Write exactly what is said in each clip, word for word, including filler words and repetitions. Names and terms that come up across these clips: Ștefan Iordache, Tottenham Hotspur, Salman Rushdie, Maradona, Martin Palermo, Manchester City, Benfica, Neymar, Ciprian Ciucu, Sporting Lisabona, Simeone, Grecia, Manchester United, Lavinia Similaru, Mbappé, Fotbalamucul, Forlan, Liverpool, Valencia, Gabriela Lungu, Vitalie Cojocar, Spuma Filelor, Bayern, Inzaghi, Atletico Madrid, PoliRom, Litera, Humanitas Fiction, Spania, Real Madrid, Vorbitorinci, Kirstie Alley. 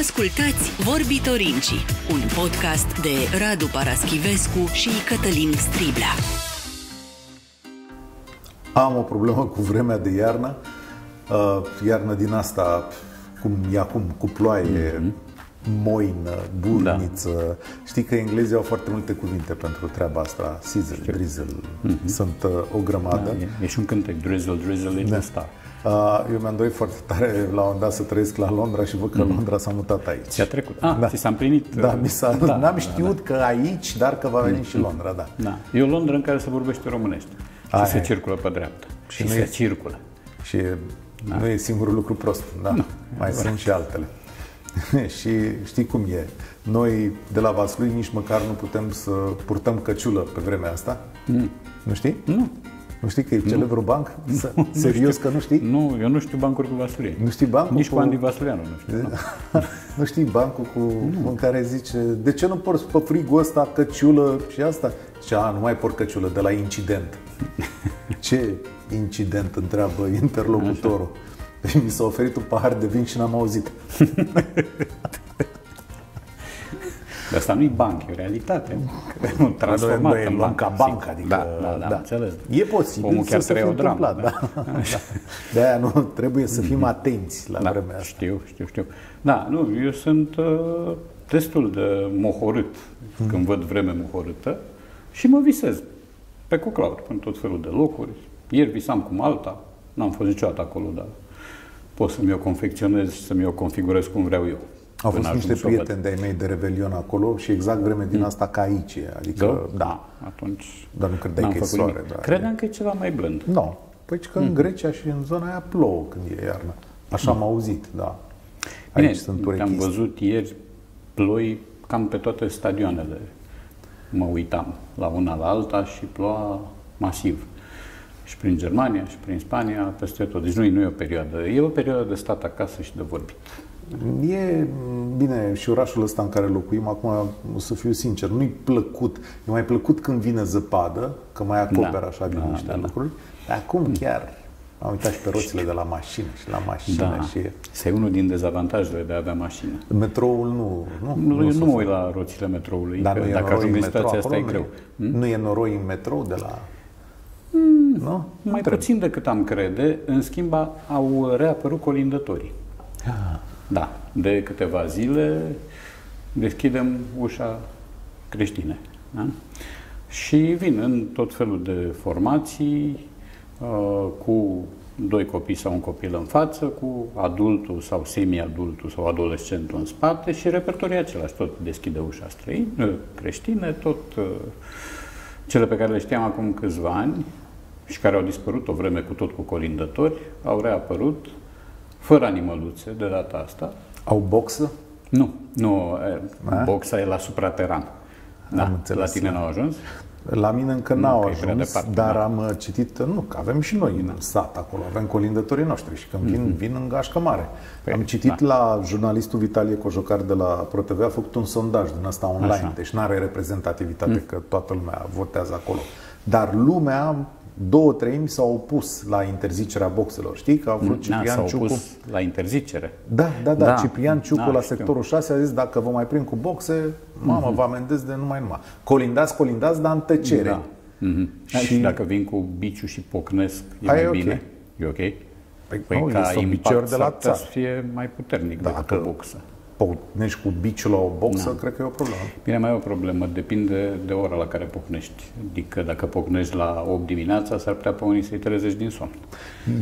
Ascultați Vorbitorinci, un podcast de Radu Paraschivescu și Cătălin Striblea. Am o problemă cu vremea de iarnă. Iarnă din asta, cum e acum, cu ploaie, mm-hmm. moină, burniță. Da. Știi că englezii au foarte multe cuvinte pentru treaba asta. Sizzle, Știu. drizzle, mm-hmm. sunt o grămadă. Da, e, e și un cântec, drizzle, drizzle, da. Star. Eu mi-am dorit foarte tare la un dat să trăiesc la Londra și văd că Londra s-a mutat aici. Ți-a trecut. Ah, da. Ți s-a împlinit. Da, mi s-a, da, n-am da, știut da. că aici, dar că va veni și Londra, da. da. E o Londra în care se vorbește românește. Aia. Și se circulă pe dreapta. Și, și se e, circulă. Și e, da. nu e singurul lucru prost, da. Nu, mai sunt vreau. și altele. Și știi cum e. Noi de la Vaslui nici măcar nu putem să purtăm căciulă pe vremea asta. Mm. Nu știi? Nu. Nu știi că e celebrul banc? Nu, Serios nu că nu știi? Nu, eu nu știu bancuri cu Vasulie. Nu știi bancul Nici cu Andy Vasuleanu nu știu. Nu știi bancul cu... Nu. În care zice, de ce nu porți pe frigul ăsta căciulă și asta? Zice, a, nu mai port căciulă, de la incident. Ce incident, întreabă interlocutorul. Așa. Mi s-a oferit un pahar de vin și n-am auzit. Dar asta nu-i banc, e o realitate. Un transformat în banc, ca banc, adică, da, da, da, da. Înțeles. E posibil Omul chiar să se întâmple. Da. Da. De-aia nu, trebuie să fim atenți la da, vremea asta. Știu, știu, știu. Da, nu, eu sunt uh, destul de mohorât mm. când văd vreme mohorâtă și mă visez pe coclauri, în tot felul de locuri. Ieri visam cu Malta, n-am fost niciodată acolo, dar pot să mi-o confecționez și să mi-o configurez cum vreau eu. Au fost niște prieteni de-ai mei de Revelion acolo și exact vreme din asta ca aici e. Adică, da, da. Atunci dar nu credeai că e soare. Da, Credeam e... că e ceva mai blând. Nu. No. Păi că mm. în Grecia și în zona aia plouă când e iarnă. Așa am mm. auzit, da. Aici Bine, sunt urechiste. Am văzut ieri ploi cam pe toate stadioanele. Mă uitam la una la alta și ploua masiv. Și prin Germania, și prin Spania, peste tot. Deci nu e, nu e o perioadă. E o perioadă de stat acasă și de vorbit. E bine, și orașul ăsta în care locuim, acum o să fiu sincer, nu-i plăcut. E mai plăcut când vine zăpadă, că mai acoperă da, așa din da, niște da, lucruri. Dar acum da. chiar am uitat și pe roțile de la mașină și la mașină. Da. Și... Este unul din dezavantajele de a avea mașină. Metroul nu... Nu, nu, nu mă uit la roțile metroului, dar că dacă ajung în situația asta e greu. Nu e noroi în metrou de la... Mm, nu? Mai trebuie. puțin decât am crede, în schimb au reapărut colindătorii. Ah. Da, de câteva zile deschidem ușa creștine. Da? Și vin în tot felul de formații cu doi copii sau un copil în față, cu adultul sau semi-adultul sau adolescentul în spate și repertoriul același. Tot deschide ușa străină, creștine, tot cele pe care le știam acum câțiva ani și care au dispărut o vreme cu tot cu colindători, au reapărut fără animăluțe, de data asta. Au boxă? Nu, nu. A? Boxa e la suprateran. Da, la tine n-au ajuns? La mine încă n-au ajuns, departe, dar da. am citit, nu, că avem și noi în sat acolo, avem colindătorii noștri și când vin, mm-hmm. vin în gașcă mare. Păi, am citit da. la jurnalistul Vitalie Cojocar de la ProTV, a făcut un sondaj din asta online, Așa. deci nu are reprezentativitate, mm-hmm. că toată lumea votează acolo. Dar lumea... Două treimi s-au opus la interzicerea boxelor. Știi că a vrut Ciprian Ciucu la interzicere. Da, da, da, da. Ciprian Ciucu da, la sectorul șase a zis dacă vă mai prind cu boxe, mamă, mm-hmm. vă amendez de numai numai. Colindați, colindați, dar în tăcere. Da. Mm-hmm. Și... și dacă vin cu biciu și pocnesc, e Ai, mai okay. bine? E ok? Păi, păi nu, ca impact de la țară să fie mai puternic da, decât o boxă. Pocnești cu biciul la o boxă, da. cred că e o problemă. Bine, mai e o problemă. Depinde de ora la care pocnești. Adică dacă pocnești la opt dimineața, s-ar putea pe unii să-i trezești din somn.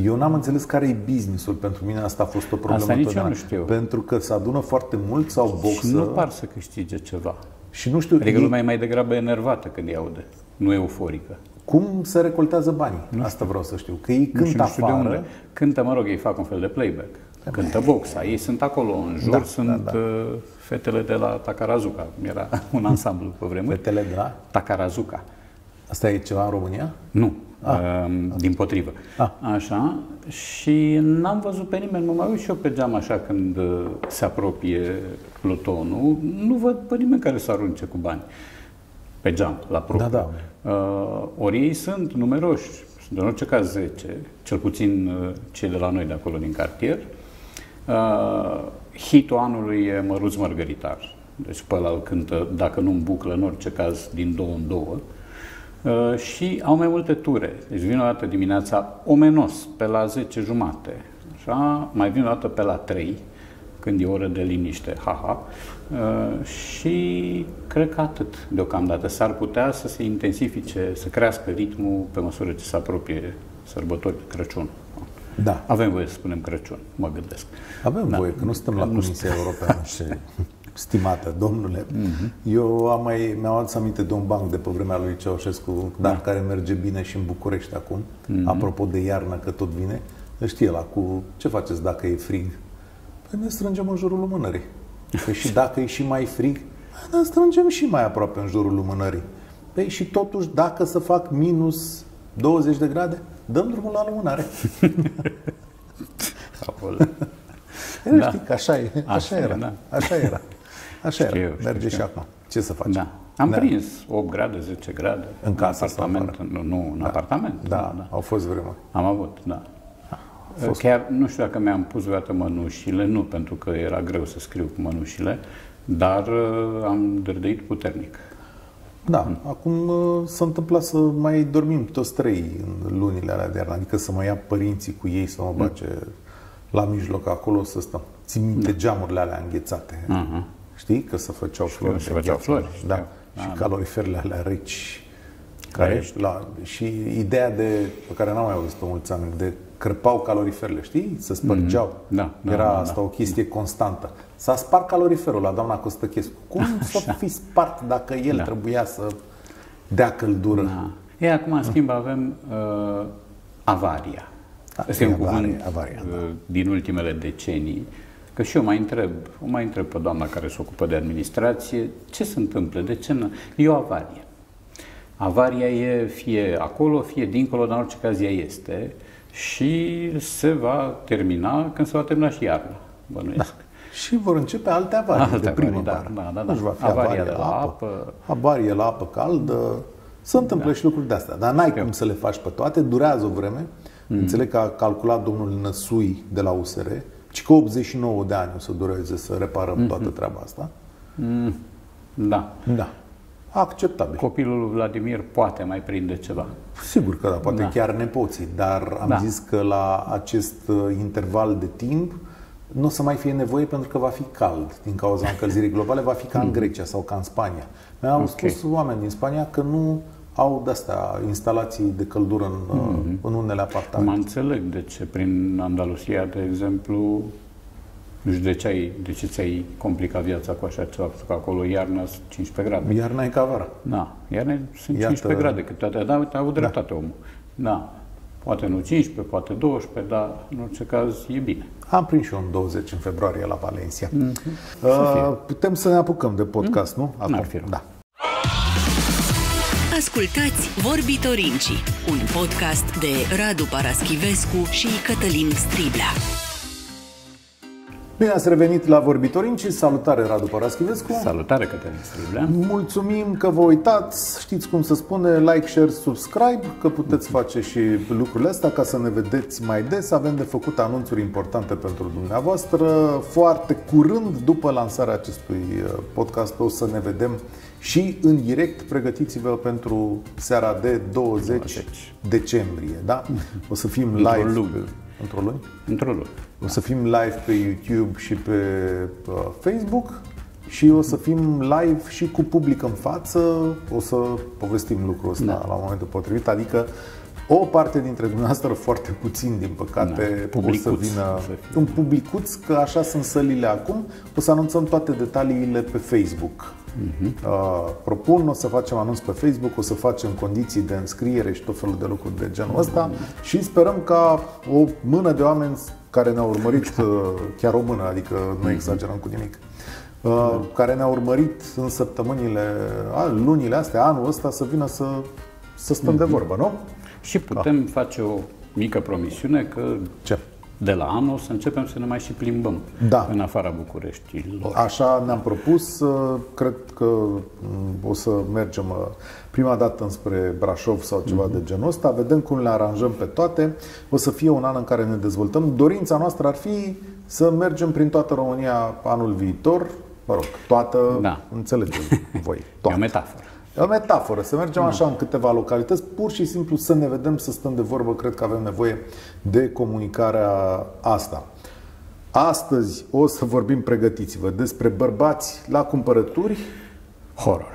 Eu n-am înțeles care e business-ul. Pentru mine asta a fost o problemă. Asta nici eu nu știu. Pentru că se adună foarte mult sau boxă. Și nu par să câștige ceva. Și nu știu... Adică lumea e mai degrabă enervată când îi aude. Nu euforică. Cum se recoltează banii? Nu asta vreau să știu. Că ei cântă afară. Cântă, mă rog, ei fac un fel de playback. Cântă boxa. Ei sunt acolo, în jur da, sunt da, da. fetele de la Takarazuca. Era un ansamblu pe vremuri. Fetele de la? Takarazuca. Asta e ceva în România? Nu. Ah. Din potrivă. Ah. Așa. Și n-am văzut pe nimeni. Mă mai uit și eu pe geam așa când se apropie plutonul. Nu văd pe nimeni care să arunce cu bani. Pe geam, la propriu. Da, da. Ori ei sunt numeroși. Sunt în orice caz zece. Cel puțin cei de la noi de acolo din cartier. hitul anului e Măruț Mărgăritar. Deci pe ăla îl cântă, dacă nu în buclă, în orice caz, din două în două. Uh, și au mai multe ture. Deci vin o dată dimineața omenos, pe la zece jumate. Așa, mai vin o dată pe la trei, când e oră de liniște, haha. Uh, și cred că atât deocamdată. S-ar putea să se intensifice, să crească ritmul pe măsură ce se apropie sărbătorile, Crăciun. Da. Avem voie să spunem Crăciun, mă gândesc. Avem da. voie, că nu stăm că la Comisia Europeană și... Stimată, domnule, mm-hmm. eu am mai, mi-am adus aminte de un banc de pe vremea lui Ceaușescu, dar da. care merge bine și în București acum, mm-hmm. apropo de iarnă, că tot vine, știe la cu ce faceți dacă e frig? Păi ne strângem în jurul lumânării. Păi și dacă e și mai frig, ne strângem și mai aproape în jurul lumânării. Păi și totuși, dacă să fac minus douăzeci de grade, dăm drumul la lumânare. Era, da. știi că așa, e, așa, așa era. Da. Așa era. Așa era. Eu, Merge și eu. acum. Ce să faci? Da. Am da. prins opt grade, zece grade. În casă, apartament, nu, nu, în da. apartament. Da. Da. da, au fost vremuri. Am avut, da. Fost. Chiar nu știu dacă mi-am pus vreodată mănușile, nu, pentru că era greu să scriu cu mănușile, dar am dârdăit puternic. Da, hmm. acum s-a întâmplat să mai dormim toți trei în lunile alea de iarnă, adică să mă ia părinții cu ei să mă bage... Hmm. La mijloc, acolo să stăm. Țin minte da. geamurile alea înghețate. Uh-huh. Știi? Că se făceau flori. Se făceau flori. Da. Da. Și da, caloriferele alea reci. Care, la, și ideea de, pe care n-am mai auzit-o mulți ani, de crăpau caloriferele, știi? Se spărgeau. Mm-hmm. Da, da, Era da, da, asta da. o chestie da. constantă. S-a spart caloriferul la doamna Costăchescu. Cum s-a fi spart dacă el da. trebuia să dea căldură? Da. E, acum, în schimb, avem uh, avaria. Asta e un cuvânt din ultimele decenii, că și eu mai întreb, o mai întreb pe doamna care se ocupă de administrație, ce se întâmplă, de ce nu? E o avarie. Avaria e fie acolo, fie dincolo, dar în orice caz ea este și se va termina când se va termina și iarna, bănuiesc. Da. Și vor începe alte avarii alte de primăvară. Da, da, da. Nu va fi avaria, avaria de la apă, apă. avarie la apă caldă, se întâmplă da. și lucruri de-astea, dar n-ai cum să le faci pe toate, durează o vreme. Mm. Înțeleg că a calculat domnul Năsui de la U S R, ci că optzeci și nouă de ani o să dureze să reparăm mm-hmm. toată treaba asta. Mm. Da. Da. Acceptabil. Copilul lui Vladimir poate mai prinde ceva. Sigur că da, poate da. chiar nepoții, dar am da. zis că la acest interval de timp nu o să mai fie nevoie pentru că va fi cald din cauza încălzirii globale, va fi ca în Grecia sau ca în Spania. Mi-au okay. spus oameni din Spania că nu... au de-astea instalații de căldură în, mm-hmm. în unele apartamente. Mă înțeleg de ce prin Andalusia, de exemplu, nu știu de ce, ai, de ce ți-ai complicat viața cu așa ceva, pentru că acolo iarna sunt cincisprezece grade. Iarna e ca vara. Da, iarna sunt Iată... cincisprezece grade, că toate, da, uite, a avut dreptate da. omul. Da, poate nu cincisprezece, poate douăsprezece, dar în orice caz e bine. Am prins și eu în douăzeci în februarie la Valencia. Mm-hmm. Uh, putem să ne apucăm de podcast, mm-hmm. nu? Acum. N-ar fi rău. Da. Ascultați Vorbitorinci, un podcast de Radu Paraschivescu și Cătălin Striblea. Bine ați revenit la Vorbitorinci. Salutare, Radu Paraschivescu. Salutare, Cătălin Striblea. Mulțumim că vă uitați. Știți cum se spune, like, share, subscribe, că puteți face și lucrurile astea ca să ne vedeți mai des. Avem de făcut anunțuri importante pentru dumneavoastră. Foarte curând, după lansarea acestui podcast, o să ne vedem și în direct. Pregătiți-vă pentru seara de douăzeci decembrie. Da? O să fim live. Într-o lună? Într-o lună. O să fim live pe YouTube și pe Facebook și o să fim live și cu public în față. O să povestim lucrul ăsta da. la momentul potrivit. Adică o parte dintre dumneavoastră, foarte puțin din păcate, da. o să vină un publicuț, că așa sunt sălile acum. O să anunțăm toate detaliile pe Facebook. Uh-huh. Uh, propun, o să facem anunț pe Facebook, o să facem condiții de înscriere și tot felul de lucruri de genul ăsta uh-huh. și sperăm ca o mână de oameni care ne-au urmărit, chiar o mână, adică nu exagerăm cu nimic, uh, care ne-au urmărit în săptămânile, lunile astea, anul ăsta, să vină să, să stăm uh-huh. de vorbă, nu? Și putem da. face o mică promisiune că... Ce? de la anul să începem să ne mai și plimbăm da. în afara Bucureștilor. Așa ne-am propus, cred că o să mergem prima dată înspre Brașov sau ceva uh-huh. de genul ăsta, vedem cum le aranjăm pe toate, o să fie un an în care ne dezvoltăm. Dorința noastră ar fi să mergem prin toată România anul viitor, mă rog, toată, da. înțelegem voi, toată. E o metaforă. E o metaforă, să mergem așa în câteva localități, pur și simplu să ne vedem, să stăm de vorbă, cred că avem nevoie de comunicarea asta. Astăzi o să vorbim, pregătiți-vă, despre bărbați la cumpărături. Horror.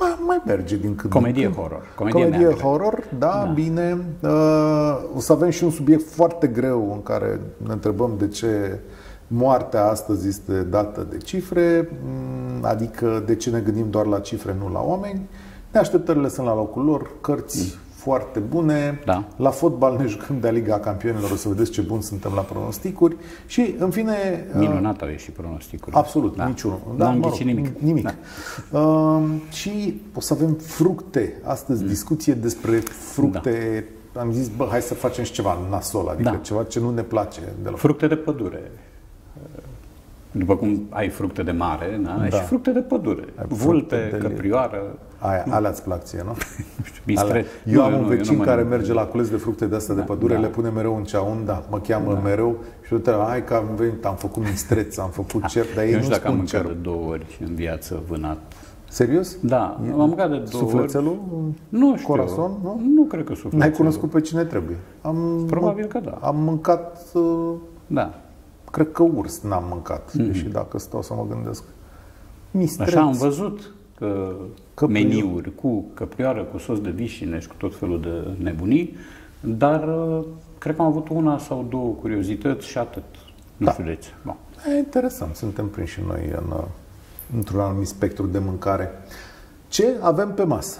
Mai, mai merge din cât Comedie din horror. Comedie, Comedie horror, da, da. bine. Uh, o să avem și un subiect foarte greu în care ne întrebăm de ce moartea astăzi este dată de cifre, adică de ce ne gândim doar la cifre, nu la oameni. Neașteptările sunt la locul lor, cărți mm. foarte bune, da. la fotbal ne jucăm de Liga Campionilor, o să vedeți ce bun suntem la pronosticuri și, în fine... Minunat au ieșit pronosticurile. Absolut, da. niciunul. Da, mă rog, nimic. nimic. Da. Uh, și o să avem fructe. Astăzi mm. discuție despre fructe. Da. Am zis, bă, hai să facem și ceva nasol, adică da. ceva ce nu ne place deloc. Fructe de pădure. După cum ai fructe de mare, da? Da. și fructe de pădure, vulte, căprioară. Aia, alea îți plac ție, nu? Nu știu, bistre... Eu am nu, un vecin care mă... merge la cules de fructe de astea da, de pădure, da. le pune mereu în ceaun, da, mă cheamă da. mereu și uite, hai că am venit, am făcut mistreț, am făcut da. cer, dar ei nu știu dacă am mâncat cer. de două ori în viață vânat. Serios? Da, am mâncat de două Sufletelul? ori. Nu știu. Corazon, nu? Nu cred că sufletelul. N-ai cunoscut pe cine trebuie. Am Probabil că da. Am mâncat... Da. Cred că urs n-am mâncat, mm-hmm. deși dacă stau să mă gândesc. Mistreț. Așa am văzut că Căpriu. meniuri cu căprioară, cu sos de vișine și cu tot felul de nebunii, dar cred că am avut una sau două curiozități și atât. Nu da. Ba. E interesant, suntem prinși și noi în, într-un anumit spectru de mâncare. Ce avem pe masă?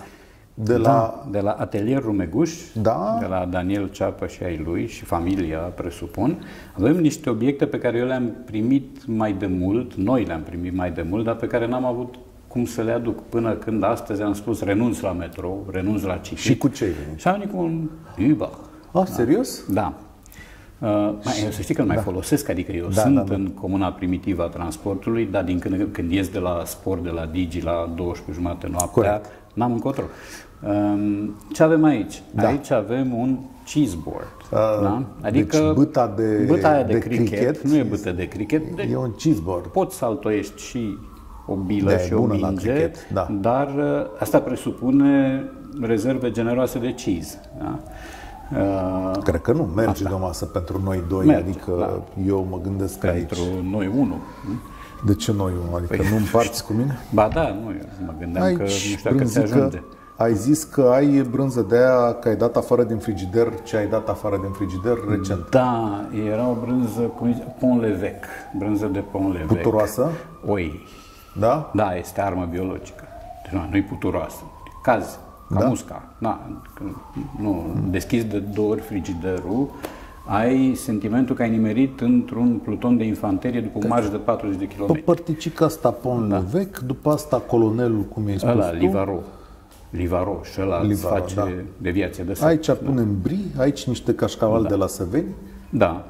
De la, da, de la Atelier Rumeguș, da? de la Daniel Ceapă și ai lui și familia, presupun, avem niște obiecte pe care eu le-am primit mai de mult, noi le-am primit mai de mult, dar pe care n-am avut cum să le aduc. Până când astăzi am spus renunț la metrou, renunț la cicli. Și cu ce? Și am venit cu un Uber. Ah, da. serios? Da. Uh, mai, să știi că îl mai da. folosesc, adică eu da, sunt da, da. în comuna primitivă a transportului, dar din când, când ies de la sport, de la Digi, la douăsprezece și jumătate noaptea, n-am încotro. Ce avem aici? Da. Aici avem un cheeseboard. Uh, da? Adică deci băta de, băta de, de cricket, cricket. Nu e bătă de cricket. De, e un cheeseboard. Poți saltoiești și o bilă de și o minge, da. dar asta presupune rezerve generoase de cheese. Da? Uh, Cred că nu. Merge asta. de o masă pentru noi doi. Merge, adică da. eu mă gândesc că aici... Pentru noi unul. De ce noi unul? Adică păi, nu împarți cu mine? Ba da, nu. Eu mă gândeam aici, că nu știu dacă se ajunge. Ai zis că ai brânză de aia că ai dat afară din frigider, ce ai dat afară din frigider recent. Da, era o brânză cu Pont Levec, brânză de Pont Levec. Puturoasă? Oi. Da? Da, este armă biologică. Deci, nu e puturoasă. Caz, ca da? musca. Da, nu, deschizi de două ori frigiderul, ai sentimentul că ai nimerit într-un pluton de infanterie după un marș de patruzeci de kilometri. Pe părticica asta Pont Levec, da. după asta colonelul, cum i-ai spus Ăla, tu? Livaro. Livaro, și ăla Livaro, face da. deviație de săptămâni. Aici da. punem brie, aici niște cașcaval da. de la Săveni. Da.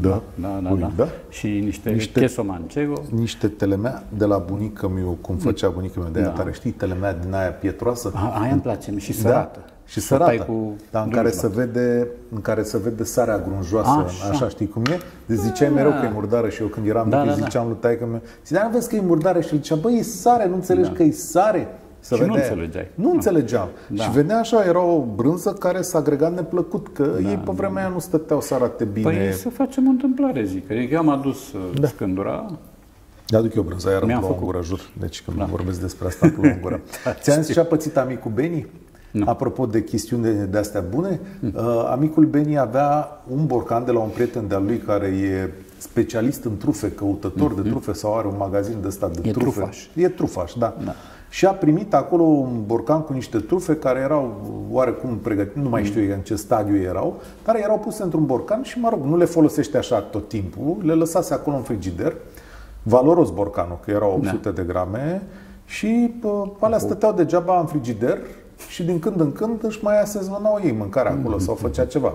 Da. Da, da, da. da. Și niște, niște cheso manchego. Niște telemea de la bunica mea, cum făcea bunica mea de aia da. tare. Știi, telemea din aia pietroasă? A, aia îmi place, și sărată. Da. Și sărată, cu da, în, care se vede, în care se vede sarea grunjoasă, așa, așa știi cum e? Deci ziceai mereu că e murdară și eu când eram da, mic da, ziceam da. lui taică-meu, dar nu vezi că e murdară? Și el zicea, băi, e sare, nu înțelegi da. că e sare? Să și vedea. nu înțelegeai. Nu înțelegeam. Da. Și venea așa, era o brânză care s-a agregat neplăcut, că da, ei pe vremea da. aia nu stăteau să arate bine. Păi să facem o întâmplare, zic. Eu am adus da. scândura. Da, aduc eu brânza, iar îmi plouă în gură, jur. Deci când da. vorbesc despre asta, plouă în gură. Ți-am zis ce a pățit amicul Beni? Nu. Apropo de chestiuni de, de astea bune, mm. uh, amicul Beni avea un borcan de la un prieten de-al lui care e specialist în trufe, căutător mm-hmm. de trufe sau are un magazin de ăsta de e trufe. Trufaș. E trufaș, da. da. Și a primit acolo un borcan cu niște trufe care erau oarecum pregătite, nu mai știu în ce stadiu erau, dar erau puse într-un borcan și, mă rog, nu le folosește așa tot timpul, le lăsase acolo în frigider, valoros borcanul, că erau opt sute de grame și pă, alea stăteau degeaba în frigider și din când în când își mai asezonau ei mâncarea acolo sau făcea ceva.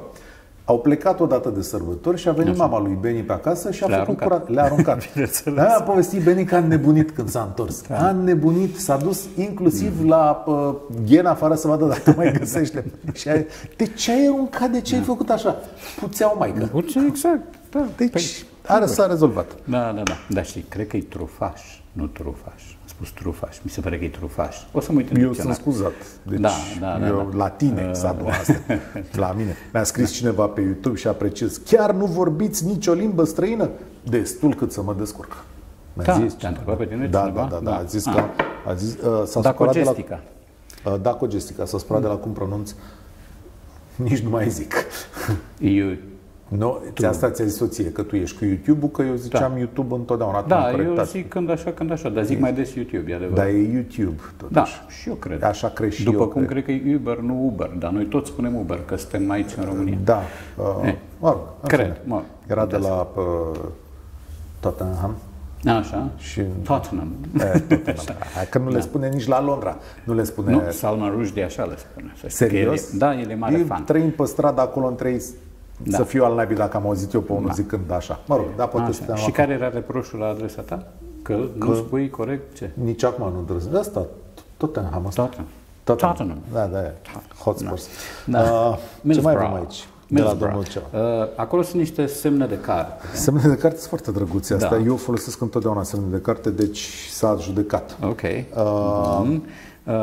Au plecat odată de sărbători și a venit așa. Mama lui Beni pe acasă și a le-a făcut curat. Le-a aruncat. Aia a povestit Beni că a nebunit când s-a întors. A nebunit, s-a dus inclusiv mm. la uh, Ghena afară să vadă dacă mai găsește. Și a, de ce ai aruncat? De ce da. ai făcut așa? Puțeau maică. Orice, exact. Da. Deci păi, are, s-a rezolvat. Da, da, da. Dar știi, cred că e trufaș, nu trufaș. Spus trufaș, mi se pare că e trufaș. O să mă uit în eu sunt scuzat. Deci, da, da, da, eu, da. La tine, exact uh... asta. La mine. Mi-a scris cineva pe YouTube și apreciez. Chiar nu vorbiți nicio limbă străină? Destul cât să mă descurc. Mi-a zis te-a întrebat pe tine da, cineva? Da, da, da, da. A zis da. că a zis, uh, s-a supărat de la... Uh, dacogestica. S-a supărat mm. de la cum pronunț. Nici nu mai zic. Eu... No, asta ți-a zis soție, că tu ești cu YouTube-ul, că eu ziceam da. YouTube întotdeauna. Da, eu zic când așa, când așa, dar zic e, mai des YouTube, e adevărat. Dar e YouTube, totuși. Da, și eu cred. Așa cred și După eu cum cred. cred că e Uber, nu Uber, dar noi toți spunem Uber, că suntem aici în România. Da, uh, e, mă rog, cred, mă rog. Era de la uh, Tottenham. Așa, și... Tottenham. E, Tottenham. Că nu le spune da. nici la Londra. Nu le spune... Nu, Salman Rushdie așa le spune. Serios? El, da, el e mare eu fan. Trăim pe stradă acolo în trei... Da. Să fiu al naibii dacă am auzit eu pe unul da. zicând așa. Mă rog, da, poate să și care era reproșul la adresa ta? Că, că nu spui corect ce? Nici acum nu îndrăznesc. De asta, Tottenham asta. Tottenham. Da, da, e. Hotspur. Da. Uh, ce mai avem aici? De la domnul ceva. Uh, acolo sunt niște semne de carte. Semne de carte sunt foarte drăguțe. Asta. Da. Eu folosesc întotdeauna semne de carte, deci s-a judecat. Ok. Uh, mm-hmm. uh,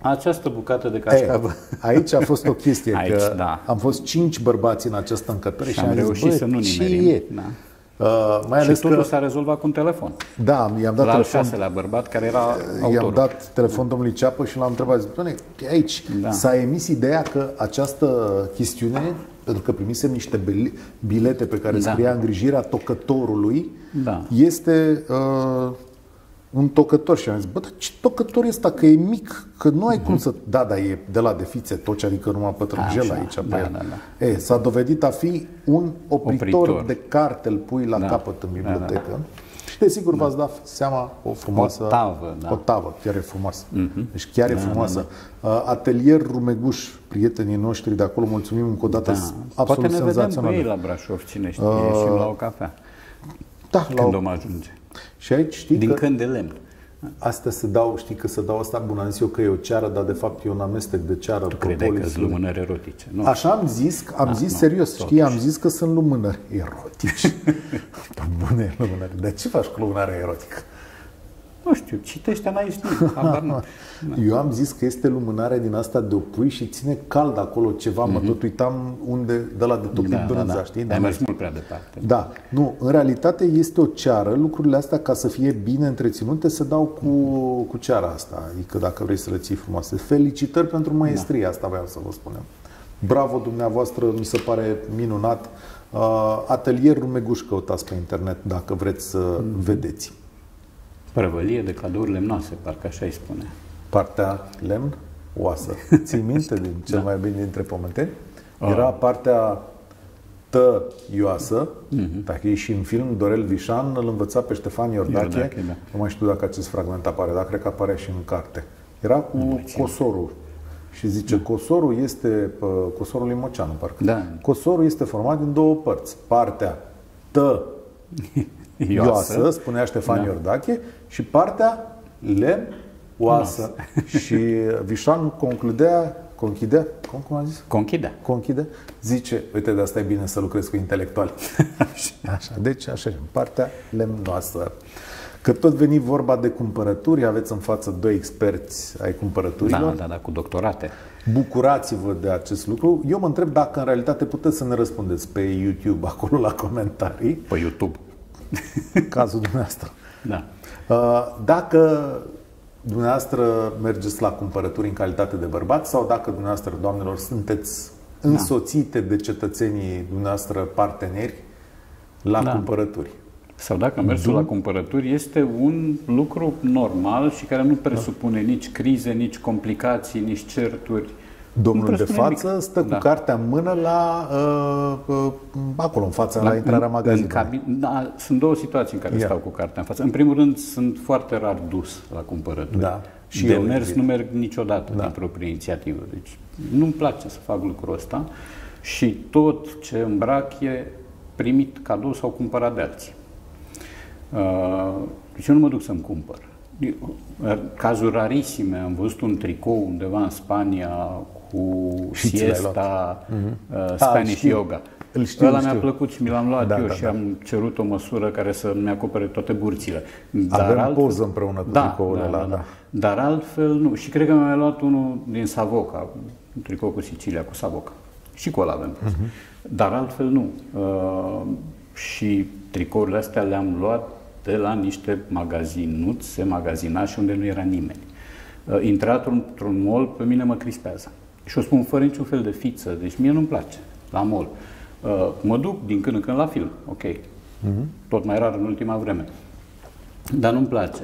Această bucată de cașcavă. Aici a fost o chestie, aici, că da. am fost cinci bărbați în această încăpere și, și am, am reușit zis, să nu nimerim. Da. Uh, mai ales și totul s-a rezolvat cu un telefon. Da, i-am dat la telefon. La șaselea bărbat, care era autorul. I-am dat telefon domnului Ceapă și l-am întrebat. Zic, doamne, aici da. s-a emis ideea că această chestiune, pentru că primisem niște bilete pe care da. scria îngrijirea tocătorului, da. este... Uh, un tocător și am zis, bă, dar ce tocător e ăsta? Că e mic, că nu ai mm-hmm. cum să... Da, da, e de la de fițe toci, adică numai pătrânjel aici pe da, el. Da, da. E, s-a dovedit a fi un opritor, opritor. de carte, îl pui la da. capăt în bibliotecă. Da, da, da. Și desigur da. v-ați dat seama, o frumoasă... O tavă, da. O tavă, chiar e frumoasă. Mm-hmm. Deci chiar da, e frumoasă. Da, da. Atelier Rumeguș, prietenii noștri de acolo, mulțumim încă o dată, da. absolut senzațional. Poate ne vedem cu ei la Brașov, cine știe, uh... ieșim la o cafea. Da, când om ajunge. Și aici știi din că... când de lemn. Asta se dau, știi că se dau asta, bun, am zis eu că e o ceară, dar de fapt e un amestec de ceară. Tu credeai că sunt lumânări erotice. Nu. Așa am zis, am da, zis nu, serios, totuși. știi, am zis că sunt lumânări erotice. Bune lumânări. Dar ce faci cu lumânarea erotică? Nu știu, citește, n-ai știut. Eu am zis că este lumânarea din asta de opui și ține cald acolo ceva, mm-hmm. mă tot uitam unde, de la de topit da, brânza, da, da. știi? Ai mers mult prea departe. Da, nu, în realitate este o ceară, lucrurile astea ca să fie bine întreținute se dau cu, cu ceara asta, adică dacă vrei să le ții frumoase. Felicitări pentru maestria da. asta, voiam să vă spunem. Bravo dumneavoastră, mi se pare minunat. Atelier Rumeguș căutați pe internet dacă vreți să mm-hmm. vedeți. Prăvălie de cadouri lemnoase, parcă așa îi spune. Partea lemn, oasă. Ții minte din cel da. mai bine dintre pomenteni? Era partea tăioasă, mm-hmm. dacă e și în film, Dorel Vișan îl învăța pe Ștefan Iordache. Iordache da. Nu mai știu dacă acest fragment apare, dar cred că apare și în carte. Era cu cosorul. Și zice, da. cosorul este, cosorul lui Moceanu, parcă. Da. Cosorul este format din două părți. Partea tă Ioasă, Ioasă, spunea Ștefan da. Iordache, și partea lemn oasă. Și Vișan concludea, conchidea, cum, cum a zis? Conchidea. Conchidea. Zice, uite, de asta e bine să lucrezi cu intelectuali. Așa, deci așa, partea lemnoasă. Că tot veni vorba de cumpărături, aveți în față doi experți ai cumpărăturilor. Da, da, da, cu doctorate. Bucurați-vă de acest lucru. Eu mă întreb dacă în realitate puteți să ne răspundeți pe YouTube, acolo la comentarii. Pe YouTube. Cazul dumneavoastră. Da. Dacă dumneavoastră mergeți la cumpărături în calitate de bărbați sau dacă dumneavoastră, doamnelor, sunteți însoțite da. de cetățenii dumneavoastră parteneri la da. cumpărături. Sau dacă mersul la cumpărături este un lucru normal și care nu presupune da. nici crize, nici complicații, nici certuri. Domnul de față mic. stă cu da. cartea în mână la, uh, uh, acolo, în fața, la, la intrarea magazinului. Da, sunt două situații în care yeah. stau cu cartea în față. În primul rând, sunt foarte rar dus la cumpărături. Da. Și de eu, mers evident. nu merg niciodată da. din proprie inițiativă. Deci nu-mi place să fac lucrul ăsta. și tot ce îmbrac e primit cadou sau cumpărat de alții. Deci eu nu mă duc să-mi cumpăr. Cazuri rarisime, am văzut un tricou undeva în Spania cu siesta, uh, Spanish yoga. Îl știu, ăla mi-a plăcut și mi l-am luat da, eu da, și da. am cerut o măsură care să-mi acopere toate burțile. Dar avem altfel... poză împreună cu da, tricoul ăla. Da, da, da. Dar altfel nu. Și cred că mi-a luat unul din Savoca, un tricou cu Sicilia, cu Savoca. Și cu ăla avem poză. Uh -huh. Dar altfel nu. Uh, și tricourile astea le-am luat de la niște magazinuțe, magazinași unde nu era nimeni. Uh, intrat într-un mall, pe mine mă crispează. Și o spun fără niciun fel de fiță. Deci mie nu-mi place la mall. Uh, mă duc din când în când la film, ok, uh-huh. tot mai rar în ultima vreme, dar nu-mi place.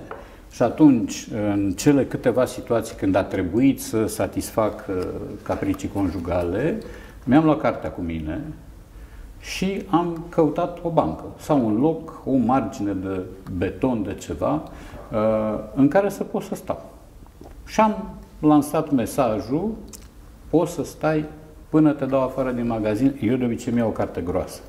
Și atunci, în cele câteva situații când a trebuit să satisfac uh, capricii conjugale, mi-am luat cartea cu mine și am căutat o bancă sau un loc, o margine de beton, de ceva, uh, în care să pot să stau. Și am lansat mesajul, poți să stai până te dau afară din magazin. Eu de obicei mi-au o carte groasă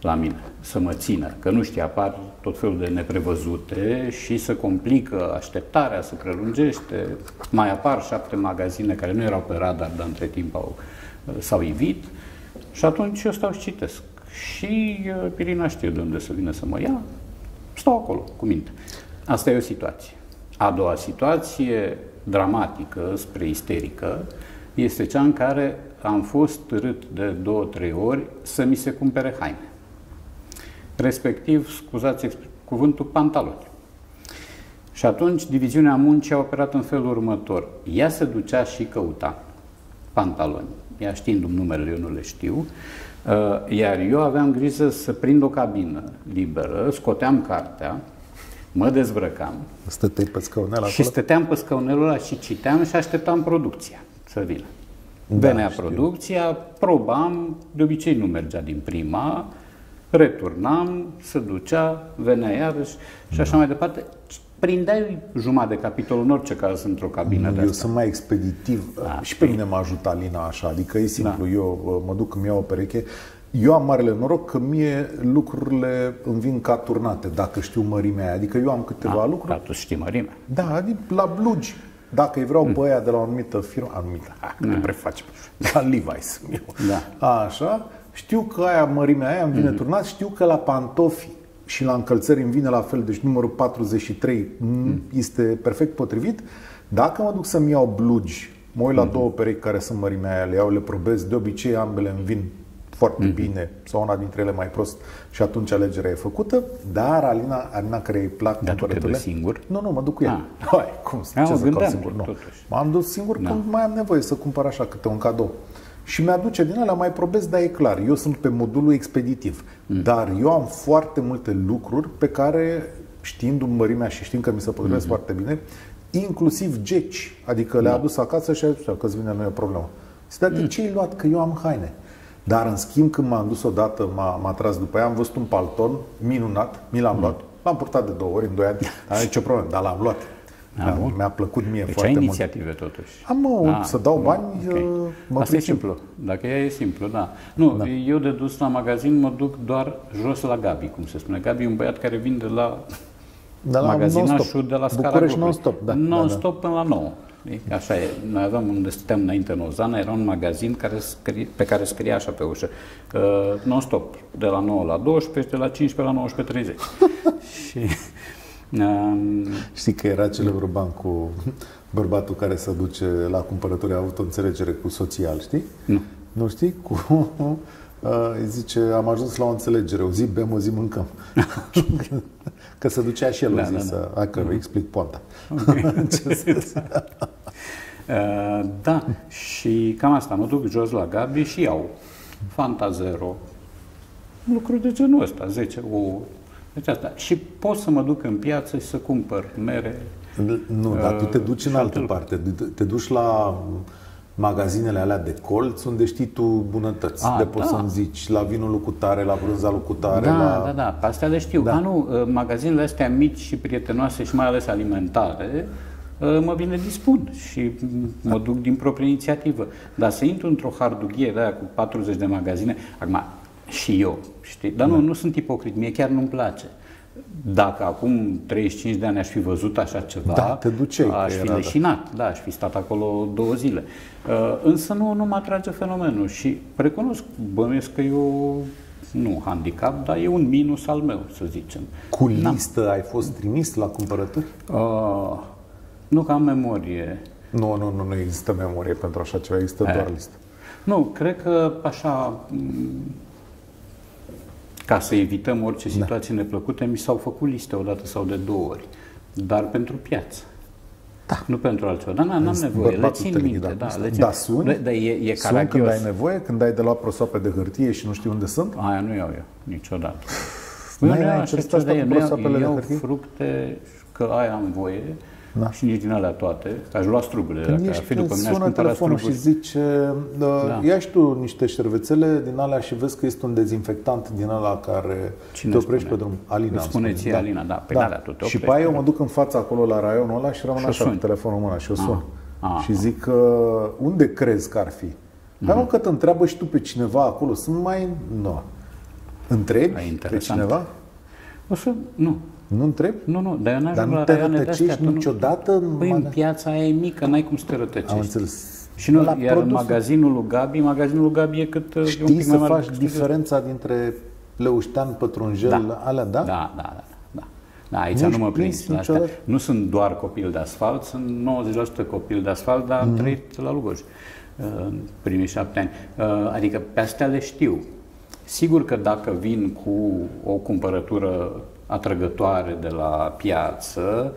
la mine, să mă țină, că nu știu, apar tot felul de neprevăzute și se complică așteptarea, se prelungește, mai apar șapte magazine care nu erau pe radar, dar între timp s-au ivit și atunci eu stau și citesc. Și Pirina știe de unde să vină să mă ia, stau acolo cu minte. Asta e o situație. A doua situație dramatică, spre isterică, este cea în care am fost târât de două, trei ori să mi se cumpere haine. Respectiv, scuzați cuvântul, pantaloni. Și atunci diviziunea muncii a operat în felul următor. Ea se ducea și căuta pantaloni. Ea știindu-mi numerele, eu nu le știu. Iar eu aveam grijă să prind o cabină liberă, scoteam cartea, mă dezbrăcam. Stăteai pe scaunelul acolo? Și stăteam pe scaunelul ăla și citeam și așteptam producția să vină. Venea da, producția, probam, de obicei nu mergea din prima, returnam, se ducea, venea iarăși și așa da. mai departe. Prindeai jumătate de capitol în orice caz într-o cabină eu de asta. sunt mai expeditiv da, și pe mine m-a ajutat Lina așa, adică e simplu, da. eu mă duc, îmi iau o pereche. Eu am marele noroc că mie lucrurile îmi vin ca turnate, dacă știu mărimea aia. Adică eu am câteva da, lucruri. Dar tu știi mărimea. Da, adică la blugi. Dacă îi vreau mm. pe aia de la o anumită firmă, anumită, ha, mm. nu prefacem, la Levi's, eu. Da. Așa, știu că aia, mărimea aia îmi vine mm. turnat, știu că la pantofi și la încălțări îmi vine la fel, deci numărul patruzeci și trei mm. este perfect potrivit. Dacă mă duc să-mi iau blugi, mă uit la mm. două perechi care sunt mărimea aia, le iau, le probez, de obicei ambele îmi vin foarte mm. bine sau una dintre ele mai prost și atunci alegerea e făcută, dar Alina, Alina care îi plac Dar tu te duci singur? Nu, nu, mă duc cu ea. Hai, cum, ce să caut singur? Nu. M-am dus singur da. când mai am nevoie să cumpăr așa câte un cadou. Și mi-aduce din alea, mai probez, dar e clar, eu sunt pe modulul expeditiv. Mm. Dar eu am foarte multe lucruri pe care, știindu-mi mărimea și știind că mi se potrivesc mm-hmm. foarte bine, inclusiv geci, adică le-a adus acasă și a zis că-ți vine, nu e o problemă. Dar de ce ai luat? Că eu am haine. Dar, în schimb, când m-am dus odată, m-a tras după ea, am văzut un palton minunat, mi l-am mm. luat. L-am purtat de două ori, în doi ani, nu e nicio problemă, dar l-am luat. Mi-a mi plăcut mie deci foarte ai inițiative, mult. totuși. Am o, da, să dau nu, bani, okay. mă Asta e simplu. Dacă ea e simplu, da. Nu, da. eu de dus la magazin mă duc doar jos la Gabi, cum se spune. Gabi e un băiat care vinde la, la magazinașul de la Scara București non-stop, da. Non-stop da, da. până la nouă. Așa e. Noi aveam unde stăteam înainte în Ozana, era un magazin care scrie, pe care scria așa pe ușă, uh, non-stop, de la nouă la douăsprezece, de la cincisprezece la nouăsprezece treizeci. Și, uh, știi că era celebru ban cu bărbatul care se duce la cumpărături, a avut o înțelegere cu soția, știi? Nu. Nu știi? Cu... Uh, îi zice, am ajuns la o înțelegere, o zi bem, o zi mâncăm. Că se ducea și el da, o zi da, să... Hai că vă explic poanta. Okay. uh, da, și cam asta, mă duc jos la Gabi și iau Fanta Zero, lucruri de genul ăsta, zece ouă. Deci asta. Și pot să mă duc în piață și să cumpăr mere. Nu, uh, dar tu te duci în altă parte, te duci la... magazinele alea de colț, unde știi tu bunătăți. A, de da. poți să-mi zici la vinul lucutare, la brânza lucutare. Da, la... da, da, pe astea le știu. Da. A, nu, magazinele astea mici și prietenoase și mai ales alimentare, mă bine dispun și mă duc din proprie inițiativă. Dar să intru într-o hardughie de aia cu patruzeci de magazine, acum și eu, știi? Dar nu, nu sunt ipocrit, mie chiar nu-mi place. Dacă acum treizeci și cinci de ani aș fi văzut așa ceva, da, te duceai, aș fi leșinat, da, aș fi stat acolo două zile. Însă nu, nu mă atrage fenomenul și recunosc, bănuiesc că eu... Nu handicap, dar e un minus al meu, să zicem. Cu listă ai fost trimis la cumpărături? Uh, nu, că am memorie. Nu, nu, nu, nu există memorie pentru așa ceva, există e. doar listă. Nu, cred că așa, ca să evităm orice situații da. neplăcute, mi s-au făcut liste odată sau de două ori, dar pentru piață. Da. Nu pentru altceva, dar n-am nevoie, le țin minte. Da, da, le țin. Da sun, da, e, e sun când ai nevoie, când ai de luat prosoape de hârtie și nu știi unde sunt? Aia nu iau eu, niciodată. Nu iau prosoapele de hârtie? Fructe, că aia am voie da. și nici din alea toate, că aș lua struguri. Când ești, fi după mine, sună telefonul și zice, da. ia și tu niște șervețele din alea și vezi că este un dezinfectant din ala care Cine te oprești spune? pe drum. Alina spune ție, da. Alina, da, pe da. alea tu te oprești. Și pe aia eu mă duc în fața acolo la raionul ăla și rămân așa cu telefonul în mână și o sun. Ah. Ah. Și zic, uh, unde crezi că ar fi? Hai mă că te întreabă și tu pe cineva acolo, sunt mai... No. Întrebi pe cineva? O să... Nu. Nu întreb? Nu, nu, dar eu n-aș vrea să te rătăcești niciodată? Nu... Păi în piața aia e mică, n-ai cum să te rătăcești. Am înțeles. Și nu, la iar produsul... magazinul lui Gabi, magazinul lui Gabi e cât... Știi un pic să mai faci mai diferența dintre Leuștean, Pătrunjel, da. alea, da? Da, da, da. da. da aici nu, nu mă prins. Nu sunt doar copil de asfalt, sunt nouăzeci la sută copil de asfalt, dar mm. am trăit la Lugoj în primii șapte ani. Adică pe astea le știu. Sigur că dacă vin cu o cumpărătură atrăgătoare de la piață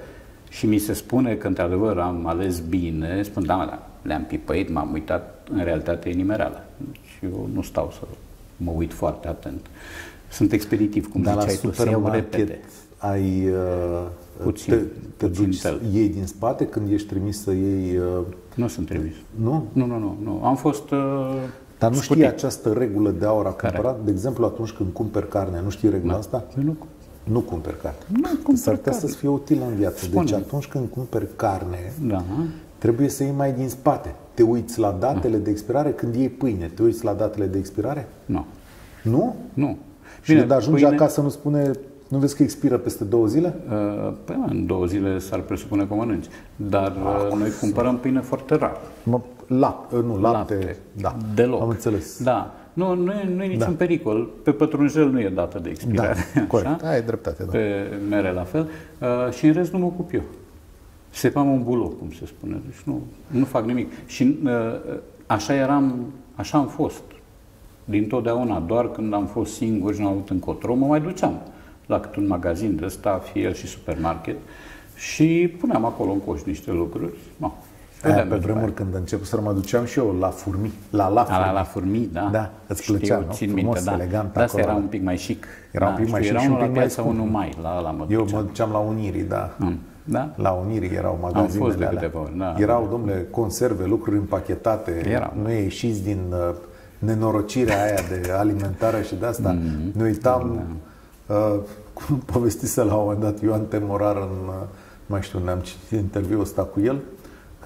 și mi se spune că într-adevăr am ales bine, spun, da, mă, da, le-am pipăit, m-am uitat, în realitate e nimereală. Deci eu nu stau să mă uit foarte atent. Sunt expeditiv, cum Dar ziceai tu, să iau repede. Ai, uh, puțin, te, te puțin duci, iei din spate când ești trimis să iei... Uh... Nu sunt trimis. Nu? Nu, nu, nu. nu. Am fost... Uh... Dar nu scutit. știi această regulă de aur a cumpărat? De exemplu, atunci când cumperi carne, nu știi regula da. asta? Eu nu Nu cumperi carne. S-ar putea să-ți fie utilă în viață. Spune. Deci atunci când cumperi carne, da. trebuie să iei mai din spate. Te uiți la datele da. de expirare. Când iei pâine, te uiți la datele de expirare? Nu. Nu? Nu. Și când ajungi pâine... acasă nu spune, nu vezi că expiră peste două zile? Păi, în două zile s-ar presupune că mănânci. Dar ah, noi cumpărăm pâine foarte rar. Mă, lap, nu, lapte. lapte. Da. Deloc. Am înțeles. Da. Nu, nu e, nu e niciun da. pericol. Pe pătrunjel nu e dată de expirare. Da, corect. Ai dreptate, da. Pe mere la fel. Uh, și în rest nu mă ocup eu. Sepam un buloc, cum se spune. Deci nu, nu fac nimic. Și uh, așa eram, așa am fost. Dintotdeauna, doar când am fost singur și nu am avut încotro, mă mai duceam la cât un magazin de ăsta, fie el și supermarket, și puneam acolo în coș niște lucruri. No. Aia, pe vremuri când încep să mă duceam și eu la furmi, la la furmi. La, la furmi, da. Da, îți plăcea, Știu, nu? Țin frumos, minte, da. elegant. Da, era un pic mai chic. Era da, un pic mai chic și un pic mai scump. Mai, la, la mă eu mă duceam la Unirii, da. Mm. da. La Unirii erau magazinele Am fost alea. Ori, da. Erau, domnule, conserve, lucruri împachetate. Erau. Nu ieșiți din uh, nenorocirea aia de alimentară și de asta. Mm. Ne uitam, da. uh, cum povestise la un moment dat Ioan Temorar în, uh, mai știu, ne-am citit interviul ăsta cu el,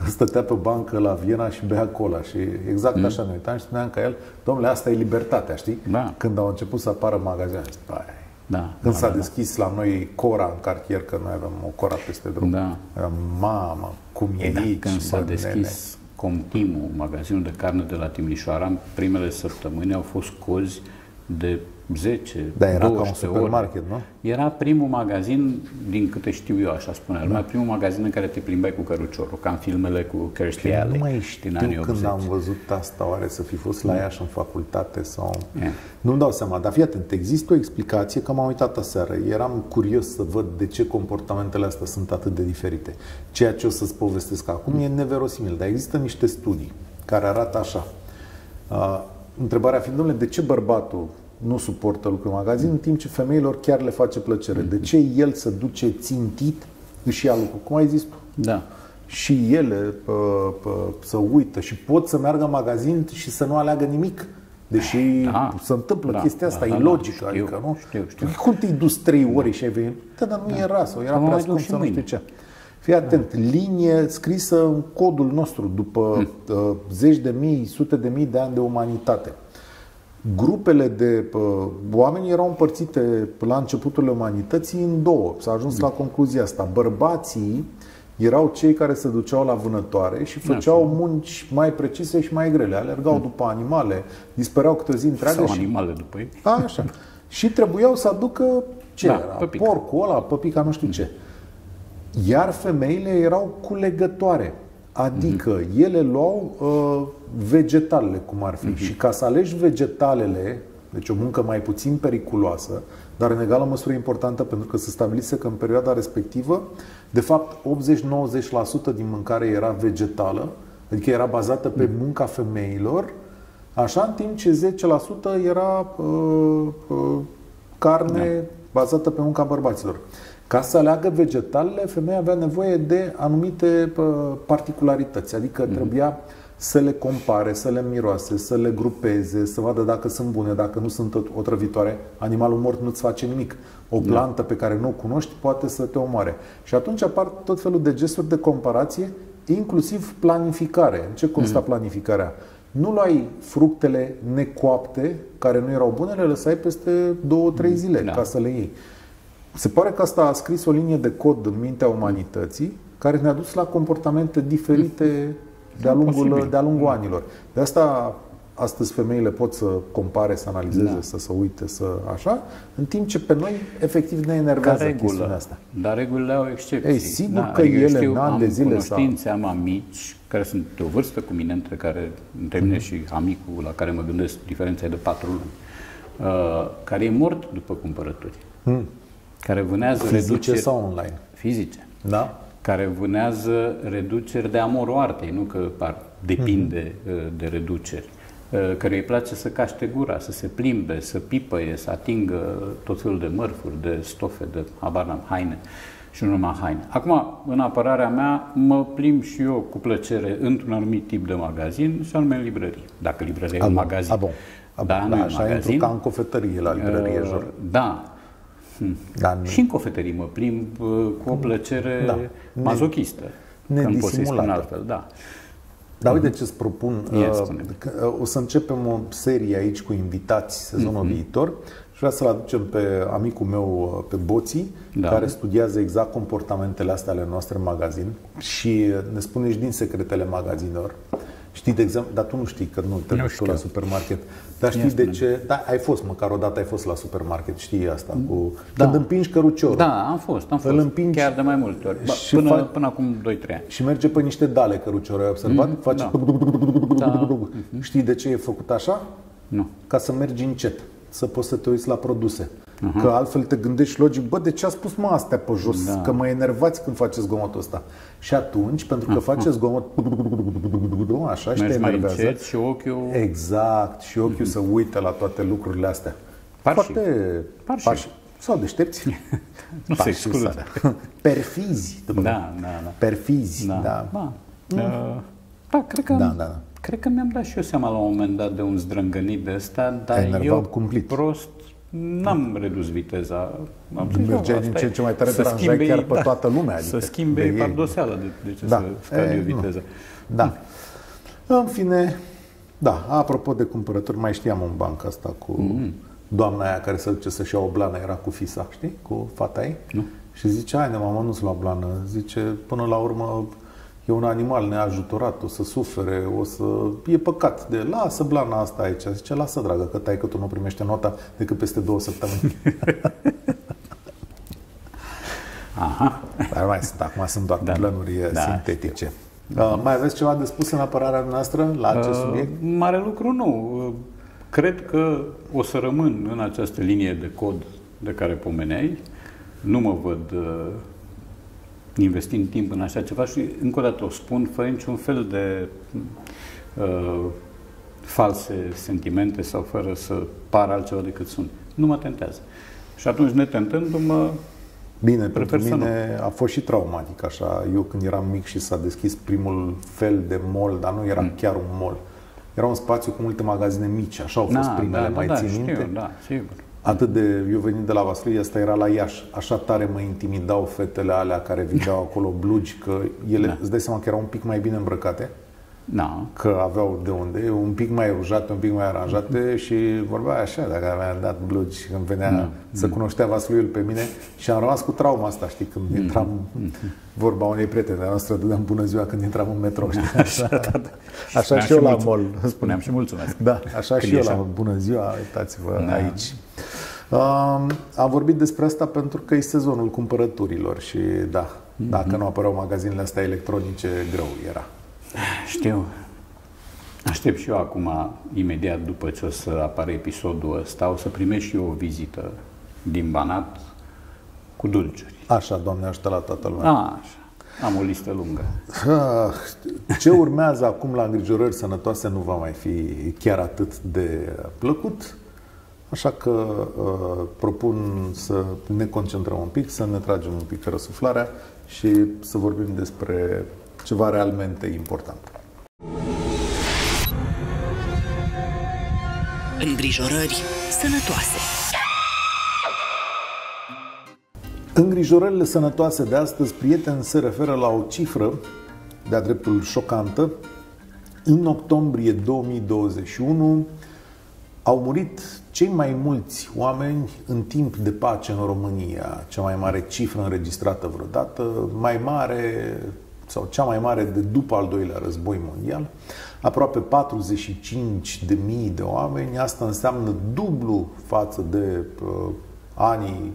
stătea pe bancă la Viena și bea cola și exact mm. așa ne uitam și spuneam ca el, domnule, asta e libertatea, știi? Da. Când au început să apară magazinele, da, când da, s-a da, deschis da. la noi Cora în cartier, că noi aveam o Cora peste drum, da. eram, mamă, cum e da, aici, Când s-a deschis Comptimul, magazinul de carne de la Timișoara, în primele săptămâni au fost cozi de zece, da, era ca un supermarket, nu? Era primul magazin, din câte știu eu, așa spunea lumea, primul magazin în care te plimbai cu căruciorul, ca în filmele cu Kirstie Alley. Nu mai știu când am văzut asta, oare să fi fost la Iași în facultate sau... Nu-mi dau seama, dar fii atent, există o explicație că m-am uitat aseară. Eram curios să văd de ce comportamentele astea sunt atât de diferite. Ceea ce o să-ți povestesc acum e neverosimil, dar există niște studii care arată așa. Întrebarea fiind, domnule, de ce bărbatul nu suportă lucrul în magazin, în timp ce femeilor chiar le face plăcere. De ce el se duce țintit și ia lucru? Cum ai zis tu? Da. Și ele să uită și pot să meargă în magazin și să nu aleagă nimic. Deși da. se întâmplă da. chestia asta, da, e logică. Da, adică, nu? Știu, știu. Cum te-ai dus trei ore da. și ai venit? Da, dar nu da. era sau era prea scump, nu știu ce. Fii atent, linie scrisă în codul nostru după uh, zeci de mii, sute de mii de ani de umanitate. Grupele de uh, oameni erau împărțite la începutul umanității în două. S-a ajuns la concluzia asta. Bărbații erau cei care se duceau la vânătoare și făceau munci mai precise și mai grele. Alergau după animale, dispăreau câte o zi întreagă. Sau și... animale după ei. A, așa. Și trebuiau să aducă ce da, era? Păpica. Porcul ăla, păpica, nu știu ce. Iar femeile erau culegătoare. Adică uh-huh. ele luau uh, vegetalele, cum ar fi. Uh-huh. Și ca să alegi vegetalele, deci o muncă mai puțin periculoasă, dar în egală măsură importantă, pentru că se stabilise că în perioada respectivă, de fapt, optzeci-nouăzeci la sută din mâncare era vegetală, adică era bazată pe munca femeilor, așa, în timp ce zece la sută era uh, uh, carne da. bazată pe munca bărbaților. Ca să aleagă vegetalele, femeia avea nevoie de anumite particularități, adică mm-hmm. trebuia să le compare, să le miroase, să le grupeze, să vadă dacă sunt bune, dacă nu sunt otrăvitoare. Animalul mort nu-ți face nimic. O plantă pe care nu o cunoști poate să te omoare. Și atunci apar tot felul de gesturi de comparație, inclusiv planificare. În ce constă mm-hmm. planificarea? Nu luai fructele necoapte, care nu erau bune, le lăsai peste două-trei zile da. ca să le iei. Se pare că asta a scris o linie de cod în mintea umanității, care ne-a dus la comportamente diferite de-a lungul, de-a lungul anilor. De asta astăzi femeile pot să compare, să analizeze, da. să se uite, să așa, în timp ce pe noi efectiv ne enervează chestiunea asta. Dar regulile au excepții. Ei, sigur da, că adică ele știu, în ani de zile sau... am amici, care sunt de o vârstă cu mine, între care între mine mm-hmm. și amicul la care mă gândesc, diferența e de patru luni, uh, care e mort după cumpărături. Mm. Care vânează fizice reduceri... sau online? Fizice. Da. Care vânează reduceri de amorul artei, nu că par, depinde mm-hmm. de reduceri. Care îi place să caște gura, să se plimbe, să pipăie, să atingă tot felul de mărfuri, de stofe, de habar, haine și nu numai haine. Acum, în apărarea mea, mă plimb și eu cu plăcere într-un anumit tip de magazin și anume librării. Dacă librăria e un magazin. A, bun. A, bun. Da, da, nu așa magazin. Intru ca în cofetărie la librărie, uh, da. Da, și în cofetării mă plimb cu o plăcere da. mazochistă. Nedisimulată. Altfel, da. Dar uite ce îți propun. Yes, o să începem o serie aici cu invitați sezonul mm-hmm. viitor și vreau să-l aducem pe amicul meu, pe Boții, da. care studiază exact comportamentele astea ale noastre în magazin și ne spune și din secretele magazinelor. Știi, de exemplu, dar tu nu știi că nu te duci tu la supermarket. Dar știi de ce? Da, ai fost, măcar o dată ai fost la supermarket, știi asta? Cu... Da. Când împingi căruciorul. Da, am fost, am fost. Împingi... Chiar de mai multe ori. Ba, până, fac... până acum doi-trei ani. Și merge pe niște dale căruciorul, ai observat? Mm, Face... Da. Știi de ce e făcut așa? Nu. Ca să mergi încet, să poți să te uiți la produse. Uh-huh. Că altfel te gândești logic, bă, de ce a spus mă astea pe jos? Da. Că mă enervați când faceți zgomotul ăsta. Și atunci, pentru că uh-huh. faceți zgomot așa și te enervează. Și ochiul... Exact, și ochiul uh-huh. se uită la toate lucrurile astea. Parșii. Poate... Parșii. Parșii. Sau deștepți. Nu se exclude. Perfizi. Da, da, da. Perfizi, da. Da, da. Uh, da cred că... Da, da, da. Cred că mi-am dat și eu seama la un moment dat de un zdrângănit de ăsta, dar eu cumplit. prost n-am redus viteza. Am mergeai din ce ce mai tare, deranjai chiar pe da, toată lumea. Adică, să schimbe pardoseala de, de ce da. să scade viteza. Da. În fine, da, apropo de cumpărături, mai știam un banc asta cu mm. doamna aia care se duce să-și ia o blană, era cu fisa, știi? Cu fata ei. Nu. Și zice, haide, mama, nu-ți lua blană. Zice, până la urmă, e un animal neajutorat, o să sufere, o să... E păcat de... Lasă blana asta aici. Zice, lasă, dragă, că tai că tu nu primește nota decât peste două săptămâni. Aha. Dar mai sunt, acum sunt doar da. planuri da. sintetice. Da. Uh, mai aveți ceva de spus în apărarea noastră la acest uh, subiect? Mare lucru nu. Cred că o să rămân în această linie de cod de care pomeneai. Nu mă văd... Uh, investind timp în așa ceva și, încă o dată, o spun fără niciun fel de uh, false sentimente sau fără să pară altceva decât sunt. Nu mă tentează. Și atunci, ne tentându-mă, Bine, pentru mine a fost și traumatic așa. Eu când eram mic și s-a deschis primul fel de mall, dar nu era mm. chiar un mall. Era un spațiu cu multe magazine mici, așa au fost da, primele, da, mai da, țin minte. Da, sigur. Atât de... Eu venit de la Vaslui, asta era la Iași. Așa tare mă intimidau fetele alea care vedeau acolo blugi, că ele, da. Îți dai seama că erau un pic mai bine îmbrăcate, da. Că aveau de unde, un pic mai rujate, un pic mai aranjate și vorbea așa, dacă aveam dat blugi, când venea da. Să cunoștea Vasluiul pe mine și am rămas cu trauma asta, știi, când mm. intram, vorba unei prietene a noastră, dădeam bună ziua când intram în metrou, știi? Așa, da, da. Așa și eu la mall. Spuneam și mulțumesc. Da, așa când și eu așa. La bună ziua, uitați-vă da. Aici. Um, am vorbit despre asta pentru că e sezonul cumpărăturilor și da, mm-hmm. dacă nu apăreau magazinele astea electronice, greu era. Știu. Aștept și eu acum, imediat după ce o să apare episodul ăsta, o să primești și eu o vizită din Banat cu dulciuri. Așa, Doamne ajută la toată lumea. A, așa. Am o listă lungă. Ce urmează acum la îngrijorări sănătoase nu va mai fi chiar atât de plăcut. Așa că uh, propun să ne concentrăm un pic, să ne tragem un pic răsuflarea și să vorbim despre ceva realmente important. Îngrijorări sănătoase. Îngrijorările sănătoase de astăzi, prieteni, se referă la o cifră de-a dreptul șocantă. În octombrie două mii douăzeci și unu au murit cei mai mulți oameni în timp de pace în România. Cea mai mare cifră înregistrată vreodată, mai mare sau cea mai mare de după al doilea război mondial. Aproape patruzeci și cinci de mii de oameni. Asta înseamnă dublu față de uh, anii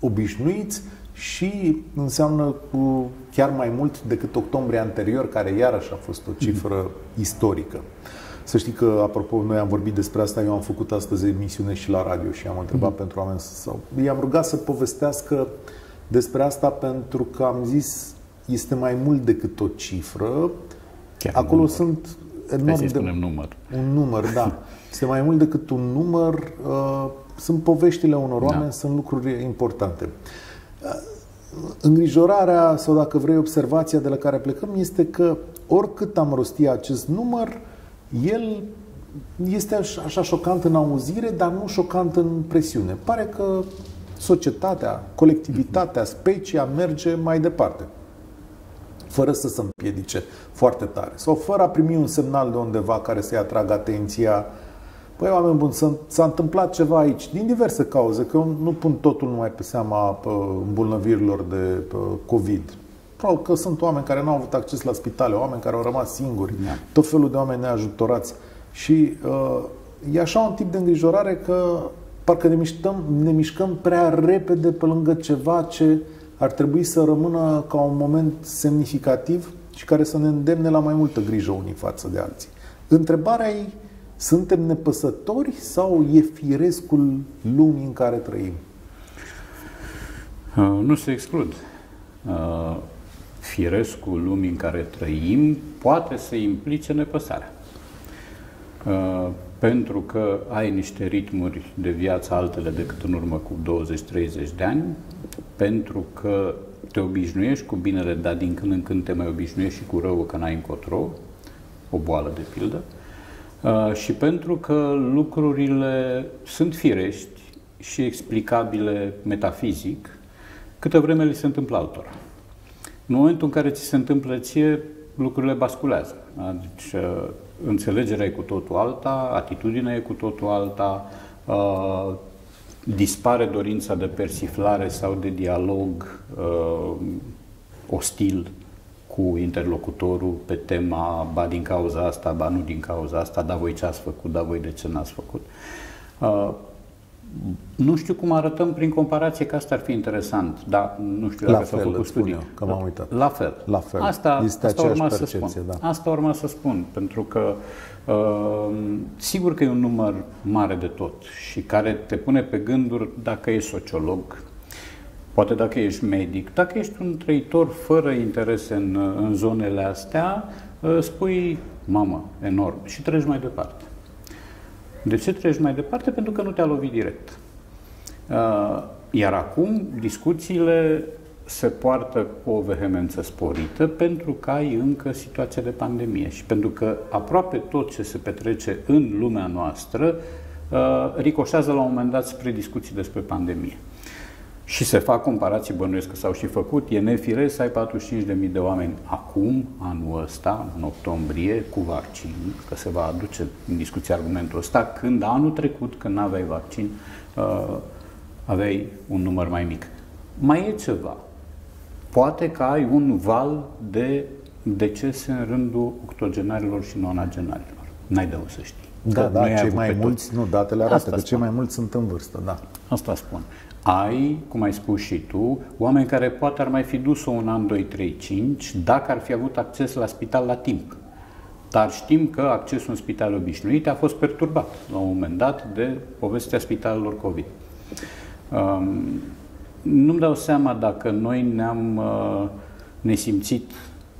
obișnuiți și înseamnă cu chiar mai mult decât octombrie anterior, care iarăși a fost o cifră istorică. Să știi că, apropo, noi am vorbit despre asta, eu am făcut astăzi emisiune și la radio și am întrebat mm. pentru oameni sau i-am rugat să povestească despre asta pentru că am zis este mai mult decât o cifră. Chiar acolo număr. Sunt enorm de... spunem număr. Un număr, da. Este mai mult decât un număr. Sunt poveștile unor oameni, da. Sunt lucruri importante. Îngrijorarea sau, dacă vrei, observația de la care plecăm este că oricât am rostit acest număr, el este așa șocant în auzire, dar nu șocant în presiune. Pare că societatea, colectivitatea, specia merge mai departe, fără să se împiedice foarte tare. Sau fără a primi un semnal de undeva care să-i atragă atenția. Păi, oameni buni, s-a întâmplat ceva aici, din diverse cauze, că eu nu pun totul numai pe seama îmbolnăvirilor de COVID. Probabil că sunt oameni care nu au avut acces la spitale, oameni care au rămas singuri, yeah. tot felul de oameni neajutorați. Și uh, e așa un tip de îngrijorare că parcă ne mișcăm, ne mișcăm prea repede pe lângă ceva ce ar trebui să rămână ca un moment semnificativ și care să ne îndemne la mai multă grijă unii față de alții. Întrebarea e, suntem nepăsători sau e firescul lumii în care trăim? Uh, nu se exclud. Uh... Firescul lumii în care trăim poate să implice nepăsarea. Pentru că ai niște ritmuri de viață altele decât în urmă cu douăzeci treizeci de ani, pentru că te obișnuiești cu binele, dar din când în când te mai obișnuiești și cu rău, că n-ai încotro, o boală de pildă, și pentru că lucrurile sunt firești și explicabile metafizic, câtă vreme li se întâmplă altora. În momentul în care ți se întâmplă ție, lucrurile basculează. Adică înțelegerea e cu totul alta, atitudinea e cu totul alta, uh, dispare dorința de persiflare sau de dialog uh, ostil cu interlocutorul pe tema ba din cauza asta, ba nu din cauza asta, da voi ce ați făcut, da voi de ce n-ați făcut. Uh, Nu știu cum arătăm prin comparație, că asta ar fi interesant, dar nu știu dacă s-au făcut studii. Că m-am uitat. La fel. La fel. Asta, este asta urma percepție, să spun. Da. Asta urma să spun, pentru că uh, sigur că e un număr mare de tot și care te pune pe gânduri dacă ești sociolog, poate dacă ești medic, dacă ești un trăitor fără interese în, în zonele astea, uh, spui, mamă, enorm, și treci mai departe. De ce treci mai departe? Pentru că nu te-a lovit direct. Iar acum discuțiile se poartă cu o vehemență sporită pentru că ai încă situația de pandemie și pentru că aproape tot ce se petrece în lumea noastră ricoșează la un moment dat spre discuții despre pandemie. Și se fac comparații, bănuiesc că s-au și făcut, e nefiresc să ai patruzeci și cinci de mii de oameni acum, anul ăsta, în octombrie, cu vaccin, că se va aduce în discuție argumentul ăsta, când anul trecut, când n-aveai vaccin, aveai un număr mai mic. Mai e ceva. Poate că ai un val de decese în rândul octogenarilor și nonagenarilor. N-ai de o să știi. Da, da, cei mai mulți, nu, datele arată că cei mai mulți sunt în vârstă, da. Asta spun. Ai, cum ai spus și tu, oameni care poate ar mai fi dus-o un an, doi, trei, cinci, dacă ar fi avut acces la spital la timp. Dar știm că accesul în spital obișnuit a fost perturbat la un moment dat de povestea spitalelor COVID. Um, nu-mi dau seama dacă noi ne-am uh, ne simțit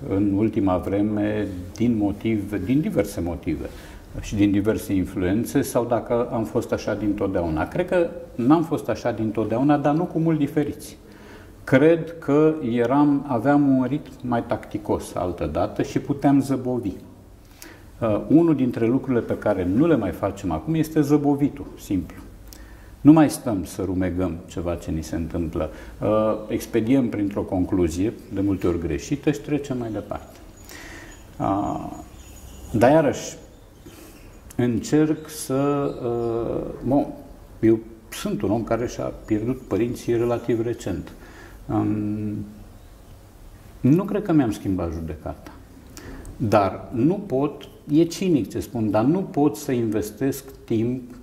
în ultima vreme din motive, din diverse motive și din diverse influențe, sau dacă am fost așa dintotdeauna. Cred că n-am fost așa dintotdeauna, dar nu cu mult diferiți. Cred că eram, aveam un ritm mai tacticos altădată și puteam zăbovi. Uh, unul dintre lucrurile pe care nu le mai facem acum este zăbovitul, simplu. Nu mai stăm să rumegăm ceva ce ni se întâmplă. Expediem printr-o concluzie, de multe ori greșită, și trecem mai departe. Dar iarăși, încerc să... Bun, eu sunt un om care și-a pierdut părinții relativ recent. Nu cred că mi-am schimbat judecata. Dar nu pot, e cinic ce spun, dar nu pot să investesc timp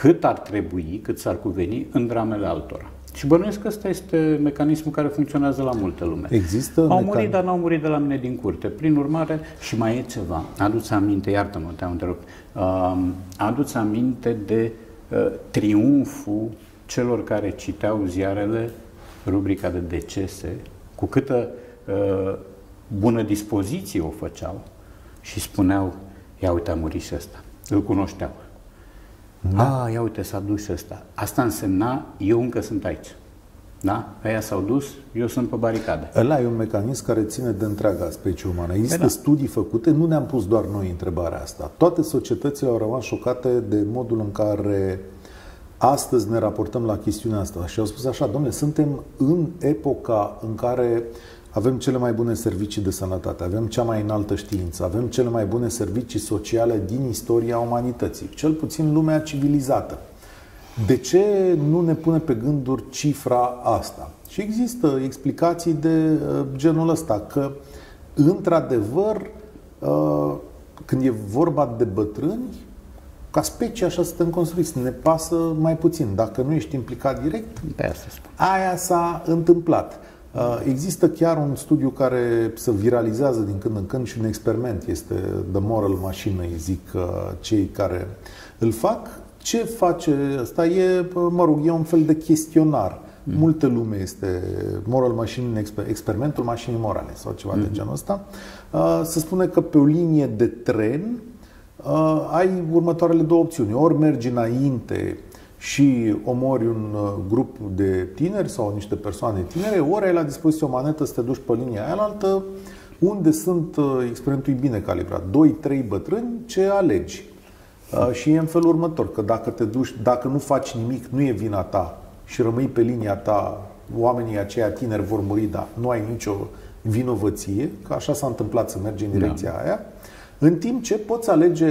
cât ar trebui, cât s-ar cuveni, în dramele altora. Și bănuiesc că ăsta este mecanismul care funcționează la multă lume. Există au murit, mecan... dar n-au murit de la mine din curte. Prin urmare, și mai e ceva. Aduți aminte, iartă-mă, te-am întrerupt. Uh, aduți aminte de uh, triumful celor care citeau ziarele, rubrica de decese, cu câtă uh, bună dispoziție o făceau și spuneau, ia uite, a murit și ăsta. Îl cunoșteau. Da. A, ia uite, s-a dus și ăsta. Asta însemna, eu încă sunt aici. Da? Aia s-au dus, eu sunt pe baricadă. Ăla e un mecanism care ține de întreaga specie umană. Există da. studii făcute, nu ne-am pus doar noi întrebarea asta. Toate societățile au rămas șocate de modul în care astăzi ne raportăm la chestiunea asta. Și au spus așa, domnule, suntem în epoca în care avem cele mai bune servicii de sănătate, avem cea mai înaltă știință, avem cele mai bune servicii sociale din istoria umanității, cel puțin lumea civilizată. De ce nu ne pune pe gânduri cifra asta? Și există explicații de genul ăsta, că într-adevăr, când e vorba de bătrâni, ca specie așa suntem construiți, ne pasă mai puțin. Dacă nu ești implicat direct, aia s-a întâmplat. Există chiar un studiu care se viralizează din când în când și un experiment, este The Moral Machine, îi zic cei care îl fac. Ce face asta? E, mă rog, e un fel de chestionar. Mm. Multă lume este Moral Machine, experimentul mașinii morale sau ceva mm. de genul ăsta. Se spune că pe o linie de tren ai următoarele două opțiuni. Ori mergi înainte și omori un grup de tineri sau niște persoane tinere, ori ai la dispoziție o manetă să te duci pe linia aia înaltă, unde sunt, experimentul e bine calibrat, doi trei bătrâni, ce alegi? Și e în felul următor, că dacă te duci, dacă nu faci nimic, nu e vina ta și rămâi pe linia ta, oamenii aceia tineri vor muri, dar nu ai nicio vinovăție, că așa s-a întâmplat să mergi în direcția da. aia, în timp ce poți alege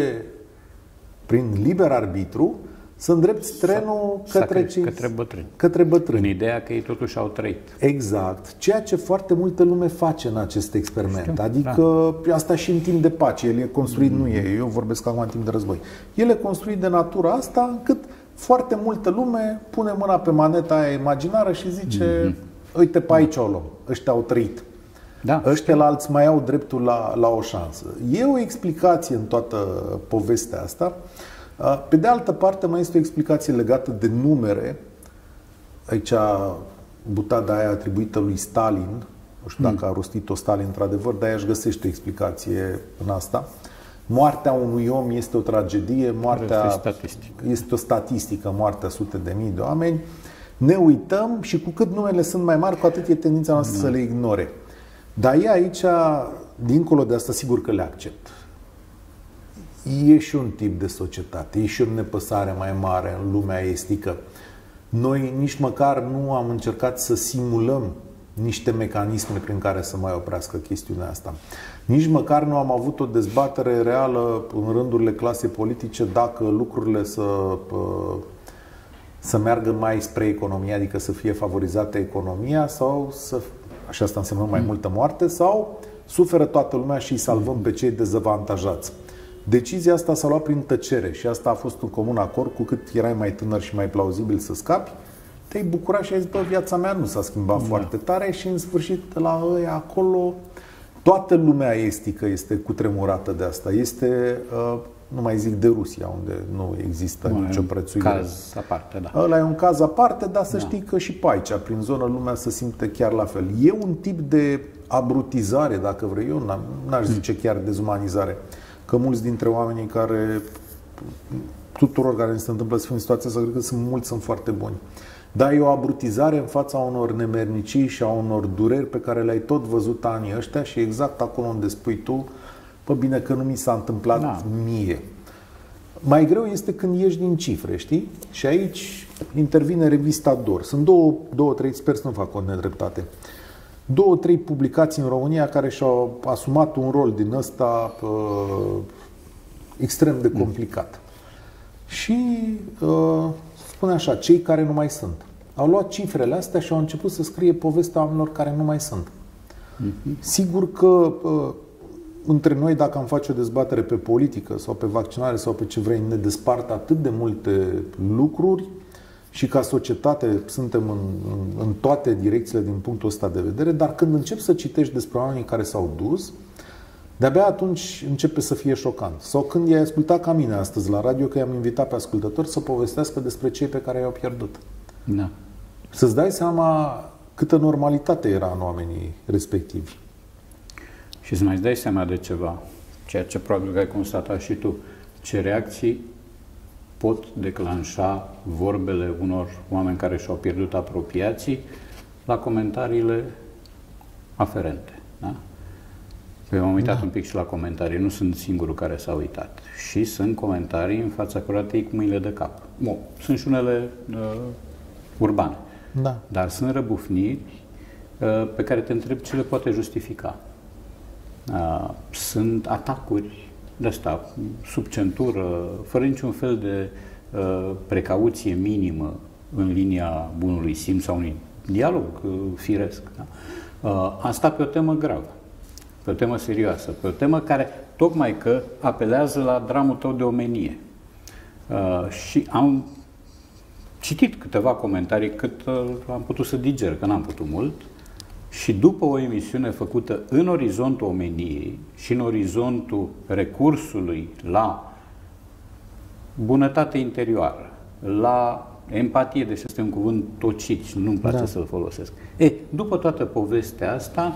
prin liber arbitru să îndrepti trenul către, către, către, bătrâni. către bătrâni. În ideea că ei totuși au trăit. Exact. Ceea ce foarte multă lume face în acest experiment. Știu, adică da. asta și în timp de pace. El e construit, mm. nu e. Eu vorbesc acum în timp de război. El e construit de natura asta încât foarte multă lume pune mâna pe maneta aia imaginară și zice mm -hmm. uite pe aici o luăm. Ăștia au trăit. Da, Ăștia la alți mai au dreptul la, la o șansă. E o explicație în toată povestea asta. Pe de altă parte, mai este o explicație legată de numere. Aici butada aia atribuită lui Stalin, nu știu dacă a rostit-o Stalin într-adevăr, dar aia își găsește o explicație în asta. Moartea unui om este o tragedie, moartea este o statistică, moartea sute de mii de oameni. Ne uităm și cu cât numele sunt mai mari, cu atât e tendința noastră să le ignore. Dar e aici, dincolo de asta, sigur că le accept. e și un tip de societate, e și o nepăsare mai mare în lumea estică. Noi nici măcar nu am încercat să simulăm niște mecanisme prin care să mai oprească chestiunea asta. Nici măcar nu am avut o dezbatere reală în rândurile clasei politice dacă lucrurile să, să meargă mai spre economie, adică să fie favorizată economia sau să... Și asta înseamnă mai multă moarte, sau suferă toată lumea și îi salvăm pe cei dezavantajați. Decizia asta s-a luat prin tăcere și asta a fost un comun acord. Cu cât erai mai tânăr și mai plauzibil să scapi, te-ai bucurat și ai zis, bă, viața mea nu s-a schimbat da. foarte tare și în sfârșit la ăia acolo toată lumea estică este cutremurată de asta. Este, nu mai zic de Rusia, unde nu există Bun, nicio prețuire. Caz aparte, da. Ăla e un caz aparte, dar să da. știi că și pe aici, prin zonă, lumea se simte chiar la fel. E un tip de abrutizare, dacă vrei, eu n-aș zice chiar dezumanizare. Că mulți dintre oamenii care, tuturor care ne se întâmplă să fie în situația asta, cred că sunt mulți, sunt foarte buni. Dar e o abrutizare în fața unor nemernicii și a unor dureri pe care le-ai tot văzut anii ăștia și exact acolo unde spui tu, pă bine că nu mi s-a întâmplat da. mie. Mai greu este când ieși din cifre, știi? Și aici intervine revista Dor. Sunt două, două trei, sper să nu fac o nedreptate, două, trei publicații în România care și-au asumat un rol din ăsta uh, extrem de complicat. Și uh, spune așa, cei care nu mai sunt. Au luat cifrele astea și au început să scrie povestea oamenilor care nu mai sunt. Uh-huh. Sigur că uh, între noi, dacă am face o dezbatere pe politică sau pe vaccinare sau pe ce vrei, ne despart atât de multe lucruri și ca societate suntem în, în, în toate direcțiile din punctul ăsta de vedere, dar când începi să citești despre oamenii care s-au dus, de-abia atunci începe să fie șocant. Sau când i-ai ascultat ca mine astăzi la radio, că i-am invitat pe ascultători să povestească despre cei pe care i-au pierdut. Da. Să-ți dai seama câtă normalitate era în oamenii respectivi. Și să mai dai seama de ceva, ceea ce probabil că ai constatat și tu, ce reacții pot declanșa vorbele unor oameni care și-au pierdut apropiații la comentariile aferente. Da? Eu m-am uitat da. un pic și la comentarii, nu sunt singurul care s-a uitat. Și sunt comentarii în fața cărora te iei cu mâinile de cap. Bun, sunt și unele uh, urbane, da. dar sunt răbufniri uh, pe care te întreb ce le poate justifica. Uh, sunt atacuri de asta, sub centură, fără niciun fel de uh, precauție minimă în linia bunului simț sau unui dialog uh, firesc. Da? Uh, asta pe o temă gravă, pe o temă serioasă, pe o temă care tocmai că apelează la dramul tău de omenie. Uh, și am citit câteva comentarii cât uh, am putut să diger, că n-am putut mult. Și după o emisiune făcută în orizontul omeniei și în orizontul recursului la bunătate interioară, la empatie, deși este un cuvânt tocit și nu-mi place da. să-l folosesc. E, după toată povestea asta,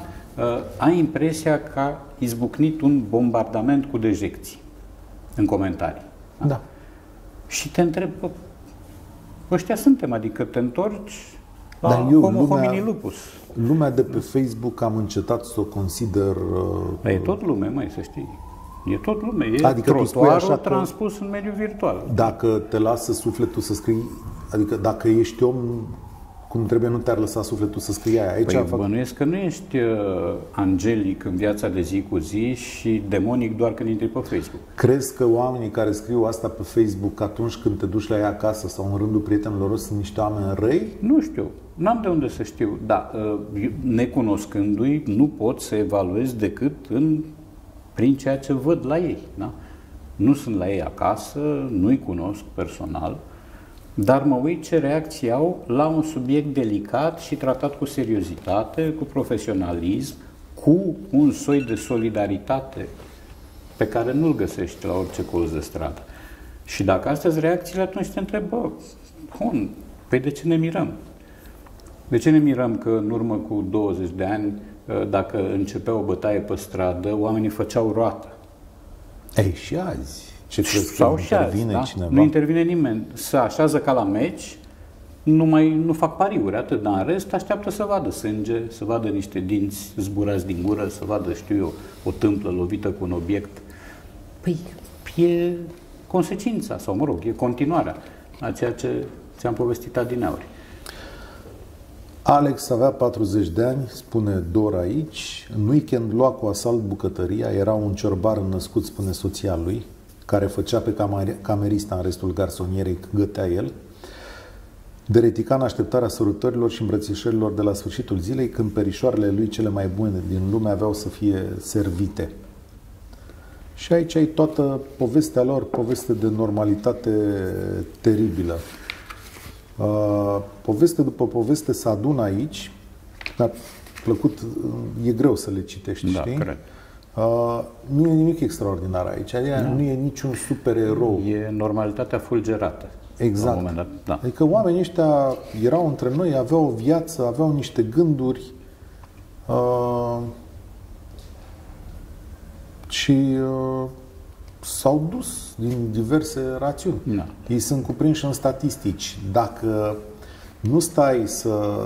ai impresia că a izbucnit un bombardament cu dejecții în comentarii. Da. da. Și te întreb, ăștia suntem, adică te întorci la Dar eu, homo homini lupus. Lumea de pe Facebook am încetat să o consider... Uh, e tot lume, mai să știi. E tot lume. E adică trotuarul transpus că, în mediul virtual. Dacă te lasă sufletul să scrii... Adică dacă ești om, cum trebuie, nu te-ar lăsa sufletul să scrii aia. Aici păi fac... bănuiesc că nu ești uh, angelic în viața de zi cu zi și demonic doar când intri pe Facebook. Crezi că oamenii care scriu asta pe Facebook atunci când te duci la ea acasă sau în rândul prietenilor sunt niște oameni răi? Nu știu. N-am de unde să știu, da, necunoscându-i, nu pot să evaluez decât în, prin ceea ce văd la ei. Da? Nu sunt la ei acasă, nu-i cunosc personal, dar mă uit ce reacții au la un subiect delicat și tratat cu seriozitate, cu profesionalism, cu un soi de solidaritate pe care nu-l găsești la orice colț de stradă. Și dacă astea sunt reacțiile, atunci te întreb, bă, bun, păi de ce ne mirăm? De ce ne mirăm că în urmă cu douăzeci de ani, dacă începea o bătaie pe stradă, oamenii făceau roată? Ei, și azi. Ce sau și intervine azi, cineva? Da? Nu intervine nimeni. Se așează ca la meci, nu, mai, nu fac pariuri atât, dar în rest așteaptă să vadă sânge, să vadă niște dinți zburați din gură, să vadă, știu eu, o tâmplă lovită cu un obiect. Păi, e consecința, sau mă rog, e continuarea a ceea ce ți-am povestit adineauri. Alex avea patruzeci de ani, spune Dor aici. În weekend lua cu asalt bucătăria, era un ciorbar născut, spune soția lui, care făcea pe camerista în restul garsonierei gătea el. Deretica în așteptarea sărutărilor și îmbrățișărilor de la sfârșitul zilei, când perișoarele lui cele mai bune din lume aveau să fie servite. Și aici ai toată povestea lor, poveste de normalitate teribilă. Uh, poveste după poveste se adună aici, dar plăcut, e greu să le citești, da, știi? Cred. Uh, nu e nimic extraordinar aici, adică nu. nu e niciun supererou. E normalitatea fulgerată. Exact. La un moment dat, da. Adică oamenii ăștia erau între noi, aveau o viață, aveau niște gânduri uh, și uh, s-au dus din diverse rațiuni. Da. Ei sunt cuprinși în statistici. Dacă nu stai să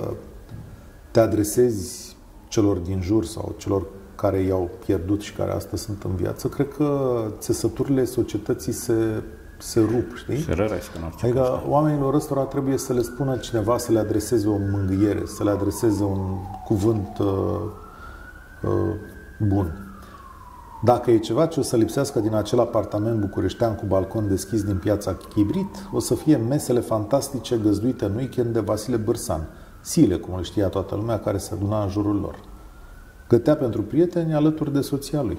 te adresezi celor din jur sau celor care i-au pierdut și care astăzi sunt în viață, cred că țesăturile societății se, se rup, știi? Se răresc în orice. Adică oamenilor ăstora trebuie să le spună cineva, să le adreseze o mângâiere, să le adreseze un cuvânt uh, uh, bun. Dacă e ceva ce o să lipsească din acel apartament bucureștean cu balcon deschis din piața Chibrit, o să fie mesele fantastice găzduite în weekend de Vasile Bârsan, Sile, cum îl știa toată lumea, care se aduna în jurul lor. Gătea pentru prieteni alături de soția lui,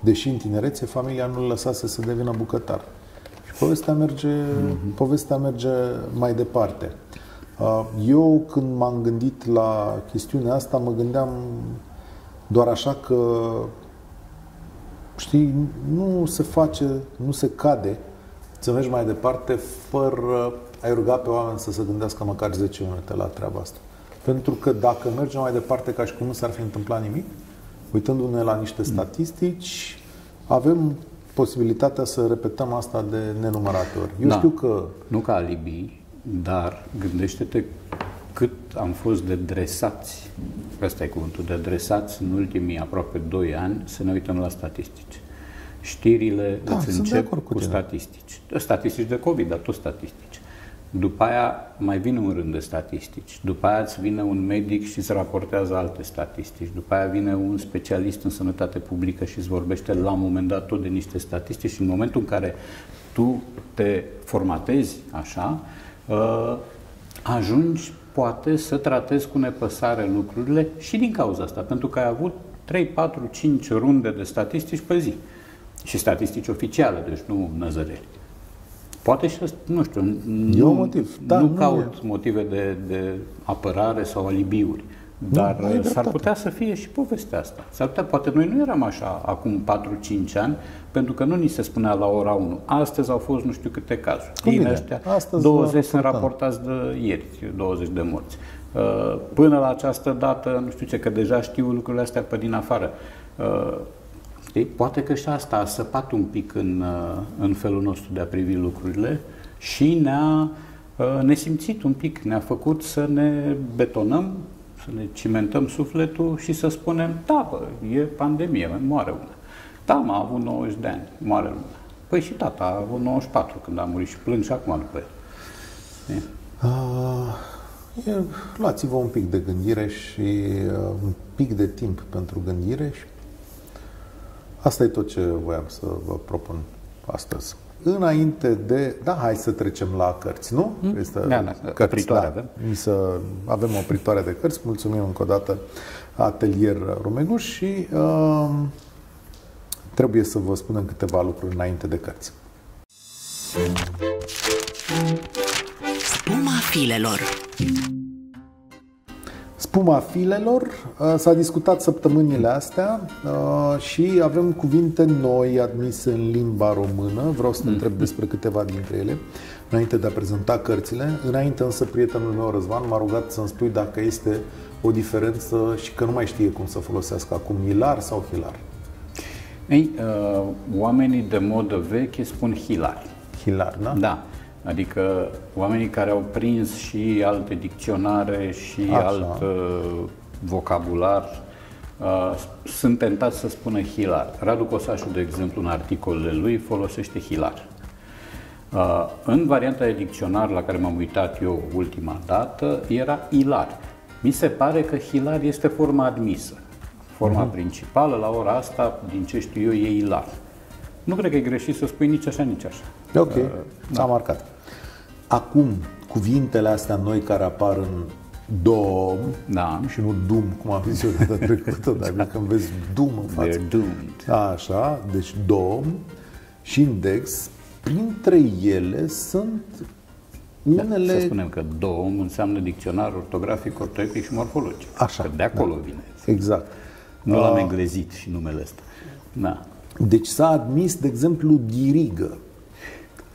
deși în tinerețe familia nu-l lăsase să devină bucătar. Și povestea merge, mm-hmm. povestea merge mai departe. Eu, când m-am gândit la chestiunea asta, mă gândeam doar așa că, știi, nu se face, nu se cade să mergi mai departe fără a-i ruga pe oameni să se gândească măcar zece minute la treaba asta. Pentru că dacă mergem mai departe ca și cum nu s-ar fi întâmplat nimic, uitându-ne la niște statistici, avem posibilitatea să repetăm asta de nenumărate ori. Eu da, știu că... Nu ca alibi, dar gândește-te cât am fost de dresați, ăsta e cuvântul, de dresați în ultimii aproape doi ani să ne uităm la statistici. Știrile da, îți încep cu, cu statistici. Statistici de COVID, dar tot statistici. După aia mai vine un rând de statistici. După aia îți vine un medic și îți raportează alte statistici. După aia vine un specialist în sănătate publică și îți vorbește la un moment dat tot de niște statistici. Și în momentul în care tu te formatezi așa, ajungi poate să tratezi cu nepăsare lucrurile și din cauza asta, pentru că ai avut trei, patru, cinci runde de statistici pe zi. Și statistici oficiale, deci nu năzăreli. Poate și, nu știu, nu, motiv. Da, nu, nu caut e. motive de, de apărare sau alibiuri, dar s-ar putea să fie și povestea asta. S-ar putea, poate noi nu eram așa acum patru, cinci ani, pentru că nu ni se spunea la ora unu. Astăzi au fost nu știu câte cazuri. Din ăștia, douăzeci sunt raportați de ieri, douăzeci de morți. Până la această dată, nu știu ce, că deja știu lucrurile astea pe din afară. Poate că și asta a săpat un pic în, în felul nostru de a privi lucrurile și ne-a nesimțit un pic, ne-a făcut să ne betonăm, să ne cimentăm sufletul și să spunem, da, bă, e pandemie, moare una. Da, mă, a avut nouăzeci de ani, moare una. Păi și tata a avut nouăzeci și patru când a murit și plâng și acum după el. E. Uh, Luați-vă un pic de gândire și uh, un pic de timp pentru gândire și asta e tot ce voiam să vă propun astăzi. Înainte de... Da, hai să trecem la cărți, nu? Mm? Este da, da, cărți, da. Avem. Să, avem o pritoare de cărți. Mulțumim încă o dată Atelier Rumeguș și uh, trebuie să vă spunem câteva lucruri înainte de cărți. Spuma filelor. Spuma filelor s-a discutat săptămânile astea și avem cuvinte noi admise în limba română. Vreau să te întreb despre câteva dintre ele înainte de a prezenta cărțile. Înainte însă prietenul meu Răzvan m-a rugat să-mi spui dacă este o diferență și că nu mai știe cum să folosească acum hilar sau hilar. Ei, oamenii de modă veche spun hilar. Hilar, da? Da. Adică oamenii care au prins și alte dicționare și Așa. alt uh, vocabular Uh, sunt tentat să spună hilar. Radu Cosașu, de exemplu, în articolele lui, folosește hilar. Uh, în varianta de dicționar la care m-am uitat eu ultima dată, era hilar. Mi se pare că hilar este forma admisă. Forma uh-huh. principală, la ora asta, din ce știu eu, e hilar. Nu cred că e greșit să spui nici așa, nici așa. Ok, uh, s-a da. marcat. Acum, cuvintele astea noi care apar în Dom da. și nu Dum, cum am zis eu data trecută, dar da. când vezi Dum în față. Așa, deci Dom și Index, printre ele sunt unele... Da, să spunem că Dom înseamnă dicționar ortografic, ortoepic și morfologic. Așa. Că de acolo da. vine. Exact. Nu l-am englezit și numele ăsta. Da. Deci s-a admis, de exemplu, dirigă.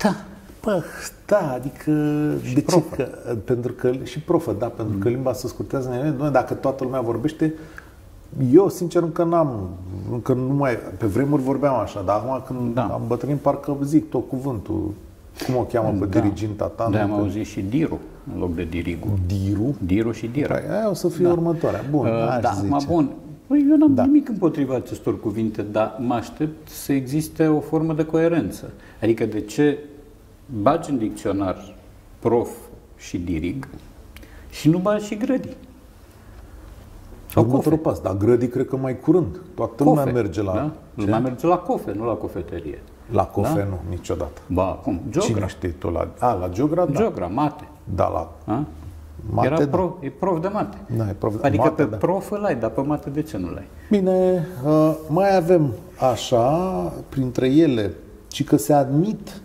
Da. Pă, da, adică... De ce? Că, pentru că, și profă, da, pentru mm. că limba se scurtează. Noi, dacă toată lumea vorbește, eu, sincer, încă n-am, încă nu mai, pe vremuri vorbeam așa, dar acum când da. am bătrânit, parcă zic tot cuvântul. Cum o cheamă pe da. diriginta ta? Da, am auzit și diru, în loc de dirigu. Diru? Diru și dira. Aia o să fie da. următoarea. Bun, uh, aș da, zice. Ma bun. Păi eu n-am da. nimic împotriva acestor cuvinte, dar mă aștept să existe o formă de coerență. Adică de ce bagi în dicționar prof și dirig și nu bagi și grădi. Sau următorul pas, dar grădi cred că mai curând. Toată lumea merge la... Da? Lumea merge la cofe, nu la cofetărie. La cofe da? nu, niciodată. Ba, cum? Geogra. Cine știi tu la... A, la geogra, da. Geogra, mate. Da, la... A? Mate, Era prof, da. e prof de mate. Da, e prof de... Adică mate, pe da. prof îl ai, dar pe mate de ce nu l-ai? Bine, mai avem așa, printre ele, ci că se admit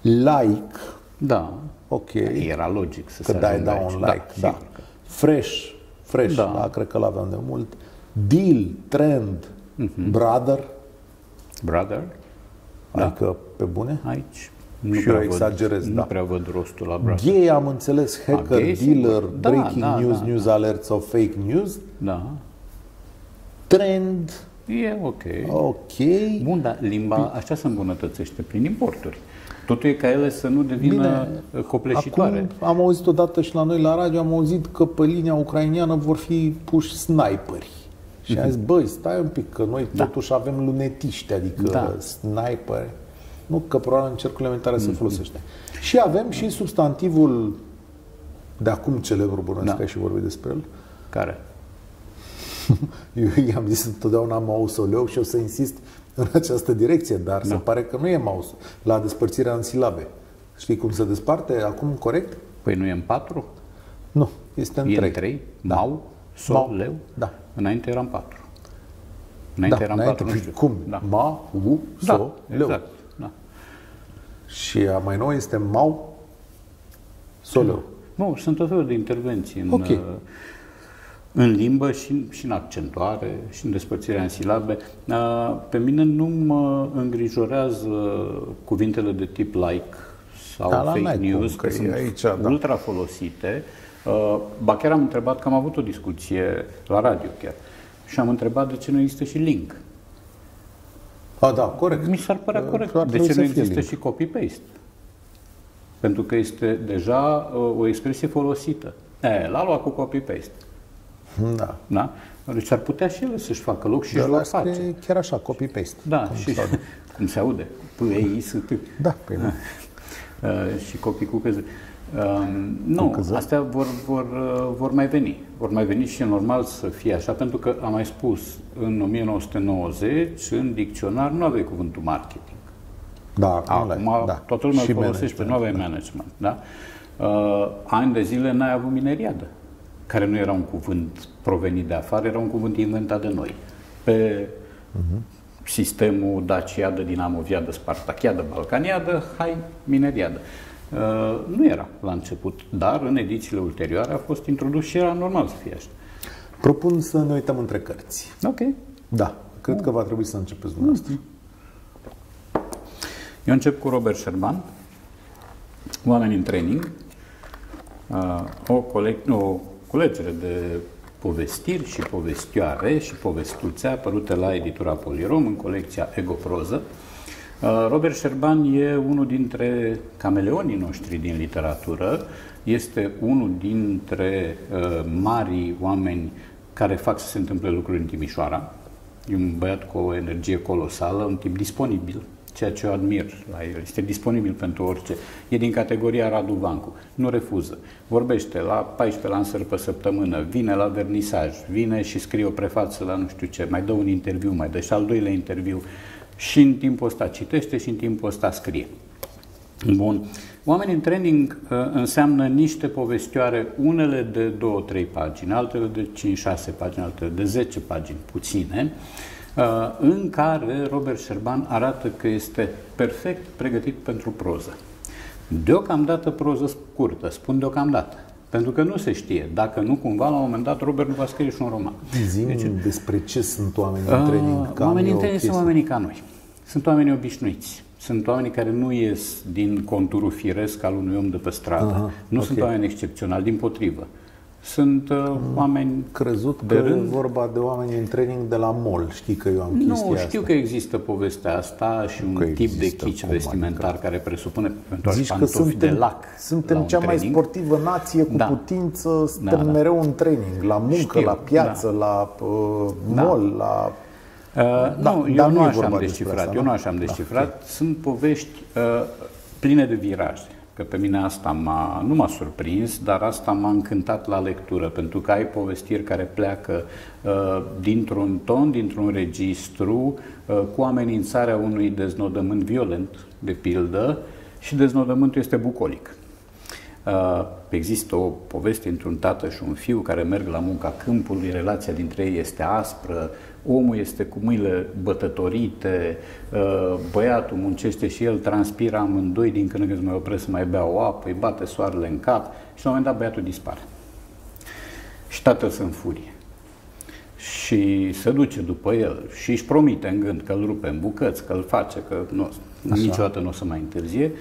like. Da. Ok. Era logic să se dai da un like. Da, da. Fresh. Fresh. Da. Da, cred că l-aveam de mult. Deal, trend, mm-hmm. brother. Brother. Adică da. pe bune? Aici. Nu și eu văd, exagerez, nu da. prea văd rostul la brother. Gay am înțeles, hacker, A, dealer, da, breaking da, news, da, news da. alert sau fake news. Da. Trend. E ok. Ok. Bun, dar limba așa se îmbunătățește prin importuri. Totul e ca ele să nu devină Bine, copleșitoare. Acum am auzit odată și la noi la radio, am auzit că pe linia ucrainiană vor fi puși sniperi. Și am zis, băi, stai un pic, că noi da. totuși avem lunetiști, adică da. sniperi. Nu, că probabil în cercul elementar se folosește. Și avem și substantivul de acum celebru, bănuiesc da. și vorbim despre el. Care? Eu i-am zis întotdeauna mausoleu și o să insist în această direcție, dar da. se pare că nu e mouse la despărțirea în silabe. Știi cum se desparte acum corect? Păi nu e în patru? Nu, este în trei. E în trei? Da. Mau, sol, Mau. leu? Da. Înainte era în patru. Înainte da. era în patru, nu știu. Cum? Da. Ma, u, da. sol, leu. Exact. Da. Și a mai nouă este mau, sol, leu. Nu, sunt tot felul de intervenții în... Okay. În limbă și, și în accentuare, și în despărțirea în silabe. Pe mine nu mă îngrijorează cuvintele de tip like sau da, fake news, că, că sunt aici, ultra da. folosite. Ba chiar am întrebat, că am avut o discuție la radio chiar, și am întrebat de ce nu există și link. A, da, corect. Mi s-ar părea corect. De ce nu există link. și copy-paste? Pentru că este deja o expresie folosită. E, l-a luat cu copy-paste. Da. da. Deci ar putea și ele să-și facă loc și își va face. Chiar așa, copy-paste. Da, cum și se cum se aude. P-ei, da, pe da. uh, și copii cu căză. Uh, nu, astea vor, vor, vor mai veni. Vor mai veni și e normal să fie așa, pentru că am mai spus, în o mie nouă sute nouăzeci, în dicționar nu aveai cuvântul marketing. Da, acum da. toată lumea îl folosește, nu aveai management. Da? Uh, ani de zile n-ai avut mineriadă, care nu era un cuvânt provenit de afară, era un cuvânt inventat de noi. Pe uh-huh. sistemul daciadă, dinamoviadă, spartachiadă, balcaniadă, hai, mineriadă. Uh, nu era la început, dar în edițiile ulterioare a fost introdus și era normal să fie așa. Propun să ne uităm între cărți. Ok. Da, cred uh. că va trebui să începeți dumneavoastră. Uh-huh. Eu încep cu Robert Șerban, Oameni în training, uh, o colecție... O... culegere de povestiri și povestioare și povestiuțe apărute la editura Polirom în colecția Egoproză. Robert Șerban e unul dintre cameleonii noștri din literatură, este unul dintre uh, marii oameni care fac să se întâmple lucruri în Timișoara. E un băiat cu o energie colosală, un tip disponibil, ceea ce eu admir la el. Este disponibil pentru orice. E din categoria Radu Vancu. Nu refuză. Vorbește la paisprezece lansări pe săptămână, vine la vernisaj, vine și scrie o prefață la nu știu ce, mai dă un interviu, mai dă și al doilea interviu. Și în timpul ăsta citește și în timpul ăsta scrie. Bun. Oamenii în training uh, înseamnă niște povestioare, unele de două-trei pagini, altele de cinci-șase pagini, altele de zece pagini, puține, uh, în care Robert Șerban arată că este perfect pregătit pentru proză. Deocamdată proză scurtă, spun deocamdată, pentru că nu se știe. Dacă nu, cumva, la un moment dat, Robert nu va scrie și un roman. Zi-mi deci, despre ce sunt oamenii uh, în training. Oamenii în training sunt oamenii ca noi. Sunt oamenii obișnuiți. Sunt oameni care nu ies din conturul firesc al unui om de pe stradă. Aha, nu okay. Sunt oameni excepționali, din potrivă. Sunt uh, oameni crezut de că rând. Vorba de oameni în training de la mall. Știi că eu am chestia asta. Nu, știu asta. Că există povestea asta și un că tip de kitsch vestimentar adică. Care presupune zici că suntem, de lac suntem la cea mai training. Sportivă nație cu da. Putință. Suntem da, da. Mereu în training, la muncă, știu, la piață, da. La uh, mall, da. La... Uh, da, nu, eu nu, așa am descifrat, asta, eu nu așa am descifrat, da, sunt povești uh, pline de viraje, că pe mine asta nu m-a surprins, dar asta m-a încântat la lectură, pentru că ai povestiri care pleacă uh, dintr-un ton, dintr-un registru, uh, cu amenințarea unui deznodământ violent, de pildă, și deznodământul este bucolic. Uh, există o poveste între un tată și un fiu care merg la munca câmpului, relația dintre ei este aspră, omul este cu mâinile bătătorite, uh, băiatul muncește și el, transpira amândoi, din când în când mai opresc să mai bea o apă, îi bate soarele în cap și la un moment dat băiatul dispare. Și tatăl se înfurie și se duce după el și își promite în gând că îl rupe în bucăți, că îl face, că nu, niciodată nu o să mai întârzie,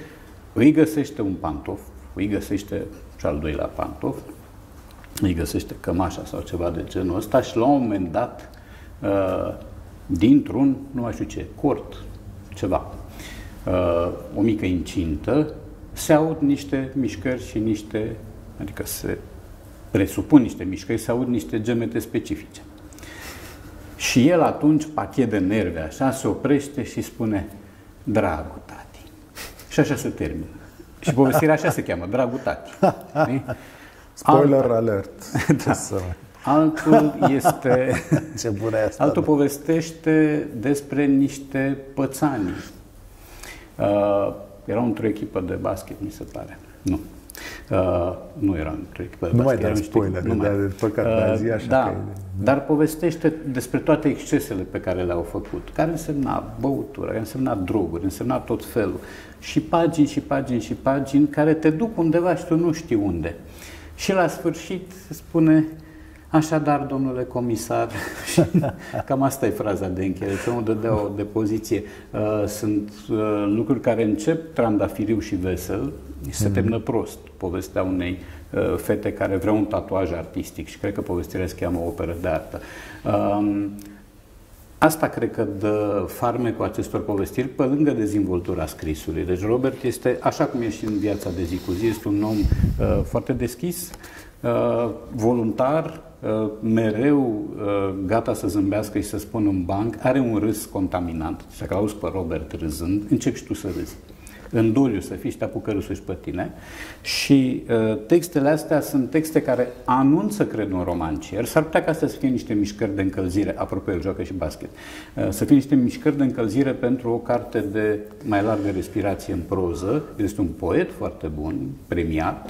îi găsește un pantof, îi găsește și al doilea pantof, îi găsește cămașa sau ceva de genul ăsta și la un moment dat, dintr-un, nu mai știu ce, cort, ceva, o mică incintă, se aud niște mișcări și niște, adică se presupun niște mișcări, se aud niște gemete specifice. Și el atunci, pachet de nervi așa, se oprește și spune, dragul tati. Și așa se termină. Și povestirea așa se cheamă, dragul tati. Spoiler Alta. Alert. Da. Altul este... Ce bună e asta, altul povestește despre niște pățani. Uh, erau într-o echipă de basket, mi se pare. Nu. Uh, nu erau într-o echipă de nu basket. Mai spoiler, nu mai dai spoiler, uh, da, că... Dar povestește despre toate excesele pe care le-au făcut. Care însemna băutură, care însemna droguri, însemna tot felul. Și pagini și pagini și pagini care te duc undeva și tu nu știi unde. Și la sfârșit se spune... Așadar, domnule comisar, cam asta e fraza de încheiere, că nu dădea o depoziție. Sunt lucruri care încep trandafiriu și vesel, se termină prost. Povestea unei fete care vrea un tatuaj artistic și cred că povestirea se cheamă operă de artă. Asta cred că dă farmecul acestor povestiri pe lângă dezvoltarea scrisului. Deci Robert este, așa cum e și în viața de zi cu zi, este un om uh, foarte deschis, uh, voluntar, uh, mereu uh, gata să zâmbească și să spună în banc, are un râs contaminant. Și dacă auzi pe Robert râzând, începi și tu să râzi. În doliu să fii și te apucă râsul și pe tine. Și uh, textele astea sunt texte care anunță, cred, un romancier. S-ar putea ca astea să fie niște mișcări de încălzire, apropo, el joacă și basket, uh, să fie niște mișcări de încălzire pentru o carte de mai largă respirație în proză. Este un poet foarte bun, premiat,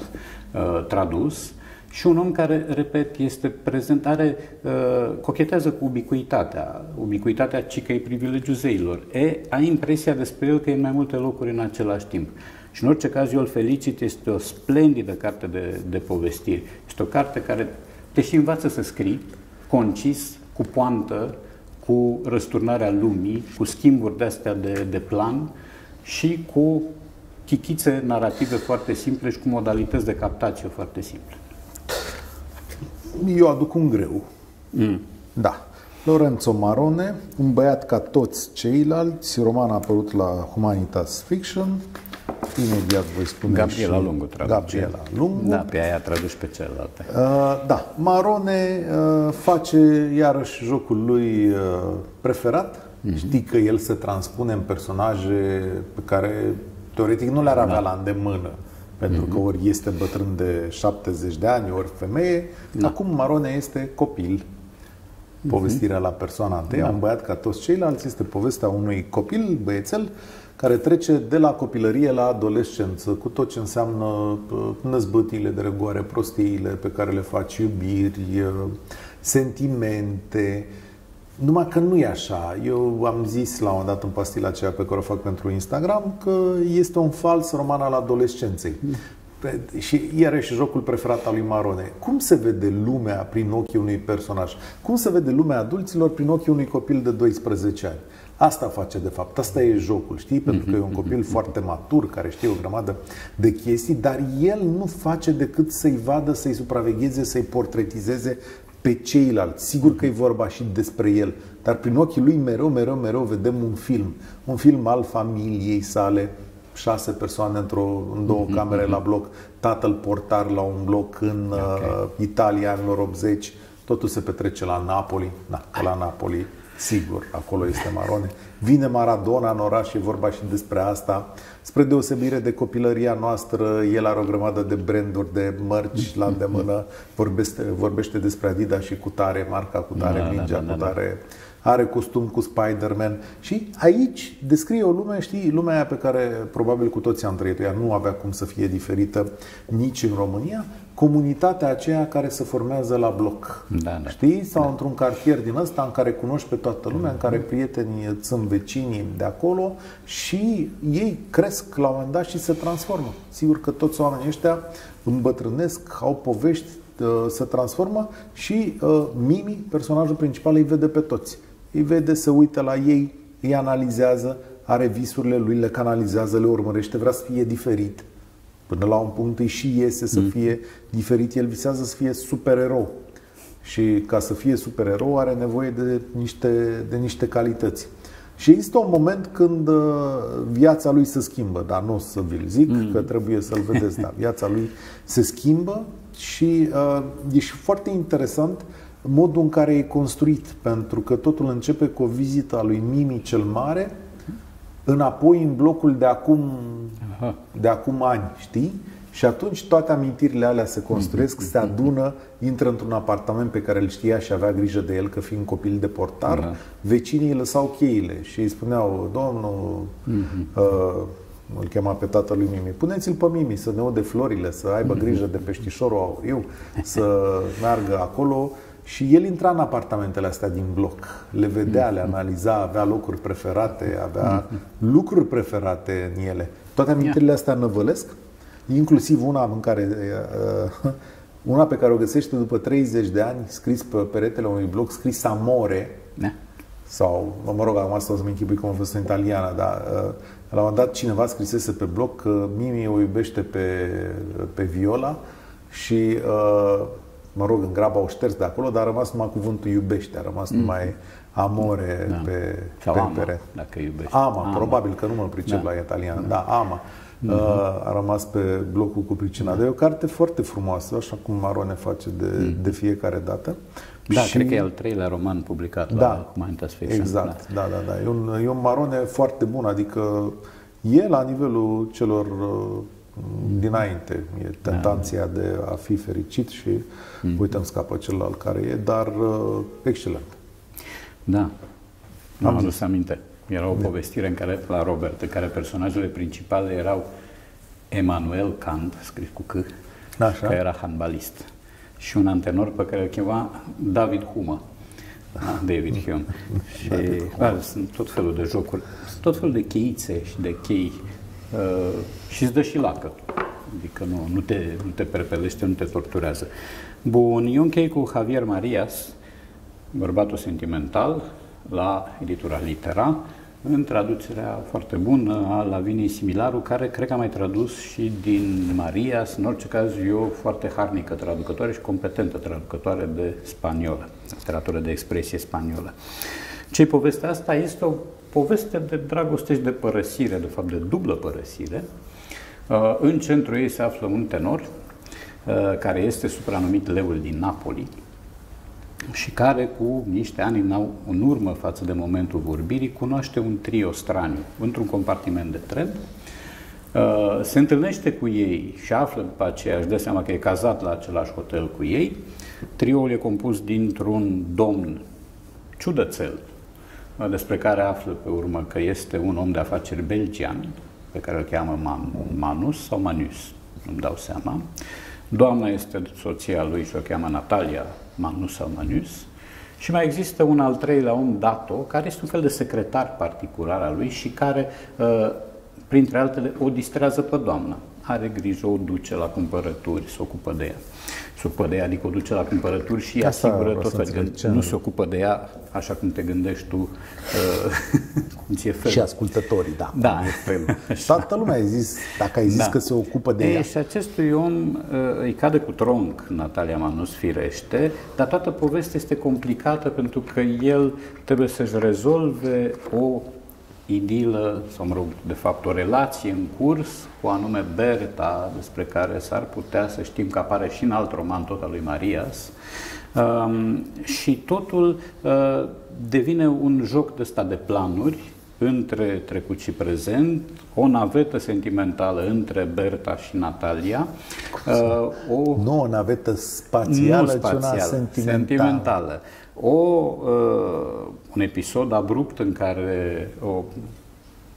uh, tradus, și un om care, repet, este prezent, are, uh, cochetează cu ubicuitatea, ubicuitatea ci că e privilegiul zeilor. E, ai impresia despre el că e în mai multe locuri în același timp. Și în orice caz eu îl felicit, este o splendidă carte de, de povestiri. Este o carte care te și învață să scrii, concis, cu poantă, cu răsturnarea lumii, cu schimburi de-astea de, de plan și cu chichițe narrative foarte simple și cu modalități de captație foarte simple. Eu aduc un greu. Mm. Da. Lorenzo Marone, un băiat ca toți ceilalți, roman a apărut la Humanitas Fiction, imediat voi spune. Gabriela și... Lungu traduce. Gabriela Lungu. Da, pe aia traduci pe celelalte. Uh, da, Marone uh, face iarăși jocul lui uh, preferat. Uh-huh. Știi că el se transpune în personaje pe care teoretic nu le-ar avea da. la îndemână. Pentru că ori este bătrân de șaptezeci de ani, ori femeie. Da. Acum Marone este copil. Povestirea la persoana întâi, da. un băiat ca toți ceilalți, este povestea unui copil, băiețel, care trece de la copilărie la adolescență, cu tot ce înseamnă năzbătile de răgoare, prostiile pe care le faci, iubiri, sentimente. Numai că nu e așa. Eu am zis la un dat în pastila aceea pe care o fac pentru Instagram că este un fals roman al adolescenței. Și iarăși jocul preferat al lui Marone. Cum se vede lumea prin ochii unui personaj? Cum se vede lumea adulților prin ochii unui copil de doisprezece ani? Asta face de fapt, asta e jocul, știi? Pentru că e un copil foarte matur, care știe o grămadă de chestii, dar el nu face decât să-i vadă, să-i supravegheze, să-i portretizeze pe ceilalți. Sigur că e vorba și despre el, dar prin ochii lui mereu, mereu, mereu vedem un film. Un film al familiei sale, șase persoane într-o, în două camere la bloc, tatăl portar la un bloc în okay. Italia, anilor optzeci, totul se petrece la Napoli, da, la Napoli, sigur, acolo este Marone. Vine Maradona în oraș, e vorba și despre asta. Spre deosebire de copilăria noastră, el are o grămadă de branduri, de mărci la îndemână, vorbește, vorbește despre Adidas și cutare, marca cutare, da, mingea da, da, da, cutare... Are costum cu Spider-Man și aici descrie o lume, știi, lumea aia pe care probabil cu toți am trăit-o, ea nu avea cum să fie diferită nici în România, comunitatea aceea care se formează la bloc, da, da. știi? Sau da. într-un cartier din ăsta în care cunoști pe toată lumea, în care prietenii îți sunt vecinii de acolo și ei cresc la un moment dat și se transformă. Sigur că toți oamenii ăștia îmbătrânesc, au povești, se transformă și Mimi, personajul principal, îi vede pe toți. Îi vede, se uită la ei, îi analizează, are visurile lui, le canalizează, le urmărește, vrea să fie diferit. Până la un punct îi și iese să fie diferit, el visează să fie supererou. Și ca să fie supererou are nevoie de niște, de niște calități. Și există un moment când viața lui se schimbă, dar nu o să vi-l zic, mm. că trebuie să-l vedeți, dar viața lui se schimbă și uh, e și foarte interesant modul în care e construit, pentru că totul începe cu o vizită a lui Mimi cel Mare, înapoi în blocul de acum, de acum ani, știi? Și atunci toate amintirile alea se construiesc, se adună, intră într-un apartament pe care îl știa și avea grijă de el, că fiind copil de portar, da. vecinii lăsau cheile și îi spuneau, domnul, uh, îl chema pe tatălui Mimi, puneți-l pe Mimi să ne ode florile, să aibă grijă de peștișorul auriu, să meargă acolo. Și el intra în apartamentele astea din bloc, le vedea, le analiza, avea locuri preferate, avea lucruri preferate în ele. Toate amintirile astea năvălesc, inclusiv una în care, una pe care o găsește după treizeci de ani, scris pe peretele unui bloc, scris Amore, da. sau, mă rog, acum asta o să-mi închipui cum a fost în italiană, dar la un moment dat cineva scrisese pe bloc că Mimi o iubește pe, pe Viola și, mă rog, în graba o șters de acolo, dar a rămas numai cuvântul iubește, a rămas mm. numai Amore da. pe, pe ama, perete. Dacă iubește. Ama, ama, probabil că nu mă pricep da. la italiană, da. dar Ama. A rămas pe blocul cu pricina. Dar e o carte foarte frumoasă, așa cum Marone face de, de fiecare dată. Da, și... cred că e al treilea roman publicat da, la Humanitas Fiction. Exact, da, da, da. da. E, un, e un Marone foarte bun, adică e la nivelul celor dinainte. E tentația da, da. de a fi fericit și mm-hmm. uităm scapă celălalt care e, dar excelent. Da, nu am adus aminte. Era o povestire în care, la Robert, în care personajele principale erau Emanuel Kant, scris cu C, așa. că era handbalist, și un antenor pe care îl chema David Hume. David Hume. Și, David Hume. A, sunt tot felul de jocuri, tot felul de cheițe și de chei uh, și îți dă și lacă. Adică nu, nu, te, nu te prepelește, nu te torturează. Bun, eu închei cu Javier Marías, Bărbatul sentimental, la editura Litera, în traducerea foarte bună a Laviniei Similaru, care cred că a mai tradus și din Marías. În orice caz, e o foarte harnică traducătoare și competentă traducătoare de spaniolă, literatură de expresie spaniolă. Ce-i povestea asta? Este o poveste de dragoste și de părăsire, de fapt de dublă părăsire, În centrul ei se află un tenor care este supranumit Leul din Napoli și care cu niște ani în urmă față de momentul vorbirii cunoaște un trio straniu într-un compartiment de tren. Se întâlnește cu ei și află după aceea, își dă seama că e cazat la același hotel cu ei. Trioul e compus dintr-un domn ciudățel, despre care află pe urmă că este un om de afaceri belgian, pe care îl cheamă Manus sau Manus, nu-mi dau seama. Doamna este soția lui și o cheamă Natalia Manus sau Manus. Și mai există un al treilea om, Dato, care este un fel de secretar particular al lui și care, printre altele, o distrează pe doamna. Are grijă, o duce la cumpărături, se ocupă de ea. Se ocupă de ea, adică o duce la cumpărături și îi asigură tot, adică nu se ocupă de ea așa cum te gândești tu, uh, cum ți-e fel. Și ascultătorii, da. Da. Toată lumea a zis, dacă ai zis da. Că se ocupă de e, ea. Și acestui om uh, îi cade cu tronc Natalia Manus, firește, dar toată povestea este complicată pentru că el trebuie să-și rezolve o idilă, sau mă rog, de fapt o relație în curs cu anume Berta, despre care s-ar putea să știm că apare și în alt roman, tot al lui Marías. Um, și totul uh, devine un joc de ăsta de planuri între trecut și prezent, o navetă sentimentală între Berta și Natalia. Uh, o nu o navetă spațială, ci una sentimentală. sentimentală. O, uh, un episod abrupt în care o,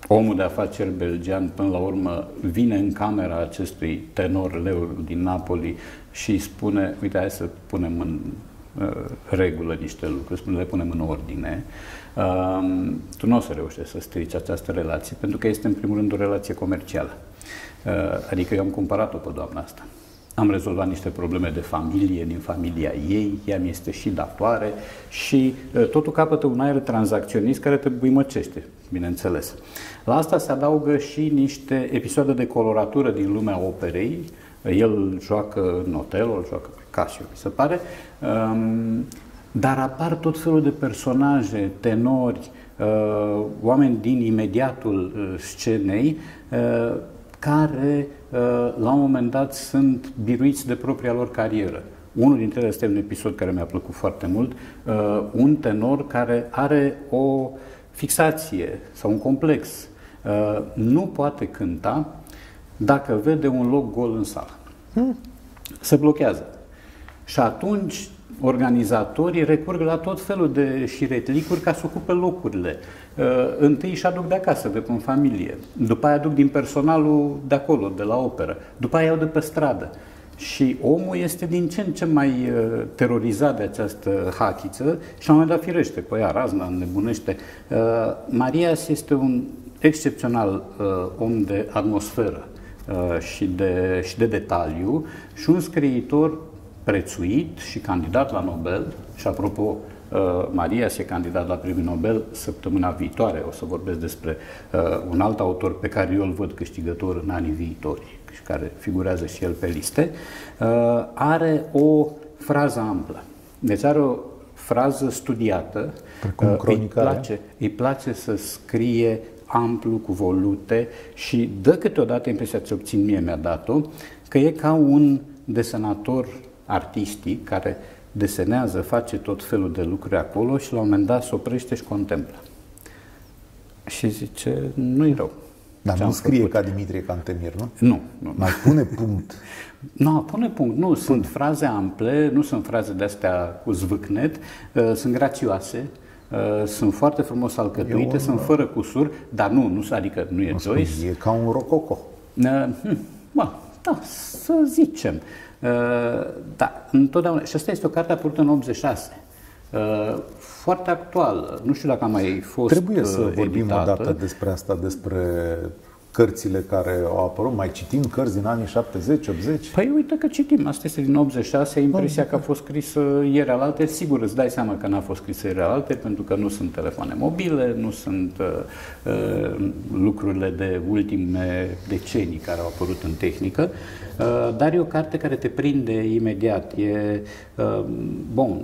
omul de afaceri belgian până la urmă vine în camera acestui tenor Leu din Napoli și îi spune, uite, hai să punem în uh, regulă niște lucruri, spune, le punem în ordine. Uh, tu nu o să reușești să strici această relație, pentru că este în primul rând o relație comercială. Uh, adică eu am cumpărat-o pe doamna asta. Am rezolvat niște probleme de familie, din familia ei, ea mi este și datoare și totul capătă un aer tranzacționist care te buimăcește, bineînțeles. La asta se adaugă și niște episoade de coloratură din lumea operei. El joacă în hotel, îl joacă pe Casio, mi se pare, dar apar tot felul de personaje, tenori, oameni din imediatul scenei, care la un moment dat sunt biruiți de propria lor carieră. Unul dintre ele este un episod care mi-a plăcut foarte mult, un tenor care are o fixație sau un complex. Nu poate cânta dacă vede un loc gol în sală. Se blochează. Și atunci organizatorii recurg la tot felul de șiretlicuri ca să ocupe locurile. Uh, întâi își aduc de acasă, de în familie, după aia aduc din personalul de acolo, de la operă, după aia iau de pe stradă. Și omul este din ce în ce mai uh, terorizat de această hachiță și la un moment dat firește, păi ea razna, înnebunește. Uh, Marías este un excepțional uh, om de atmosferă uh, și, de, și de detaliu și un scriitor prețuit și candidat la Nobel. Și apropo, Marías e candidat la Premiul Nobel săptămâna viitoare. O să vorbesc despre un alt autor pe care eu îl văd câștigător în anii viitori și care figurează și el pe liste. Are o frază amplă. Deci are o frază studiată. Îi place, îi place să scrie amplu, cu volute și dă câteodată impresia, ți-o obțin mie, mi-a dat-o, că e ca un desenator artistic care desenează, face tot felul de lucruri acolo și la un moment dat se oprește și contemplă. Și zice, nu-i rău. Dar nu scrie făcut. Ca Dimitrie Cantemir, nu? Nu. nu. Mai pune punct. Nu, pune punct. Nu, pune. Sunt fraze ample, nu sunt fraze de-astea cu zvâcnet, uh, sunt grațioase, uh, sunt foarte frumos alcătuite, sunt fără cusuri, dar nu, nu adică nu e Joyce. E ca un rococo. Uh, hm, bă, da, să zicem. Da, întotdeauna. Și asta este o carte apărută în optzeci și șase. Foarte actuală. Nu știu dacă a mai fost Trebuie să editată. Vorbim o dată despre asta, despre cărțile care au apărut. Mai citim cărți din anii șaptezeci, optzeci? Păi uite că citim. Asta este din optzeci și șase. Impresia că a fost scrisă ieri alaltăieri. Sigur, îți dai seama că n-a fost scrisă ieri alaltăieri pentru că nu sunt telefoane mobile, nu sunt uh, lucrurile de ultime decenii care au apărut în tehnică. Uh, dar e o carte care te prinde imediat. E, uh, bun,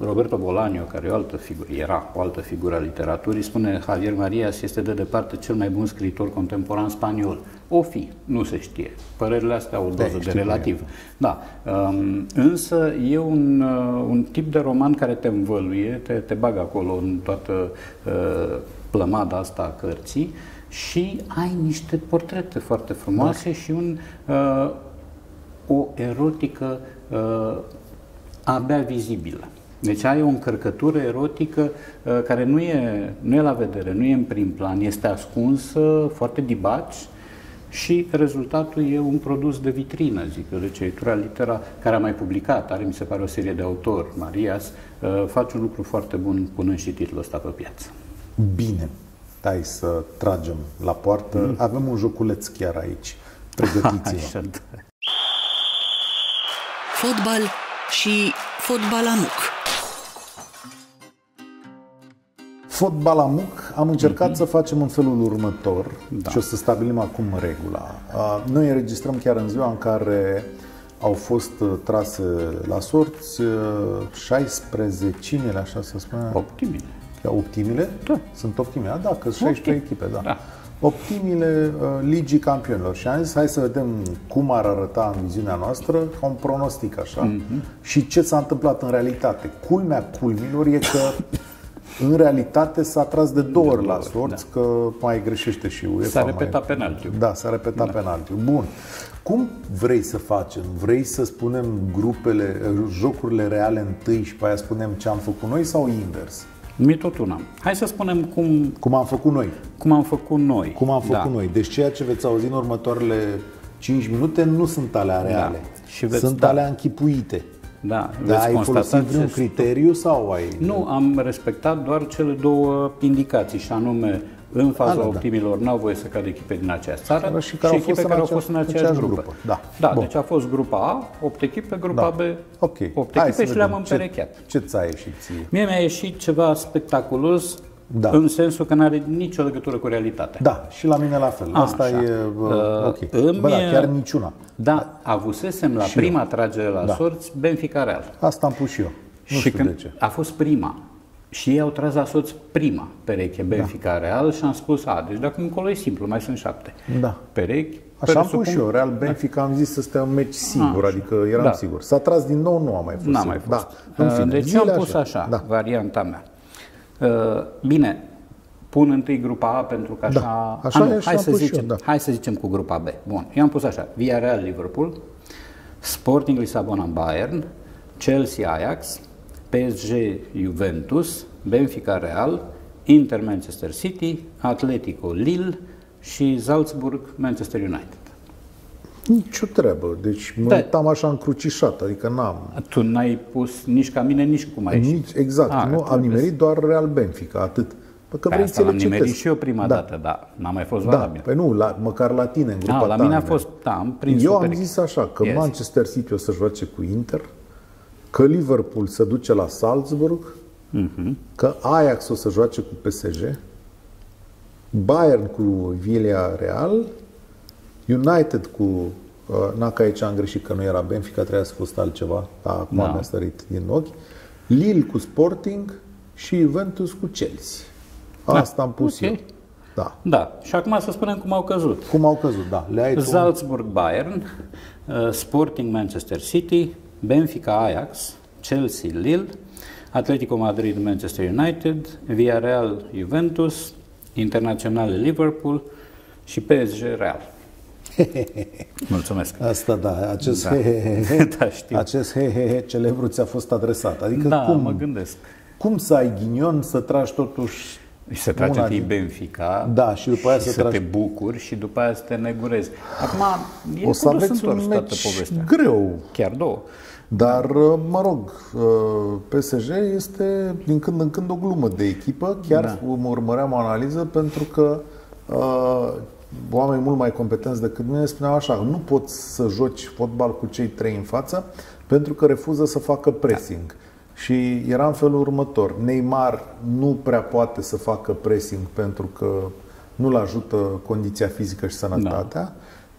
Roberto Bolaño, care e o altă figură, era o altă figură a literaturii, spune Javier Marías este de departe cel mai bun scriitor contemporan spaniol. O fi, nu se știe. Părerile astea au o doză de relativ. Da. Însă e un, un tip de roman care te învăluie, te, te bagă acolo în toată plămada asta a cărții și ai niște portrete foarte frumoase da. și un, o erotică abia vizibilă. Deci ai o încărcătură erotică uh, care nu e, nu e la vedere, nu e în prim plan, este ascunsă, foarte dibaci și rezultatul e un produs de vitrină, zic eu. Deci Editura Litera, care a mai publicat, are, mi se pare, o serie de autori, Marias, uh, face un lucru foarte bun punând și titlul ăsta pe piață. Bine, hai să tragem la poartă. Mm. Avem un joculeț chiar aici. Pregătiți-vă. Fotbal și fotbalamuc. Fotbalamuc, am încercat mm-hmm. să facem în felul următor da. și o să stabilim acum regula. Noi înregistrăm chiar în ziua în care au fost trase la sorți șaisprezecinele, așa se spune. Optimile. Optimile? Da. Sunt optimile, da, că sunt șaisprezece Optim. echipe, da. da. Optimile Ligii Campionilor. Și am zis, hai să vedem cum ar arăta în viziunea noastră, ca un pronostic așa, mm-hmm. și ce s-a întâmplat în realitate. Culmea culmilor e că în realitate s-a tras de două ori la sorți, da. că mai greșește și UEFA. S-a repetat mai... penaltiul. Da, s-a repetat da. penaltiul. Bun. Cum vrei să facem? Vrei să spunem grupele, jocurile reale întâi și pe aia spunem ce am făcut noi sau invers? Mi tot una. Hai să spunem cum... Cum am făcut noi. Cum am făcut noi. Cum am făcut da. noi. Deci ceea ce veți auzi în următoarele cinci minute nu sunt alea reale. Da. Și veți sunt da. alea închipuite. Da. Dar ai folosit vreun criteriu sau ai... Nu, am respectat doar cele două indicații și anume în faza Ală, optimilor da. n-au voie să cadă echipe din aceeași țară care și, care și echipe care au fost în aceeași, aceeași grupă. grupă. Da, da deci a fost grupa A, opt echipe, grupa da. B, okay. opt Hai echipe și le-am împerecheat. Ce ți-a ieșit ție? Mie mi-a ieșit ceva spectaculos, da. în sensul că n-are nicio legătură cu realitatea. Da, și la mine la fel. A, Asta așa. e uh, ok. Îmi... Bă, da, chiar niciuna. Da, avusesem la și prima eu. tragere la da. sorți Benfica Real. Asta am pus și eu. Nu și știu de ce. A fost prima. Și ei au tras la soț prima pereche Benfica da. Real și am spus, a, deci dacă încolo e simplu, mai sunt șapte da. perechi. Așa am pus și eu, Real Benfica, am zis să stea un meci sigur, a, adică eram da. sigur. S-a tras din nou, nu a mai fost. N-a mai fost. Da. În fine, deci am pus așa, așa da. varianta mea. Bine, pun întâi grupa A pentru că așa... Da. așa a, nu, hai, să zicem, eu, da. hai să zicem cu grupa B. Bun, eu am pus așa, Villarreal Liverpool, Sporting Lisabona Bayern, Chelsea Ajax, P S G Juventus, Benfica Real, Inter Manchester City, Atletico Lille și Salzburg Manchester United. Nici o treabă, deci mă uitam așa încrucișat, adică n-am... Tu n-ai pus nici ca mine, nici cum ai ieșit. Exact, A, nu, am nimerit să... doar Real Benfica, atât. Că vrei asta l-am nimerit și eu prima da. dată, dar n-a mai fost valabil. Da, mea. Păi nu, la, măcar la tine, în grupa A, la ta mine a fost, da, am prins Eu am zis așa, că yes. Manchester City o să joace cu Inter, că Liverpool se duce la Salzburg, uh-huh. că Ajax o să joace cu P S G, Bayern cu Villarreal, United cu... Na, că aici am greșit că nu era Benfica, trebuia să fost altceva, dar acum da. mi-a sărit din ochi, Lille cu Sporting și Juventus cu Chelsea. Asta da. am pus okay. eu. Da. da. Și acum să spunem cum au căzut. Cum au căzut, da. Le-ai Salzburg, Bayern, Sporting, Manchester City, Benfica Ajax, Chelsea Lille, Atletico Madrid Manchester United, Villarreal Juventus, Internaționale Liverpool și P S G Real. Mulțumesc. Asta da, acest da. he-he-he, da, știu. acest he-he-he celebru ți-a fost adresat. Adică da, cum mă gândesc. Cum să ai ghinion să tragi totuși și să tragi întâi din... Benfica da, și, după aia și să, să tragi... te bucuri și după aia să te negurezi. Acum, o să aveți un meci greu. Chiar două. Dar, mă rog, P S G este din când în când o glumă de echipă. Chiar da. mă urmăream o analiză pentru că uh, oameni mult mai competenți decât mine spuneau așa, nu poți să joci fotbal cu cei trei în față pentru că refuză să facă pressing. Da. Și era în felul următor. Neymar nu prea poate să facă pressing pentru că nu-l ajută condiția fizică și sănătatea. Da.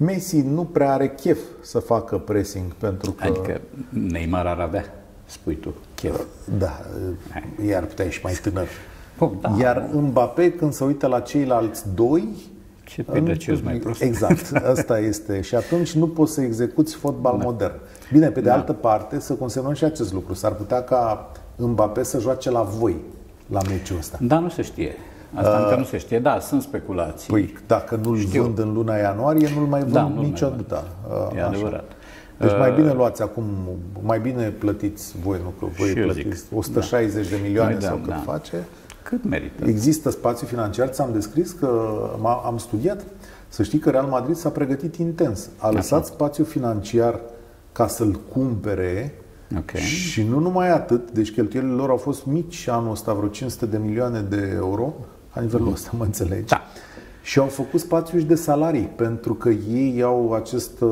Messi nu prea are chef să facă pressing pentru că... Adică Neymar ar avea, spui tu, chef. Da, iar putea ieși mai tânăr. Pop, da. Iar Mbappé, când se uită la ceilalți doi, Ce pedacez mai prost. Exact, asta este. Și atunci nu poți să execuți fotbal da. modern. Bine, pe de da. altă parte, să consemnăm și acest lucru. S-ar putea ca Mbappé să joace la voi, la meciul ăsta. Da, nu se știe. Asta încă nu se știe, da, sunt speculații. Păi, dacă nu-l vând în luna ianuarie, nu-l mai vând da, nu niciodată. Mai vând. E așa. Adevărat. Deci mai bine luați acum, mai bine plătiți voi, nu că voi plătiți zic. o sută șaizeci da. de milioane Noi sau dăm, cât da. face. Cât merită. Există spațiu financiar, ți-am descris că am studiat. Să știi că Real Madrid s-a pregătit intens. A lăsat așa. spațiu financiar ca să-l cumpere. Okay. Și nu numai atât, deci cheltuielile lor au fost mici anul ăsta, vreo cinci sute de milioane de euro, la nivelul ăsta, mă înțelegi? Da. Și au făcut spațiu și de salarii, pentru că ei au acest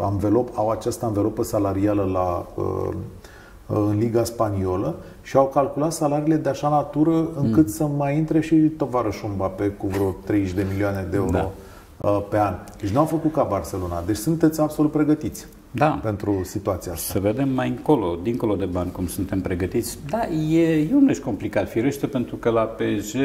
anvelop, au această anvelopă salarială la, în Liga Spaniolă și au calculat salariile de așa natură încât mm. să mai intre și tovarășul Mbappé cu vreo treizeci de milioane de euro da. pe an. Deci nu au făcut ca Barcelona, deci sunteți absolut pregătiți. Da. Pentru situația asta. Să vedem mai încolo, dincolo de bani, cum suntem pregătiți. Da, e, e un ești complicat, firește, pentru că la P S G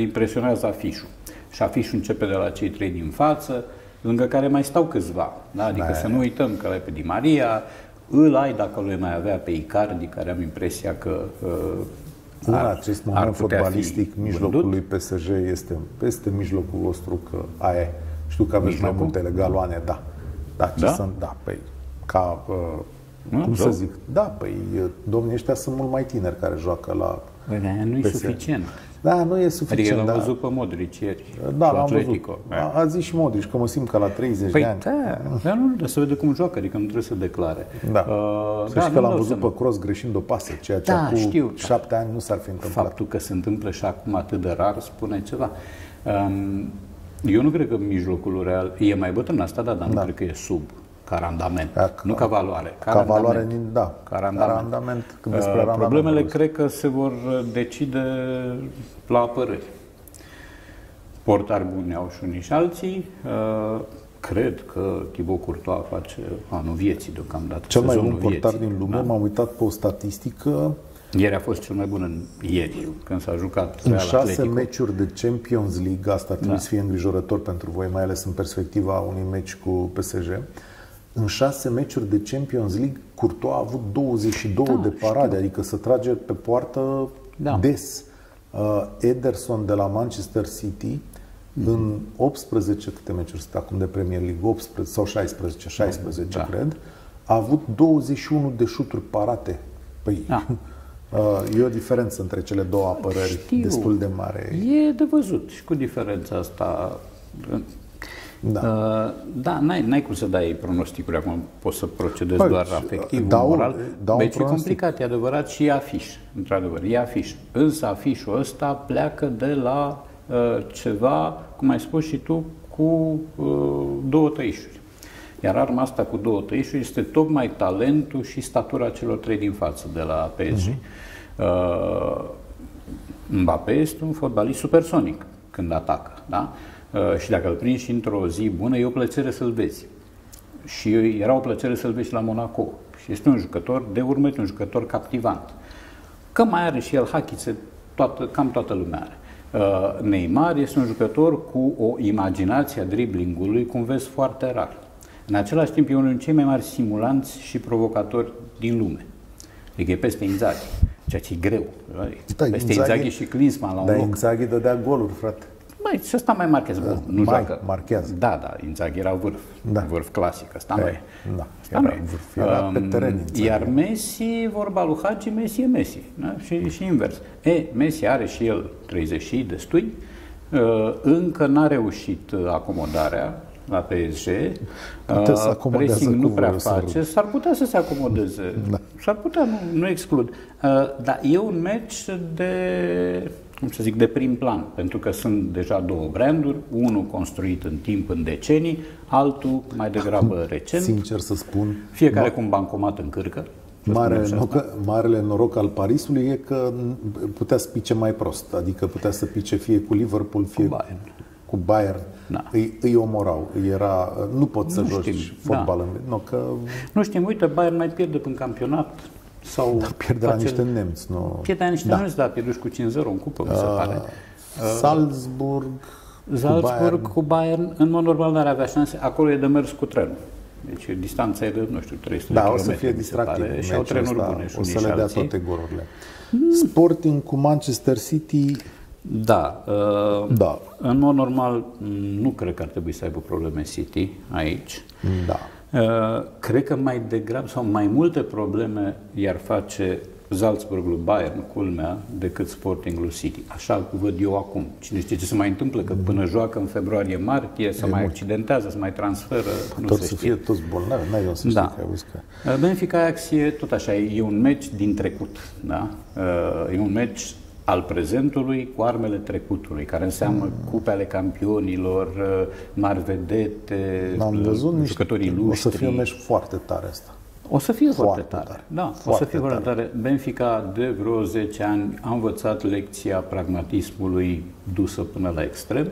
impresionează afișul. Și afișul începe de la cei trei din față, lângă care mai stau câțiva. Da? Adică da, să nu uităm că l-ai pe Di Maria, îl ai, dacă le mai avea, pe Icardi, care am impresia că în ar, acest moment fotbalistic, mijlocul vândut. lui P S G este peste mijlocul vostru, că aia știu că aveți mijlocul? mai multe galoane, da. Da, ce da? sunt, da, păi... Ca, uh, nu, cum să zic? Da, păi, domnii ăștia sunt mult mai tineri care joacă la P S G. Nu e suficient. Da, nu e suficient. Adică l-am da. văzut pe Modric ieri. Da, l-am văzut. A, a zis și Modric, că mă simt ca la treizeci păi, de ani. Da, dar nu, dar să vede cum joacă, adică nu trebuie să declare. Da. Uh, să da, știi că l-am văzut pe Cross greșind o pasă, ceea ce da, cu știu, șapte ani nu s-ar fi întâmplat. Faptul că se întâmplă și acum atât de rar spune ceva. Um, eu nu cred că mijlocul Real e mai bătrân asta, da, dar nu da. cred că e sub. Ca randament, ca, nu ca valoare. Ca, ca valoare, da. Ca randament. Ca randament când despre randament problemele cred că se vor decide la apărări. Portari buni au și unii și alții. Cred că Thibaut Courtois face anul vieții deocamdată. Cel mai bun portar din lume, da? M-am uitat pe o statistică. Ieri a fost cel mai bun în ieri, când s-a jucat Real Atletico. În șase meciuri de Champions League, asta trebuie da. să fie îngrijorător pentru voi, mai ales în perspectiva unui meci cu P S G. În șase meciuri de Champions League, Courtois a avut douăzeci și două da, de parade, știu. adică să trage pe poartă da. des. Uh, Ederson de la Manchester City, mm-hmm. în optsprezece, câte meciuri sunt acum de Premier League, optsprezece sau șaisprezece, șaisprezece da. cred, a avut douăzeci și unu de șuturi parate. Păi, da. uh, e o diferență între cele două apărări știu. destul de mare. E de văzut și cu diferența asta... Da, uh, da n-ai cum să dai pronosticuri acum, poți să procedezi păi, doar afectiv, dau, moral. Deci e complicat, e adevărat, și e afiș, într-adevăr, e afiș. Însă afișul ăsta pleacă de la uh, ceva, cum ai spus și tu, cu uh, două tăișuri. Iar arma asta cu două tăișuri este tocmai talentul și statura celor trei din față de la P S G. Uh -huh. uh, Mbappé este un fotbalist supersonic când atacă, da? Uh, și dacă îl prinzi într-o zi bună, e o plăcere să-l vezi. Și era o plăcere să-l vezi la Monaco. Și este un jucător de urmărit, un jucător captivant. Că mai are și el hachițe, toată, cam toată lumea are. Uh, Neymar este un jucător cu o imaginație a driblingului, cum vezi, foarte rar. În același timp, e unul dintre cei mai mari simulanți și provocatori din lume. Adică e peste Inzaghi, ceea ce e greu. Da, peste Inzaghi și Klinsmann la un da, loc. Dar Inzaghi dădea goluri, frate. Mai, și ăsta mai marchează. Da, nu mai joacă. Marchează. Da, da, Inzaghi era vârf. Da. Vârf clasic, ăsta nu e. Da, asta era nu vârf, era um, pe teren. Iar Messi, vorba lui Hagi, Messi e Messi. Da? Și, și invers. E, Messi are și el treizeci destui. Uh, încă n-a reușit acomodarea la P S G. Uh, pressing nu prea face. S-ar putea să se acomodeze. Da. S-ar putea, nu, nu exclud. Uh, dar e un meci de... cum să zic, de prim plan, pentru că sunt deja două branduri, unul construit în timp, în decenii, altul mai degrabă recent. Sincer să spun... Fiecare cu un bancomat în cârcă. Mare, marele noroc al Parisului e că putea să pice mai prost, adică putea să pice fie cu Liverpool, fie cu Bayern. Cu Bayern. Da. Îi, îi omorau. Era, nu pot să nu joci știm. fotbal. Da. În, nu, că... nu știm, uite, Bayern mai pierde în campionat. Sau da, pierde la niște nemți. Nu... Pierde la niște da. nemți, da, pierduși cu cinci zero în cupă, mi se pare. Uh, Salzburg, Salzburg cu, cu Bayern, în mod normal, n-ar avea șanse. Acolo e de mers cu trenul. Deci distanța e de, nu știu, trei sute de kilometri. Da, o să fie distractiv. Și au trenuri bune. O să le dea toate golurile. Hmm. Sporting cu Manchester City... Da, uh, da. În mod normal, nu cred că ar trebui să aibă probleme City aici. Da. Uh, cred că mai degrabă sau mai multe probleme i-ar face Salzburg lui Bayern, culmea, decât Sporting lui City. Așa văd eu acum. Cine știe ce se mai întâmplă, că până joacă în februarie-martie, se mai accidentează, se mai transferă, nu se știe. Să fie toți bolnavi, n-ai eu să știi că ai văzut că... Benfica-Ajax e tot așa, e un meci din trecut, da? Uh, e un meci al prezentului cu armele trecutului, care înseamnă cupe ale campionilor, mari vedete, jucătorii luștri. O să fie un meci foarte tare asta. O să fie foarte, foarte tare. tare. Da, foarte o să fie foarte tare. tare. Benfica de vreo zece ani a învățat lecția pragmatismului dusă până la extrem.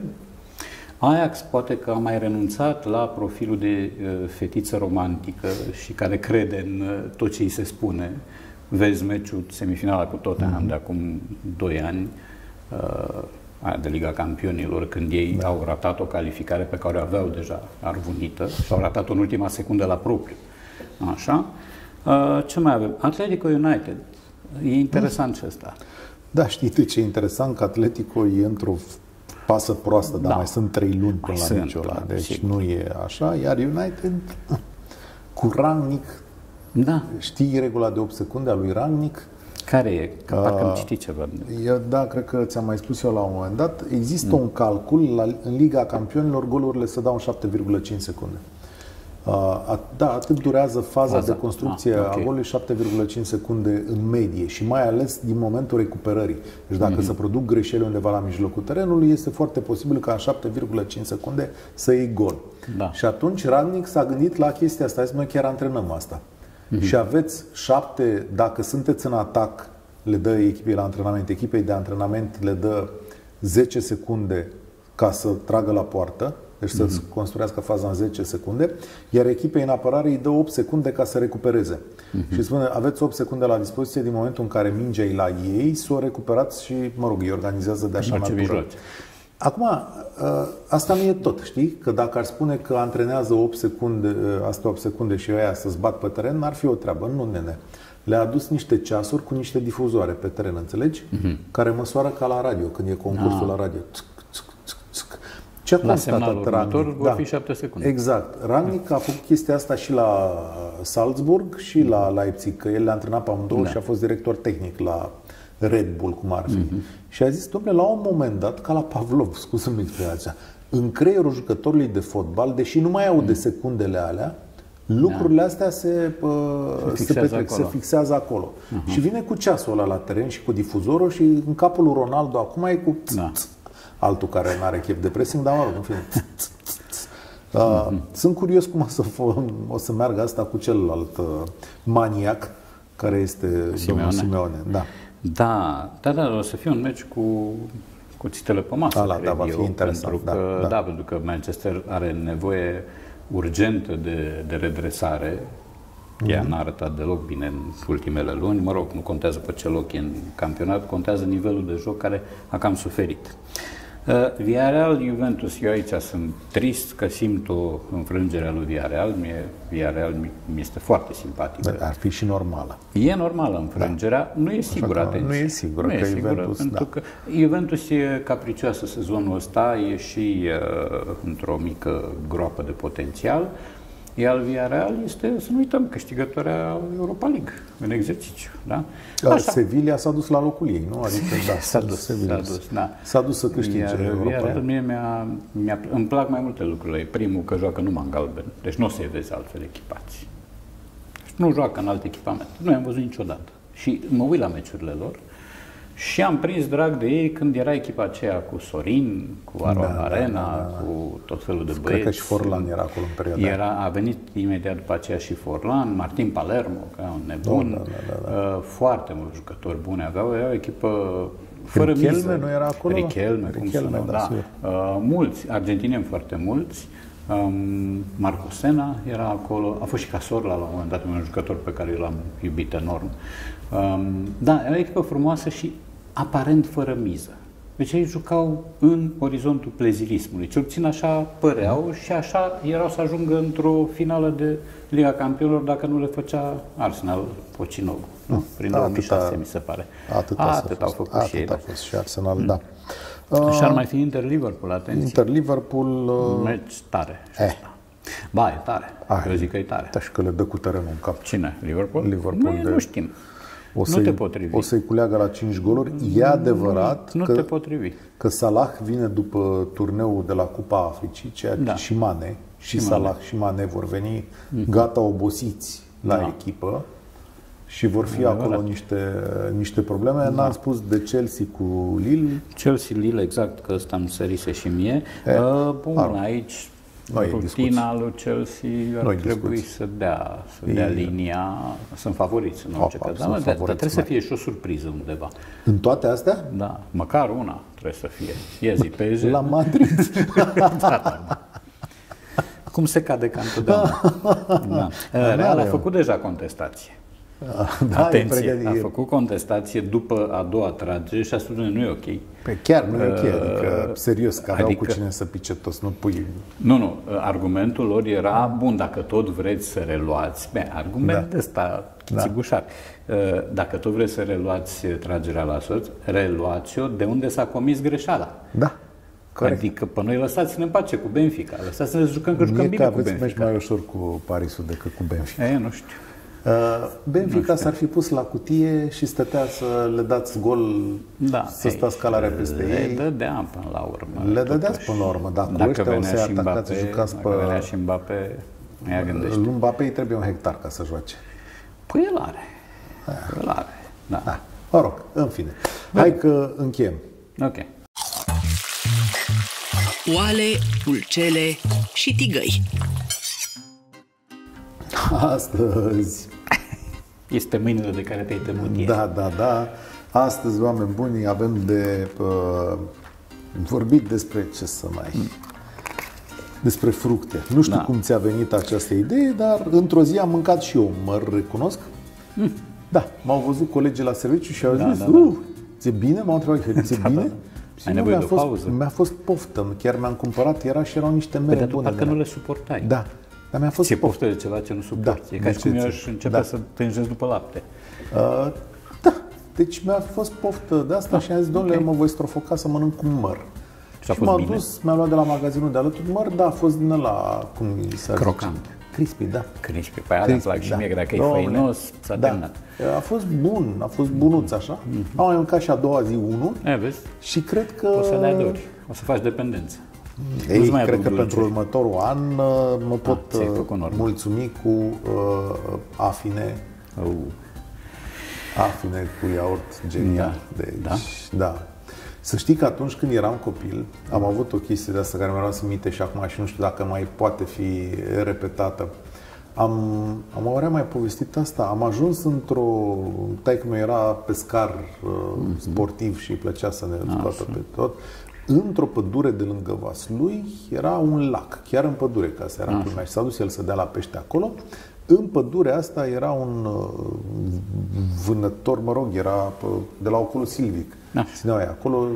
Ajax poate că a mai renunțat la profilul de fetiță romantică și care crede în tot ce îi se spune. Vezi meciul semifinala cu Tottenham de acum doi ani, de Liga Campionilor, când ei da. au ratat o calificare pe care o aveau deja arvunită și au ratat-o în ultima secundă la propriu. Așa. Ce mai avem? Atletico United. E interesant da. și asta. Da, știi ce e interesant? Că Atletico e într-o pasă proastă, dar da. mai sunt trei luni până mai la meciul ăla. Deci sigur. nu e așa. Iar United cu Ragnic. Da. Știi regula de opt secunde a lui Ragnic? Care e? Că parcă îmi citit ceva. Da, cred că ți-am mai spus eu la un moment dat. Există mm. un calcul, la, în Liga Campionilor, golurile se dau în șapte virgulă cinci secunde. A, da, atât durează faza, faza. de construcție ah, okay. a golului, șapte virgulă cinci secunde în medie și mai ales din momentul recuperării. Deci dacă mm-hmm. se produc greșeli undeva la mijlocul terenului, este foarte posibil ca în șapte virgulă cinci secunde să iei gol. Da. Și atunci Ragnic s-a gândit la chestia asta. Noi chiar antrenăm asta. Mm-hmm. Și aveți șapte, dacă sunteți în atac, le dă echipei la antrenament, echipei de antrenament le dă zece secunde ca să tragă la poartă, deci mm-hmm. să construiască faza în zece secunde, iar echipei în apărare îi dă opt secunde ca să recupereze. Mm-hmm. Și spune, aveți opt secunde la dispoziție din momentul în care mingea e la ei, să o recuperați și, mă rog, îi organizează de așa natură. Acum, asta nu e tot, știi? Că dacă ar spune că antrenează opt secunde, astea opt secunde și aia să-ți bat pe teren, n-ar fi o treabă, nu nene. Le-a adus niște ceasuri cu niște difuzoare pe teren, înțelegi? Mm-hmm. Care măsoară ca la radio, când e concursul ah. la radio. Țc, țc, țc, țc. Ce a constatat Ragnic? Da. șapte secunde. Exact. Ragnic a făcut chestia asta și la Salzburg și mm-hmm. la Leipzig, că el le-a antrenat pe amândouă da. și a fost director tehnic la Red Bull, cum ar fi. Mm-hmm. Și a zis, dom'le, la un moment dat, ca la Pavlov, scuze-mi explicația, în creierul jucătorului de fotbal, deși nu mai au de secundele alea, lucrurile astea se, uh, se, fixează, se, petrec, acolo. se fixează acolo. Uh-huh. Și vine cu ceasul ăla la teren și cu difuzorul și în capul lui Ronaldo acum e cu tz, da. tz, altul care nu are chef de pressing, dar mă rog, în fine. Tz, tz, tz. Uh, uh-huh. Sunt curios cum o să, o să meargă asta cu celălalt uh, maniac care este Simeone. Simeone. Da. Da, da, da, o să fie un meci cu cuțitele pe masă, da, da, va fi eu, interesant, pentru că, da, da. da, pentru că Manchester are nevoie urgentă de, de redresare. Mm-hmm. Ea n-a arătat deloc bine în ultimele luni. Mă rog, nu contează pe ce loc e în campionat, contează nivelul de joc care a cam suferit. Uh, Villarreal, Juventus, eu aici sunt trist că simt o înfrângere a lui Villarreal. Mie, Villarreal mi este foarte simpatică. Dar ar fi și normală. E normală înfrângerea, da. nu e sigură, atenție. Nu e sigură, nu că e sigură Juventus, pentru da. că Juventus e capricioasă sezonul ăsta, e și uh, într-o mică groapă de potențial. Iar Villarreal este, să nu uităm, câștigătoarea Europa League în exercițiu. Da? Sevilla s-a dus la locul ei, nu? Adică, da, s-a dus, s-a dus, da. S-a dus să câștige Europa League. Mie îmi plac mai multe lucruri. Primul, că joacă numai în galben. Deci nu o să-i vezi altfel echipați. Nu joacă în alt echipament. Nu i-am văzut niciodată. Și mă uit la meciurile lor și am prins drag de ei când era echipa aceea cu Sorin, cu Aron da, Arena, da, da, da. cu tot felul de băieți. Cred că și Forlan era acolo în perioada. Era, a venit imediat după aceea și Forlan, Martin Palermo, că era un nebun, da, da, da, da. foarte mulți jucători buni aveau, era o echipă fără miză. Richelme nu era acolo? Richelme, cum se numea, da. da. Uh, mulți, argentinieni foarte mulți. Um, Marco Sena era acolo, a fost și Casorla la un moment dat, un jucător pe care l-am iubit enorm. Um, da, era o echipă frumoasă și aparent fără miză. Deci ei jucau în orizontul plezilismului. Cel puțin așa păreau și așa erau să ajungă într-o finală de Liga Campionilor dacă nu le făcea Arsenal Pocinoglu. Nu, prin două mii șase, mi se pare. Atâta, atâta au făcut și ei. Atâta a fost și Arsenal, mm. da. Și ar mai fi Inter-Liverpool, atenție. Inter-Liverpool... Meci tare. Eh. Ba, e tare. Ah, eu zic că e tare. Da, și că le dă cu terenul în cap. Cine? Liverpool? Liverpool nu, de... nu știm. O să-i, nu te potrivi. O să-i culeagă la cinci goluri. E adevărat nu, nu că, te potrivi. că Salah vine după turneul de la Cupa Africii, ceea da. și Mane, și, și Salah Mane. și Mane vor veni mm. gata obosiți la da. echipă și vor fi adevărat. acolo niște, niște probleme. Da. N-am spus de Chelsea cu Lille. Chelsea-Lille, exact, că ăsta îmi sărise și mie. E, uh, bun, ar... aici... Noi rutina lui Chelsea ar Noi trebui discuți. să dea, să dea linia. Sunt favoriți în orice caz, dar trebuie mai. să fie și o surpriză undeva. În toate astea? Da, măcar una trebuie să fie. Ia zi, P S G. La Madrid. da, da. Cum se cade ca întotdeauna. Da. Real a făcut deja contestație. Da, Atenție, a făcut contestație după a doua tragere și a spus nu e ok. Pe chiar nu e ok, adică serios, că adică, aveau cu cine să pice toți, nu pui... Nu, nu, argumentul lor era, bun, dacă tot vreți să reluați, bine, argumentul da. ăsta, țigușar, da. dacă tot vreți să reluați tragerea la soț, reluați-o de unde s-a comis greșeala. Da. Corect. Adică pe noi lăsați-ne în pace cu Benfica, lăsați-ne să jucăm, că jucăm Mie bine că cu Benfica. Mie că mai ușor cu Parisul decât cu Benfica. E, nu știu. Benfica s-ar fi pus la cutie și stătea să le dați gol, da, să stați calarea peste le ei. Le dădeam până la urmă. Le dădeați până la urmă, dar cu ăștia o să-i atacați, jucați pe... Dacă venea și Mbappé, ea gândește. Lui Mbappé îi trebuie un hectar ca să joace. Păi el are. Păi el are, da. da. Mă rog, în fine. Bine. Hai că încheiem. Ok. Oale, pulcele și tigăi. Astăzi este mâinile de care te-ai temut. Da, da, da. Astăzi, oameni buni, avem de uh, vorbit despre ce să mai... despre fructe. Nu știu da. cum ți-a venit această idee, dar într-o zi am mâncat și eu măr, recunosc. Mm. Da, m-au văzut colegii la serviciu și au da, zis da, da. ți-e bine? M-au întrebat că ți-e bine? Da, da. Ai nevoie de o pauză? Mi-a fost poftă, chiar mi-am cumpărat, era și erau niște mere bune. Parcă nu le suportai. Da. Dar mi-a fost poftă de ceva ce nu suporti. Da, e ca și cum eu aș începe da. să tânjesc după lapte. Uh, da, deci mi-a fost poftă de asta da. și am zis, domnule, okay. mă voi strofoca să mănânc cu măr. Și, și m-am dus, mi-am luat de la magazinul de alături măr, da, a fost din ăla, cum s-a zis? Crocant. Crispy, da. Crispy, păi aia îmi plac și mie, că dacă Doamne. e făinos, s-a da. terminat. A fost bun, a fost bunuț așa. Mm-hmm. Am mai mâncat și a doua zi unul. Și cred că... O să ne adori, o să faci dependență. Ei, mai cred că pentru următorul an mă pot a, mulțumi cu uh, afine, uh. afine cu iaurt genial. Da. Deci, da? Da. Să știi că atunci când eram copil, am avut o chestie de asta care mi-a luat în minte și acum și nu știu dacă mai poate fi repetată. Am, am oare mai povestit asta? Am ajuns într-o... Taică-miu era pescar uh, mm-hmm. sportiv și îi plăcea să ne scoată pe tot. Într-o pădure de lângă Vaslui era un lac, chiar în pădure, ca să era plumea și s-a dus el să dea la pește acolo. În pădurea asta era un vânător, mă rog, era de la ocolul silvic. Da. Țineau ei acolo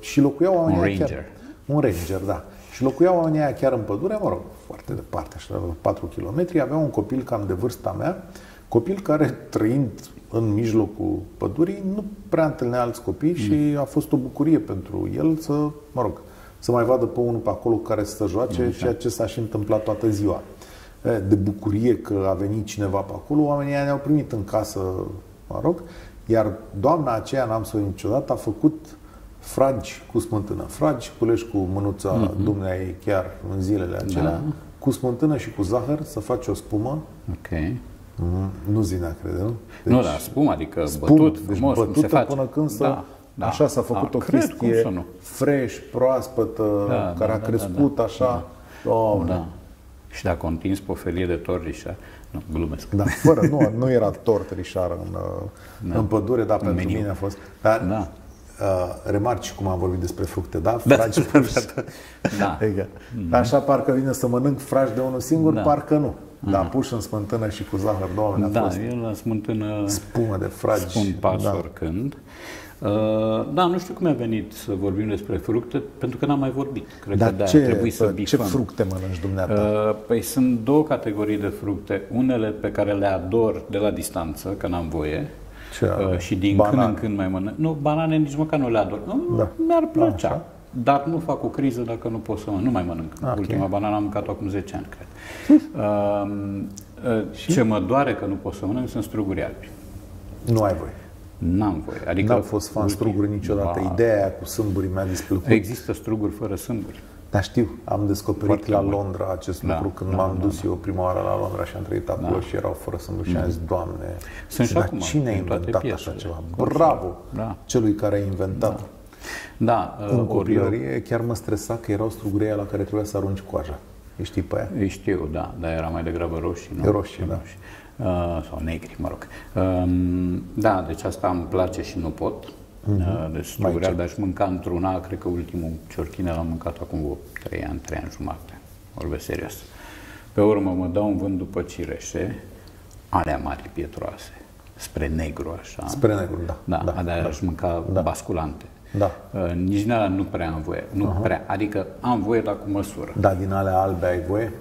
și locuiau oamenii Un ranger. Chiar, un ranger, da. Și locuiau oamenii aia chiar în pădure, mă rog, foarte departe, așa, patru kilometri. Avea un copil cam de vârsta mea, copil care trăind în mijlocul pădurii, nu prea întâlnea alți copii și a fost o bucurie pentru el să, mă rog, să mai vadă pe unul pe acolo care să joace, mm-hmm. ceea ce s-a și întâmplat toată ziua. De bucurie că a venit cineva pe acolo, oamenii ne-au primit în casă, mă rog, iar doamna aceea, n-am să o niciodată, a făcut fragi cu smântână, fragi culești cu mânuța mm-hmm. dumneai chiar în zilele acelea, da. cu smântână și cu zahăr, să faci o spumă. Okay. Mm-hmm. Nu zinea, crede, nu? Deci, nu, dar spum, adică spum, bătut frumos, deci bătută se face. până când să... Da, da, așa s-a făcut da, o chestie fresh, proaspătă, da, care da, a crescut da, da, așa. Da. Oh, da. Și dacă o întins pe o felie de tort rișar, nu, glumesc. Da, fără, nu, nu era tort rișar în, da. în pădure, dar în pentru meniu. mine a fost... Dar, da. Uh, remarci cum am vorbit despre fructe, da? Fragi da. da. da. Așa parcă vine să mănânc fragi de unul singur, da. parcă nu. Dar Aha. puși în smântână și cu zahăr, doamne, da, a fost... Da, eu la smântână... Spumă de fragi. Spun pas da. oricând. Da, nu știu cum mi-a venit să vorbim despre fructe, pentru că n-am mai vorbit. Cred Dar că ce, trebuie să ce fructe mănânci dumneata? Păi sunt două categorii de fructe. Unele pe care le ador de la distanță, că n-am voie. Ce? Și din Banan. când în când mai mănânc. Nu, banane nici măcar nu le ador. Da. Mi-ar plăcea. Așa. Dar nu fac o criză dacă nu pot să mănânc. Nu mai mănânc. Okay. Ultima banană am mâncat-o acum zece ani, cred. uh, uh, ce mă doare că nu pot să mănânc sunt struguri albi. Nu ai voie. N-am voie. Adică n-am fost fan struguri niciodată. Ba... Ideea aia cu sâmburii mi-a displăcut. Există struguri fără sâmburi. Dar știu, am descoperit Foarte la Londra mult. acest da, lucru când da, m-am da, dus da. eu prima oară la Londra și am trăit acolo da. și erau fără sâmburi și am zis, Doamne, sunt dar acum, cine a inventat așa ceva? Bravo da. celui care a inventat. Da. Da, în copilărie eu... chiar mă stresa că erau strugurii la care trebuia să arunci coaja. Îi știi pe aia? Îi știu, da, dar era mai degrabă roșii, nu? Roșii, da. Roșii. Uh, sau negri, mă rog. Uh, da, deci asta îmi place și nu pot. Uh-huh. Deci strugurii, dar aș mânca într-una, cred că ultimul ciorchine l-am mâncat acum trei ani, trei ani jumate. Vorbesc serios. Pe urmă mă dau un vânt după cireșe, alea mari, pietroase, spre negru, așa. Spre negru, da. Da, da, alea da. aș mânca da. basculante. Da. Uh, nici din alea nu prea am voie, nu uh-huh. prea, adică am voie, dar cu măsură. Da, din alea albe ai voie?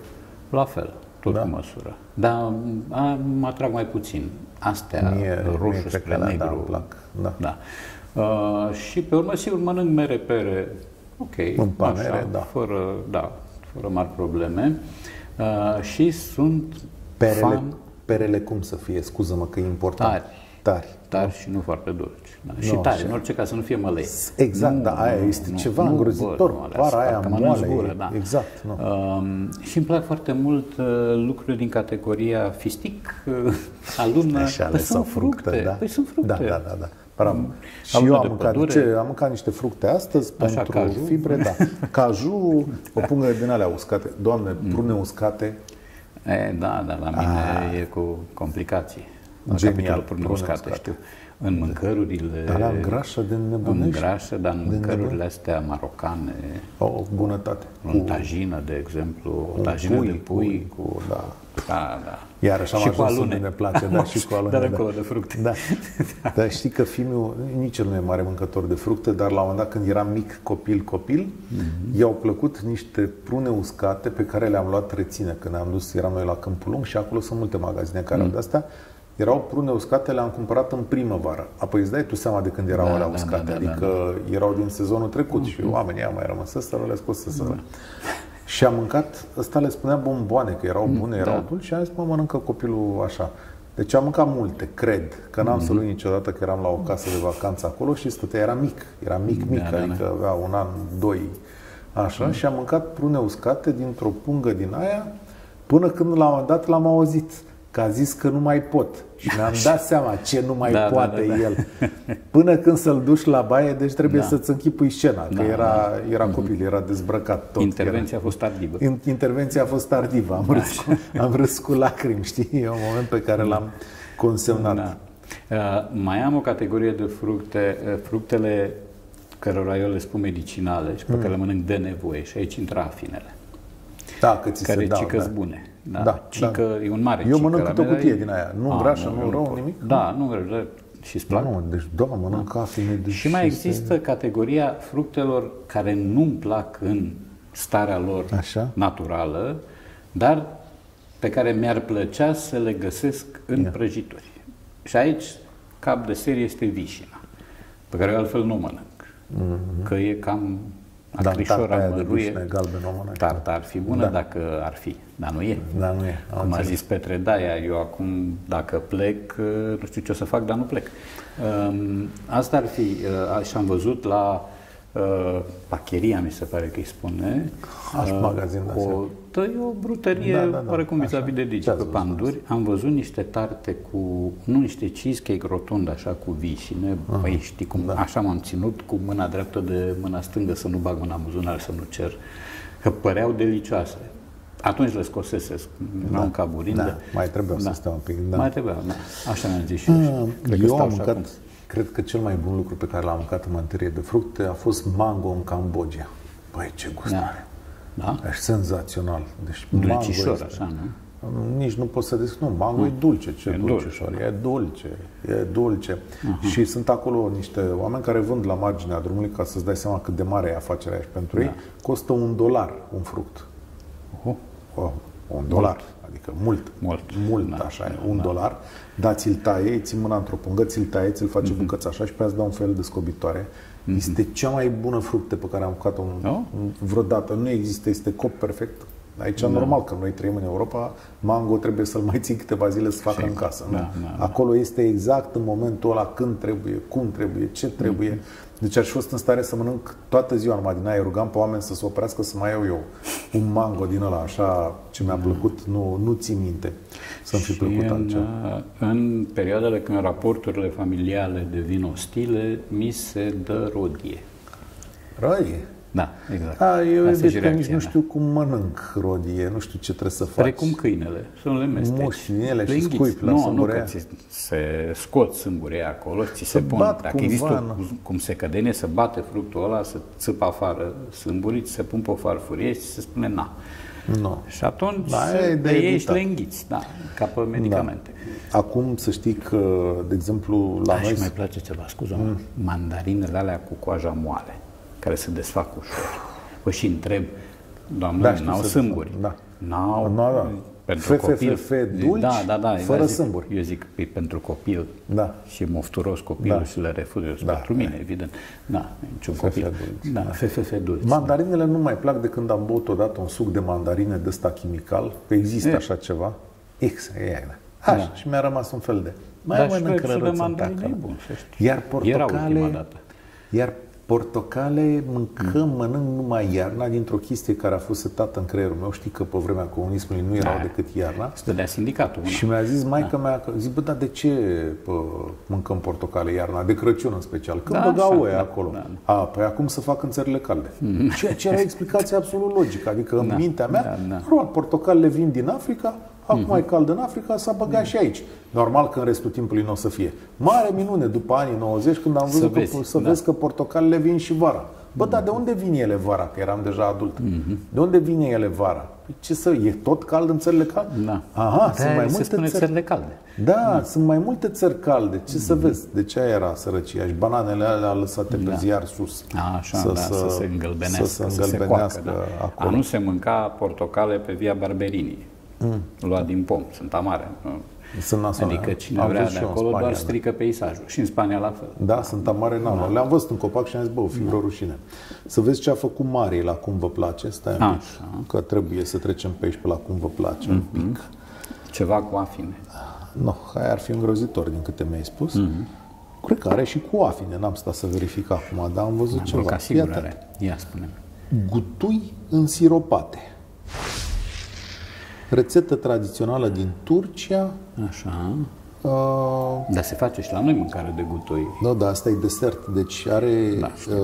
La fel, tot da. cu măsură, dar mă atrag mai puțin. Astea, mie, roșu mie spre negru. Da, îmi plac. Da. Da. Uh, și pe urmă, sigur, mănânc mere, pere, ok, în panere, așa, da. Fără, da, fără mari probleme uh, și sunt perele, fan... Perele cum să fie? Scuză-mă că e important. Tari. Tari. Tari și nu foarte dulci. Da. No, și tari, în orice caz, să nu fie mălei. Exact, nu, da, aia nu, este nu, ceva nu, îngrozitor. Vara aia moale, da. Exact. Nu. Uh, și îmi plac foarte mult uh, lucruri din categoria fistic, uh, alună, păi sunt fructe. fructe da. Păi sunt fructe. Da, da, da. da. Bravo. Și eu am mâncat, ce, am mâncat niște fructe astăzi Așa, pentru caju. fibre, da. Caju, o pungă din alea uscate. Doamne, prune mm. uscate. E, da, da, la mine ah. e cu complicații. Genial, prune uscate, știu. În mâncărurile... Dar la îngrașă de nebunești. Îngrașă, dar în mâncărurile astea marocane. O bunătate. Cu... tajină, de exemplu. O tajină de pui. Cu, cu, da. Da, da. Iar așa am ajuns să ne place, da, și cu alune. Dar încolo de fructe. Da. Da. Dar știi că fiul nici el nu e mare mâncător de fructe, dar la un moment dat, când eram mic copil-copil, mm-hmm. i-au plăcut niște prune uscate pe care le-am luat reține când am dus, eram noi la Câmpul Lung și acolo sunt multe magazine care au mm. de-astea. Erau prune uscate, le-am cumpărat în primăvară. Apoi îți dai tu seama de când erau da, alea da, uscate, da, da, adică da, da. erau din sezonul trecut mm-hmm. și oamenii aia mai rămăseseră, le-a scos să da. Și am mâncat, ăsta le spunea bomboane, că erau bune, erau da. dulci și am zis, mă, mănâncă copilul așa. Deci am mâncat multe, cred, că n-am mm-hmm. să luat niciodată, că eram la o casă de vacanță acolo și stătea, era mic, era mic, mic, da, adică da, da. avea un an, doi, așa, mm-hmm. și am mâncat prune uscate dintr-o pungă din aia, până când la un moment dat l-am auzit. Că a zis că nu mai pot și mi-am dat seama ce nu mai da, poate da, da, da. el. Până când să-l duci la baie, deci trebuie da. să-ți închipui scena, că da, era, era copil, era dezbrăcat tot. Intervenția era. a fost tardivă. Intervenția a fost tardivă, am, da. râs, cu, am râs cu lacrimi, știi, e un moment pe care l-am consemnat. Da. Uh, mai am o categorie de fructe, fructele cărora eu le spun medicinale și pe mm. care le mănânc de nevoie și aici intră afinele. Da, că ți care se dau, cică-s bune. Da, da, cică, da. E un mare cică. Eu mănânc câte o cutie din aia. Nu îngrașă, nu rău, nimic? Da, nu îngrașă. Și-ți plac? Nu, deci da, mănânc da. afine. Deci și mai există este... categoria fructelor care nu-mi plac în starea lor Așa? naturală, dar pe care mi-ar plăcea să le găsesc în Ia. prăjituri. Și aici, cap de serie, este vișina, pe care eu altfel nu mănânc. Mm-hmm. Că e cam... Acrișora măruie, tarta ar fi bună da. dacă ar fi, dar nu e. Da, nu e. Cum a zis Petre Daia, eu acum dacă plec, nu știu ce o să fac, dar nu plec. Asta ar fi, și am văzut la Pacheria, mi se pare că îi spune, Aș magazin, o, da, e o brutărie, da, da, da. oarecum vis-a-vis de Digi, pe panduri. Zis? Am văzut niște tarte cu, nu niște cheesecake rotund, așa, cu vișine, uh-huh. păi știi cum, da. așa m-am ținut cu mâna dreaptă de mâna stângă să nu bag mâna în buzunar, să nu cer, că păreau delicioase. Atunci le scosesesc, da. un caburindă. Da. Mai trebuia da. să stau un pic, da. Mai trebuia, da. Așa mi-am zis și eu. Uh, eu am mâncat... Cred că cel mai bun lucru pe care l-am mâncat în materie de fructe a fost mango în Cambodgia. Băi, ce gustare! Da. Da? E senzațional. Deci, dulcișor, așa, nu? Nici nu pot să zic, nu, mango e dulce, ce e dulceșor, dulce. e dulce, e dulce. Uh-huh. Și sunt acolo niște oameni care vând la marginea drumului, ca să-ți dai seama cât de mare e afacerea și pentru da. ei, costă un dolar un fruct. Uh-huh. Oh, un dolar, mult. adică mult, mult, mult da. așa e, un da. dolar, dar ți-l taie, ții mâna într-o pungă, ți-l taie, ți-l face uh-huh. bucăți așa și pe aia îți dă un fel de scobitoare. Uh-huh. Este cea mai bună fructe pe care am mâncat-o oh? vreodată, nu există, este cop perfect. Aici da. normal că noi trăim în Europa, mango trebuie să-l mai ții câteva zile să facă în casă. Nu? Da, da, da. Acolo este exact în momentul ăla când trebuie, cum trebuie, ce trebuie. Deci aș fi fost în stare să mănânc toată ziua numai din aia, rugam pe oameni să se oprească să mai iau eu un mango din ăla, așa ce mi-a plăcut, nu, nu țin minte să-mi fi plăcut altceva. În, în perioadele când raporturile familiale devin ostile, mi se dă rodie. Rodie? Da, exact. A, eu evident că nici nu știu cum mănânc rodie, nu știu ce trebuie să faci. Precum câinele, să nu le mesteci. Moșinele și scuip la sângurea. Nu, nu, se scot sângurea acolo, ți se pun. Dacă există cum se cădene, să bate fructul ăla, să țâpă afară sâmburii, se pun pe o farfurie și se spune na. No. Și atunci da, ei le înghiți, da, ca pe medicamente. Da. Acum să știi că, de exemplu, la da, noi... mai place ceva, scuză, mm. mandarinele alea cu coaja moale, care se desfac ușor. Păi și întreb, doamne, da, n-au sâmburi. Da. N-au, da, da. Pentru fe, copil. Fe, fe, dulci, da, da, da, fără zic, sâmburi. Eu zic, e pentru copil da. și mofturos copilul da. și le refuz. Eu da, pentru mine, da. evident. Da, niciun fe, copil. Fe, da, fe, fe, fe, dulci. Mandarinele da. nu mai plac de când am băut odată un suc de mandarine de ăsta chimical, că există e. așa ceva. X, e, da. Așa, da. Și mi-a rămas un fel de... Mai Dar și prețul de mandarine e bun, să știi. Iar portocale... Iar portocale mâncăm, mănânc numai iarna, dintr-o chestie care a fost setată în creierul meu. Știi că pe vremea comunismului nu erau da, decât iarna. Stădea sindicatul. Și mi-a zis maica mea, zic, bă, dar de ce pă, mâncăm portocale iarna? De Crăciun în special. Când da, băgau oia da, acolo. Da, da. A, păi acum se fac în țările calde. Ceea ce era explicație absolut logică. Adică în da, mintea mea, da, da. portocalele vin din Africa, acum e cald în Africa, s-a băgat și aici. Normal că în restul timpului nu o să fie. Mare minune după anii nouăzeci, când am văzut să vezi că, să da. vezi că portocalele vin și vara. Bă, dar de unde vin ele vara? Că eram deja adult. Mm-hmm. De unde vin ele vara? Ce să... E tot cald în țările calde? Da. Aha, sunt mai multe țări... țările calde. Da, da, sunt mai multe țări calde. Ce mm-hmm. să vezi? De ce era sărăcia? Și bananele alea lăsate pe da. ziar sus. Așa, să, da, să, să se îngălbenească. Să se îngălbenească să se coacă, acolo. A nu se mânca portocale pe Via Barberini. Mm. Luat din pom, sunt amare. Sunt nasoane. Adică cine am vrea de acolo Spania, doar strică da. peisajul. Și în Spania la fel. Da, sunt amare, n-am. Da. Le-am văzut în copac și am zis, bă, fi vreo rușine. Să vezi ce a făcut Marii la Cum vă place. Stai un pic, că trebuie să trecem pe aici pe la Cum vă place mm-hmm. un pic. Ceva cu afine. Nu, no, aia ar fi îngrozitor din câte mi-ai spus. Mm-hmm. Cred că are și cu afine. N-am stat să verific acum, dar am văzut am ceva. Iată. Ia, spune-mi. Gutui însiropate. Rețetă tradițională din Turcia. Așa. Uh, Dar se face și la noi mâncare de gutui. Da, da, asta e desert. Deci are... Da, uh,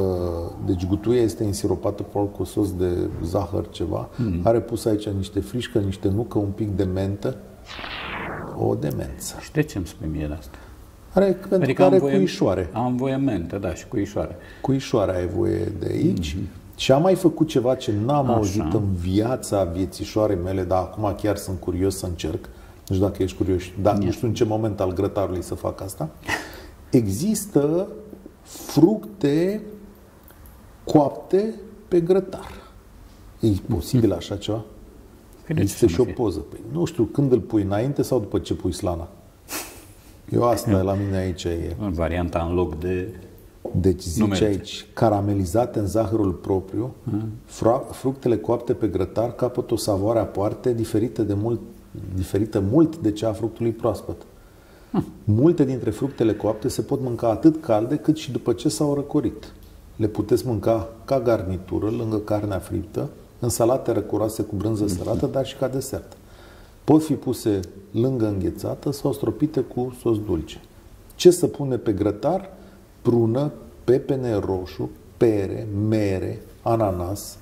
deci gutuia este însiropată probabil cu sos de zahăr, ceva. Mm. Are pus aici niște frișcă, niște nucă, un pic de mentă. O demență. Și de ce îmi spui mie de asta? Are, pentru adică că are voie, cuișoare. Am voie mentă, da, și cuișoare. Cuișoarea ai voie de aici. Mm-hmm. Și am mai făcut ceva ce n-am Așa. auzit în viața viețișoarei mele, dar acum chiar sunt curios să încerc. Nu știu dacă ești curios, dar nu știu în ce moment al grătarului să fac asta. Există fructe coapte pe grătar. E posibil așa ceva? Există și o poză. Păi, nu știu când îl pui, înainte sau după ce pui slana? Eu asta la mine aici e. Varianta în loc de... Deci zici aici, caramelizate în zahărul propriu, hmm. fructele coapte pe grătar capătă o savoare aparte, diferită, de mult, diferită mult de cea a fructului proaspăt. Hmm. Multe dintre fructele coapte se pot mânca atât calde, cât și după ce s-au răcorit. Le puteți mânca ca garnitură, lângă carnea friptă, în salate răcuroase cu brânză sărată, dar și ca desert. Pot fi puse lângă înghețată sau stropite cu sos dulce. Ce se pune pe grătar? Prună, pepene roșu, pere, mere, ananas,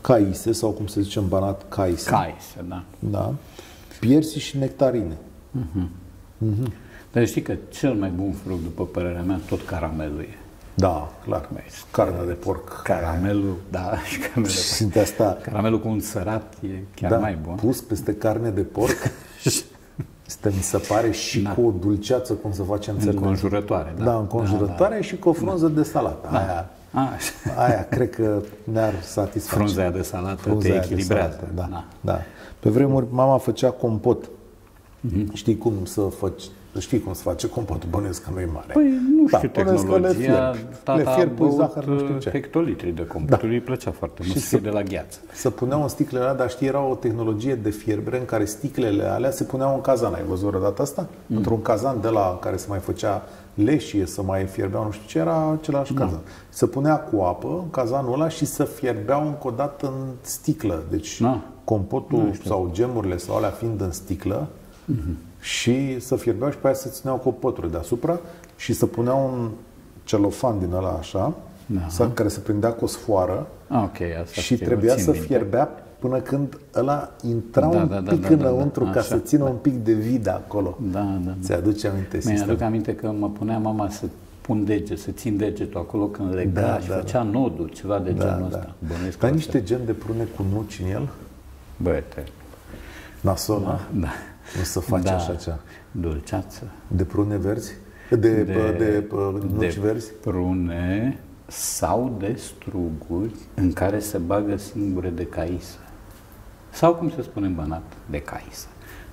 caise, sau cum se zice în Banat, caise. Caise, da. Da. Piersi și nectarine. Uh-huh. Uh-huh. Dar știi că cel mai bun fruct, după părerea mea, tot caramelul e. Da, clar. Carne de porc. Caramelul. Da, și carne de porc. De asta, caramelul cu un sărat e chiar da, mai bun. Pus peste carne de porc. Asta mi se pare și da. Cu o dulceață, cum se face înțeleg. Înconjurătoare. Da, da înconjurătoare da, da. Și cu o frunză da. De salată. Da. Aia, a, aia cred că ne-ar satisface. Frunza de salată frunza te echilibrează. Salată, da. Da. Da. Pe vremuri mama făcea compot. Mm-hmm. Știi cum să faci? Știi cum se face compotul, bănuiesc că nu e mare. Păi nu știu, da, tehnologia, le tata le fierb cu zahăr, nu știu ce. Hectolitri de compot, da. Îi plăcea foarte mult, se de la gheață. Se puneau în sticlele alea, dar știi, era o tehnologie de fierbere în care sticlele alea se puneau în cazan. Ai văzut o dată asta? Mm. Într-un cazan de la care se mai făcea leșie, să mai fierbeau, nu știu ce, era același cazan. Da. Se punea cu apă în cazanul ăla și se fierbeau încă o dată în sticlă. Deci da. Compotul da, sau gemurile sau alea fiind în sticlă, mm-hmm. Și să fierbeau și pe aia se țineau cu o pătură deasupra și să puneau un celofan din ăla așa, sau care se prindea cu o sfoară. Okay, asta și trebuia să minte. Fierbea până când ăla intra da, un da, da, pic da, da, înăuntru da, da, ca așa, să țină da. Un pic de vid acolo. Da, da, da. Ți-aduce aminte? Mi-aduc sistem. Aminte că mă punea mama să pun dege, să țin degetul acolo când lega da, și da, făcea da. Noduri, ceva de genul da, ăsta. Da. Dar niște gen de prune cu nuci în el? Băiete. Nasol, da. Da. Nu să faci da, așa cea. Dulceață. De prune verzi? De, de, de, de, de verzi? Prune sau de struguri în care se bagă singure de caisă. Sau cum se spune în Banat, de caisă.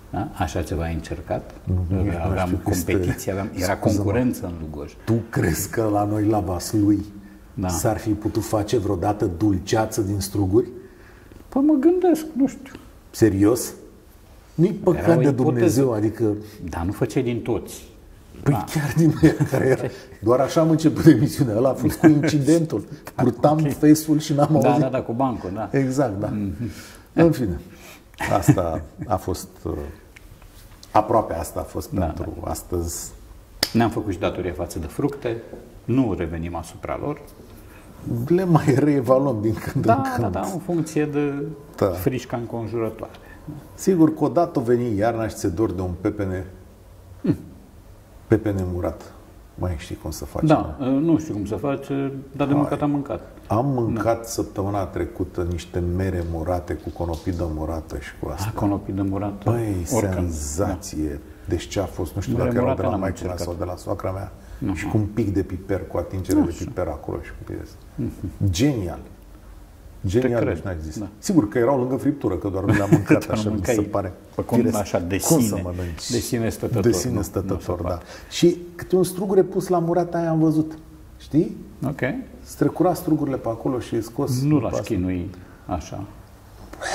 Da? Așa ceva ai încercat? Nu, nu, aveam nu competiție, aveam, era concurență în Lugoj. Tu crezi că la noi, la Vaslui, da. S-ar fi putut face vreodată dulceață din struguri? Păi mă gândesc, nu știu. Serios? Nu-i păcat de Dumnezeu, adică... Dar nu făceai din toți. Păi da. Chiar din care era. Doar așa am început emisiunea. Ăla a fost cu incidentul. Purtam okay. Face-ul și n-am da, auzit. Da, da, cu bancul, da. Exact, da. Mm-hmm. În fine. Asta a fost... Aproape asta a fost da, pentru da. Astăzi. Ne-am făcut și datorie față de fructe. Nu revenim asupra lor. Le mai reevaluăm din când da, în când. Da, da, da, în funcție de da. Frișca înconjurătoare. Sigur că odată o veni iarna și ți-e dor de un pepene mm. pepene murat. Mai știi cum să faci? Da, nu, nu știu cum să faci, dar de mâncat am mâncat. Am mâncat da. Săptămâna trecută niște mere murate cu conopidă murată și cu asta. A, conopidă murată. Băi, senzație. Da. Deci ce a fost, nu știu mere dacă erau de la maică mea sau de la soacra mea. Uh-huh. Și cu un pic de piper, cu atingere așa. De piper acolo și cu pies. Uh-huh. Genial. Genial, n-a existat. Da. Sigur că erau lângă friptură, că doar nu le-am mâncat, așa mi se pare. Cum, așa, de cum sine, să mănânci? De sine stătător. De sine stătător, da. Și câte un strugure pus la murata aia am văzut. Știi? Ok. Strecura strugurile pe acolo și scos. Nu l-aș chinui așa.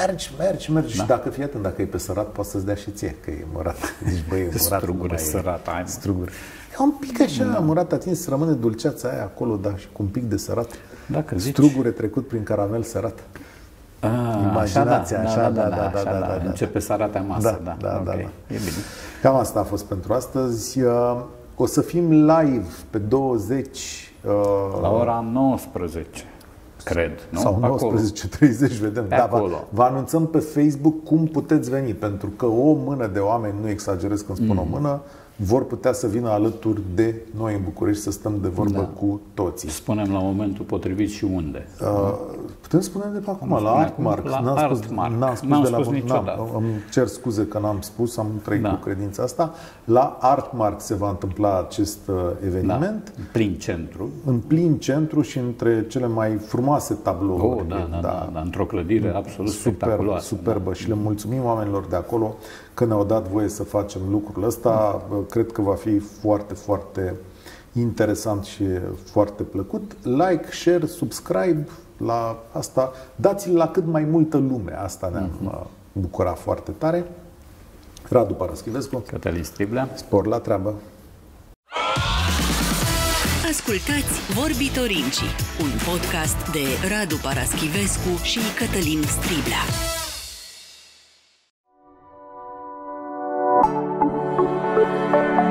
Mergi, mergi, mergi. Da. Și dacă, fii atent, dacă e pe sărat, poate să-ți dea și ție, că e murat. Zici, băi, e murat. Strugure sărat, ai struguri. E un pic așa, da. Murat atins, rămâne dulceața aia acolo, dar și cu un pic de sărat. Dacă strugure zici... trecut prin caramel sărat. Ah, imaginația, așa, da, da, da, da, da, da, da, da, da, da. Începe sărata masă, da, da, da, okay. Da. E bine. Cam asta a fost pentru astăzi. O să fim live pe douăzeci... La ora nouăsprezece. Cred, nu? Sau nouăsprezece treizeci, vedem. Da, vă, vă anunțăm pe Facebook cum puteți veni, pentru că o mână de oameni, nu exagerez când spun mm. o mână, vor putea să vină alături de noi în București, să stăm de vorbă da. Cu toții. Spunem la momentul potrivit și unde. Uh, putem spune de pe acum, la Artmark. N-am spus, n-am spus, n-am de spus la, niciodată. N-am, îmi cer scuze că n-am spus, am trăit da. Cu credința asta. La Artmark se va întâmpla acest eveniment. Da. În plin centru. În plin centru și între cele mai frumoase tablouri. Oh, da, da, da, da, da. Într-o clădire absolut super, spectaculoasă. Superbă da. Și le mulțumim oamenilor de acolo că ne-au dat voie să facem lucrul ăsta. Da. Cred că va fi foarte, foarte interesant și foarte plăcut. Like, share, subscribe la asta. Dați-l la cât mai multă lume. Asta ne-am mm-hmm. bucurat foarte tare. Radu Paraschivescu. Cătălin Striblea. Spor la treabă! Ascultați Vorbitorinci, un podcast de Radu Paraschivescu și Cătălin Striblea. Thank you.